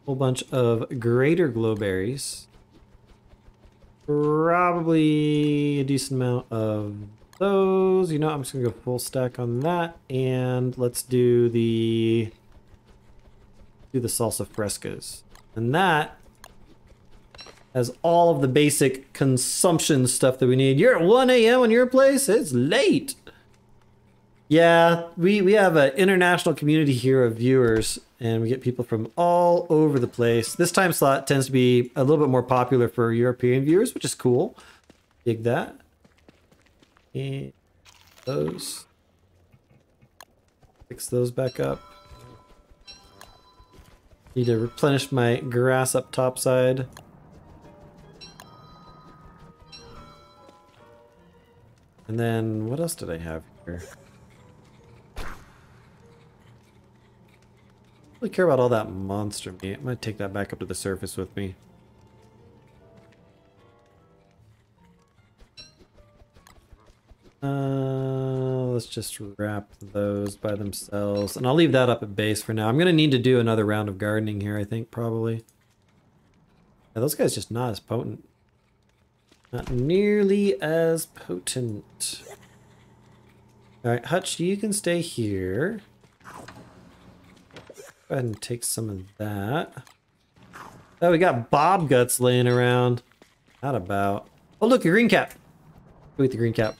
whole bunch of greater glowberries, probably a decent amount of those. You know, I'm just gonna go full stack on that, and let's do the do the salsa frescas, and that has all of the basic consumption stuff that we need. You're at one A M in your place? It's late. Yeah, we, we have an international community here of viewers, and we get people from all over the place. This time slot tends to be a little bit more popular for European viewers, which is cool. Dig that. And those. Fix those back up. Need to replenish my grass up top side. And then, what else did I have here? I don't really care about all that monster meat. I'm gonna take that back up to the surface with me. Uh, let's just wrap those by themselves. And I'll leave that up at base for now. I'm gonna need to do another round of gardening here, I think, probably. Now, those guys are just not as potent. Not nearly as potent. Alright, Hutch, you can stay here. Go ahead and take some of that. Oh, we got Bob Guts laying around. Not about. Oh, look, a green cap. Go eat the green cap.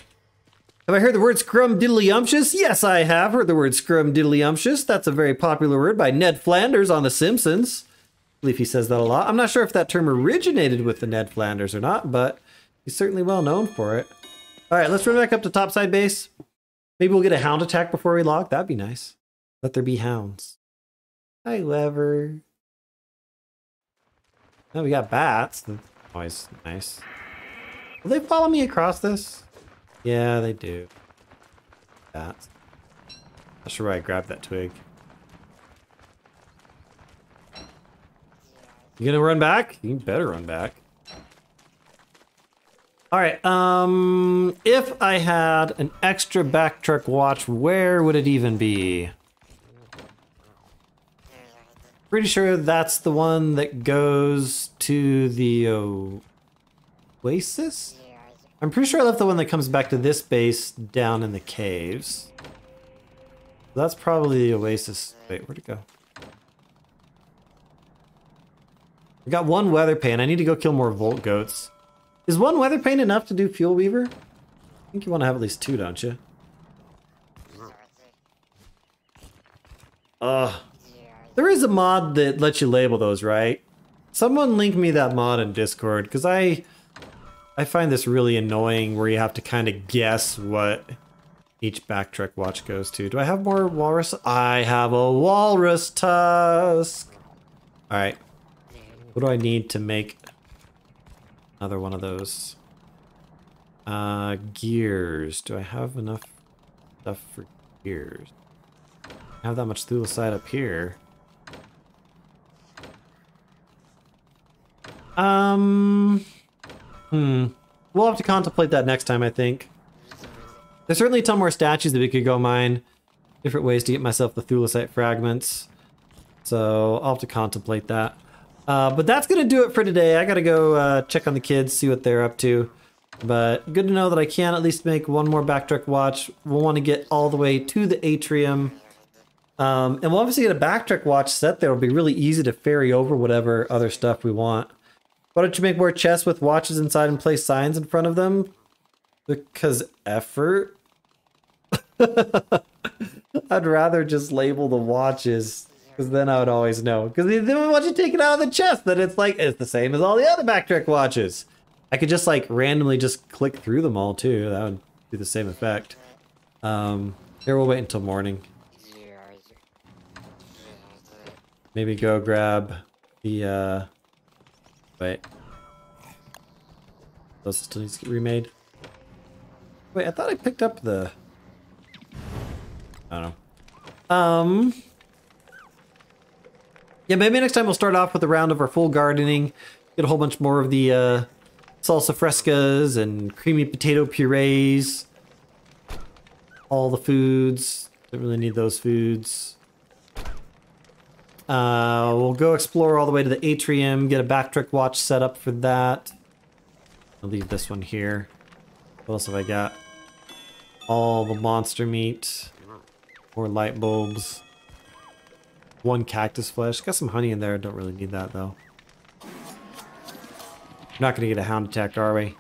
Have I heard the word scrum-diddlyumptious? Yes, I have heard the word scrum-diddlyumptious. That's a very popular word by Ned Flanders on The Simpsons. I believe he says that a lot. I'm not sure if that term originated with the Ned Flanders or not, but he's certainly well known for it. All right, let's run back up to topside base. Maybe we'll get a hound attack before we log. That'd be nice. Let there be hounds. Hi, Lever. Now we got bats. That's always nice. Will they follow me across this? Yeah, they do. Bats. Not sure why I grabbed that twig. You gonna run back? You better run back. All right, um, if I had an extra backtrack watch, where would it even be? Pretty sure that's the one that goes to the oasis? I'm pretty sure I left the one that comes back to this base down in the caves. That's probably the oasis. Wait, where'd it go? I got one weather pane. I need to go kill more Volt Goats. Is one weather pane enough to do Fuel Weaver? I think you want to have at least two, don't you? Ugh. There is a mod that lets you label those, right? Someone link me that mod in Discord, because I... I find this really annoying where you have to kind of guess what each backtrack watch goes to. Do I have more walrus? I have a walrus tusk! Alright. What do I need to make another one of those? Uh, gears. Do I have enough stuff for gears? I don't have that much thulicide up here. Um, hmm. We'll have to contemplate that next time, I think. There's certainly a ton more statues that we could go mine. Different ways to get myself the thulicite fragments. So I'll have to contemplate that. Uh, but that's going to do it for today. I got to go uh, check on the kids, see what they're up to. But good to know that I can at least make one more backtrack watch. We'll want to get all the way to the atrium. Um, and we'll obviously get a backtrack watch set there. It'll be really easy to ferry over whatever other stuff we want. Why don't you make more chests with watches inside and place signs in front of them? Because effort? I'd rather just label the watches, because then I would always know. Because then once you take it out of the chest, then it's like, it's the same as all the other backtrack watches. I could just like randomly just click through them all too. That would be the same effect. Um, here, we'll wait until morning. Maybe go grab the, uh, wait. Those still need to get remade. Wait, I thought I picked up the... I don't know. Um, yeah, maybe next time we'll start off with a round of our full gardening. Get a whole bunch more of the uh, salsa frescas and creamy potato purees. All the foods. Don't really need those foods. Uh, we'll go explore all the way to the atrium. Get a backtrack watch set up for that. I'll leave this one here. What else have I got? All the monster meat. More light bulbs. One cactus flesh. Got some honey in there. Don't really need that though. We're not going to get a hound attacked, are we?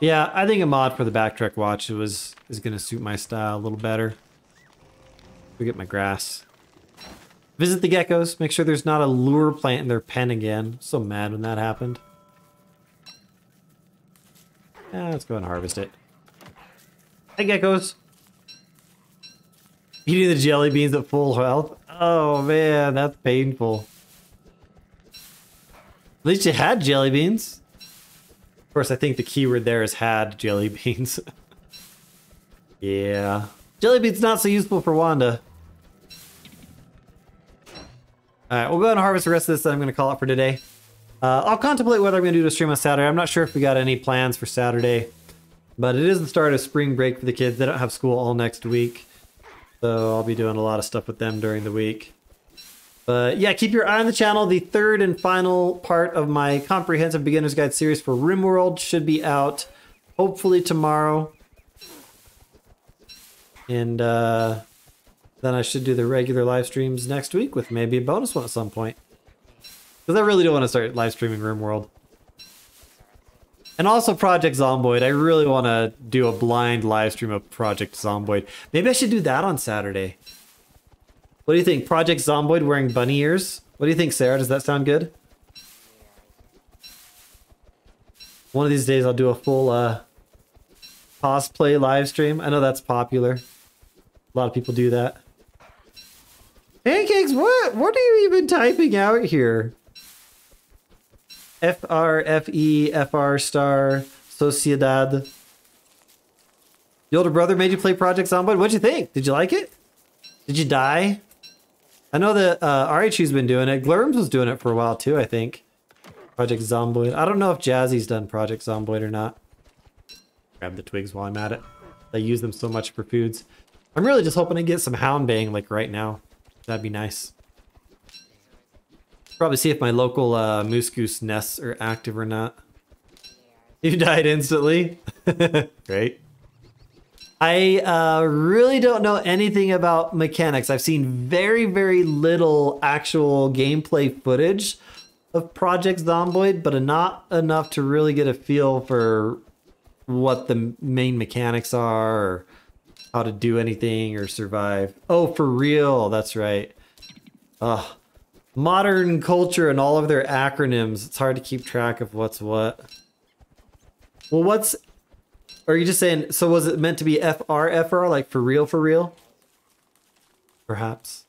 Yeah, I think a mod for the backtrack watch was is going to suit my style a little better. Go get my grass. Visit the geckos. Make sure there's not a lure plant in their pen again. I'm so mad when that happened. Yeah, let's go and harvest it. Hey, geckos. Eating the jelly beans at full health. Oh, man, that's painful. At least you had jelly beans. Of course, I think the keyword there is had jelly beans. Yeah. Jelly beans not so useful for Wanda. All right, we'll go ahead and harvest the rest of this, and I'm going to call it for today. Uh, I'll contemplate whether I'm going to do a stream on Saturday. I'm not sure if we got any plans for Saturday, but it is the start of spring break for the kids. They don't have school all next week, so I'll be doing a lot of stuff with them during the week. But yeah, keep your eye on the channel. The third and final part of my comprehensive beginner's guide series for RimWorld should be out hopefully tomorrow. And uh, then I should do the regular live streams next week with maybe a bonus one at some point. Because I really don't want to start live streaming RimWorld. And also Project Zomboid. I really want to do a blind live stream of Project Zomboid. Maybe I should do that on Saturday. What do you think? Project Zomboid wearing bunny ears? What do you think, Sarah? Does that sound good? One of these days I'll do a full uh, cosplay live stream. I know that's popular. A lot of people do that. Pancakes, what? What are you even typing out here? F R F E F R star Sociedad. The older brother made you play Project Zomboid. What'd you think? Did you like it? Did you die? I know that uh, R H U's been doing it. Glurms was doing it for a while too, I think. Project Zomboid. I don't know if Jazzy's done Project Zomboid or not. Grab the twigs while I'm at it. I use them so much for foods. I'm really just hoping to get some hound bang like right now. That'd be nice. Probably see if my local uh, moose goose nests are active or not. You died instantly. Great. I uh, really don't know anything about mechanics. I've seen very, very little actual gameplay footage of Project Zomboid, but not enough to really get a feel for what the main mechanics are, or how to do anything or survive. Oh, for real. That's right. Ugh. Modern culture and all of their acronyms. It's hard to keep track of what's what. Well, what's... Or are you just saying... So was it meant to be F R F R? Like, for real, for real? Perhaps.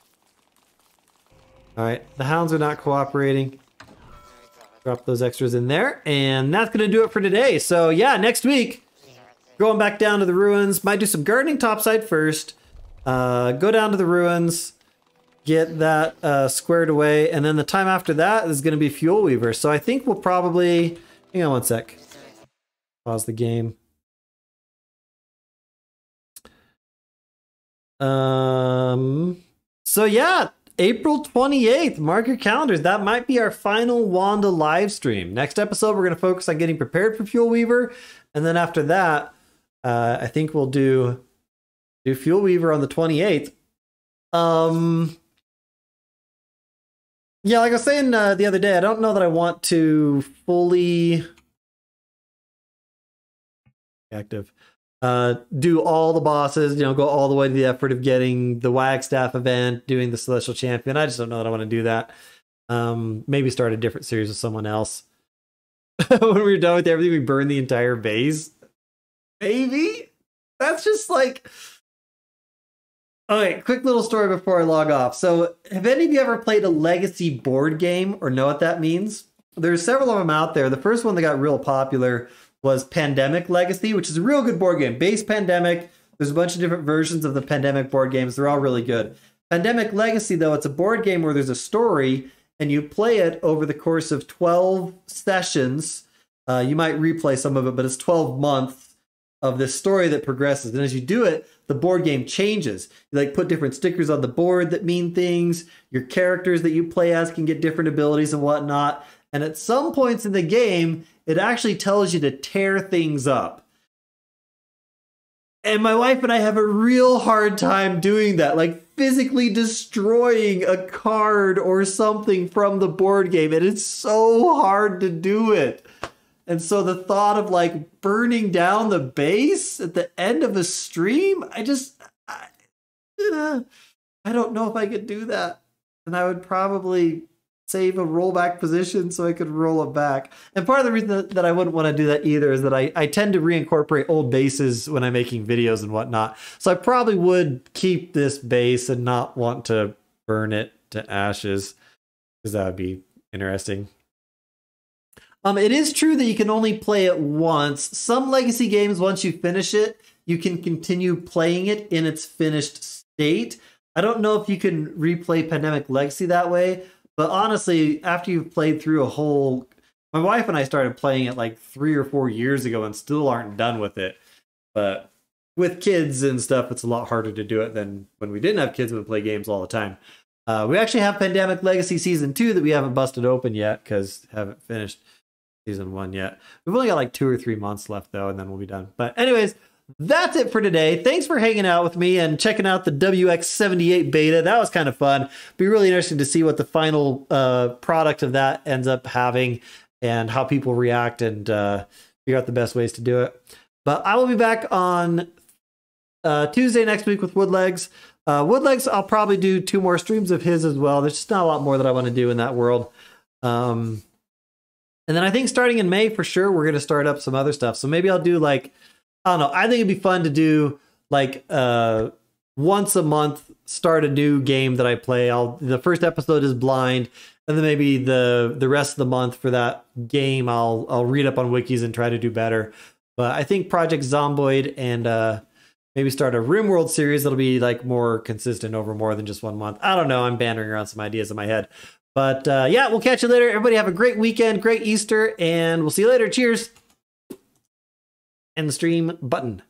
Alright. The hounds are not cooperating. Drop those extras in there. And that's going to do it for today. So, yeah, next week... Going back down to the ruins. Might do some gardening topside first. Uh, go down to the ruins. Get that uh, squared away. And then the time after that is going to be Fuel Weaver. So I think we'll probably... Hang on one sec. Pause the game. Um. So yeah, April twenty-eighth. Mark your calendars. That might be our final Wanda live stream. Next episode, we're going to focus on getting prepared for Fuel Weaver. And then after that, uh, I think we'll do, do Fuel Weaver on the twenty-eighth. Um, Yeah, like I was saying uh, the other day, I don't know that I want to fully active uh, do all the bosses, you know, go all the way to the effort of getting the Wagstaff event, doing the Celestial Champion. I just don't know that I want to do that. Um, maybe start a different series with someone else. When we were done with everything, we burned the entire base. Maybe? That's just like... All right, quick little story before I log off. So have any of you ever played a legacy board game or know what that means? There's several of them out there. The first one that got real popular was Pandemic Legacy, which is a real good board game. Base Pandemic, there's a bunch of different versions of the Pandemic board games. They're all really good. Pandemic Legacy, though, it's a board game where there's a story and you play it over the course of twelve sessions. Uh, you might replay some of it, but it's twelve months of this story that progresses. And as you do it, the board game changes. You like put different stickers on the board that mean things. Your characters that you play as can get different abilities and whatnot. And at some points in the game, it actually tells you to tear things up. And my wife and I have a real hard time doing that, like physically destroying a card or something from the board game. And it's so hard to do it. And so the thought of like burning down the base at the end of a stream, I just, I, uh, I don't know if I could do that. And I would probably save a rollback position so I could roll it back. And part of the reason that I wouldn't want to do that either is that I, I tend to reincorporate old bases when I'm making videos and whatnot. So I probably would keep this base and not want to burn it to ashes, because that would be interesting. Um, it is true that you can only play it once. Some legacy games, once you finish it, you can continue playing it in its finished state. I don't know if you can replay Pandemic Legacy that way, but honestly, after you've played through a whole... My wife and I started playing it like three or four years ago and still aren't done with it. But with kids and stuff, it's a lot harder to do it than when we didn't have kids and would play games all the time. Uh, we actually have Pandemic Legacy Season two that we haven't busted open yet because haven't finished Season one yet. We've only got like two or three months left though, and then we'll be done. But anyways, that's it for today. Thanks for hanging out with me and checking out the W X seventy-eight beta. That was kind of fun. Be really interesting to see what the final uh, product of that ends up having and how people react and uh, figure out the best ways to do it. But I will be back on uh, Tuesday next week with Woodlegs. Uh, Woodlegs, I'll probably do two more streams of his as well. There's just not a lot more that I want to do in that world. Um, And then I think starting in May, for sure, we're going to start up some other stuff. So maybe I'll do like, I don't know. I think it'd be fun to do like uh, once a month, start a new game that I play. I'll, the first episode is blind. And then maybe the the rest of the month for that game, I'll I'll read up on wikis and try to do better. But I think Project Zomboid and uh, maybe start a RimWorld series that'll be like more consistent over more than just one month. I don't know. I'm bantering around some ideas in my head. But uh, yeah, we'll catch you later. Everybody have a great weekend, great Easter, and we'll see you later. Cheers. And the stream button.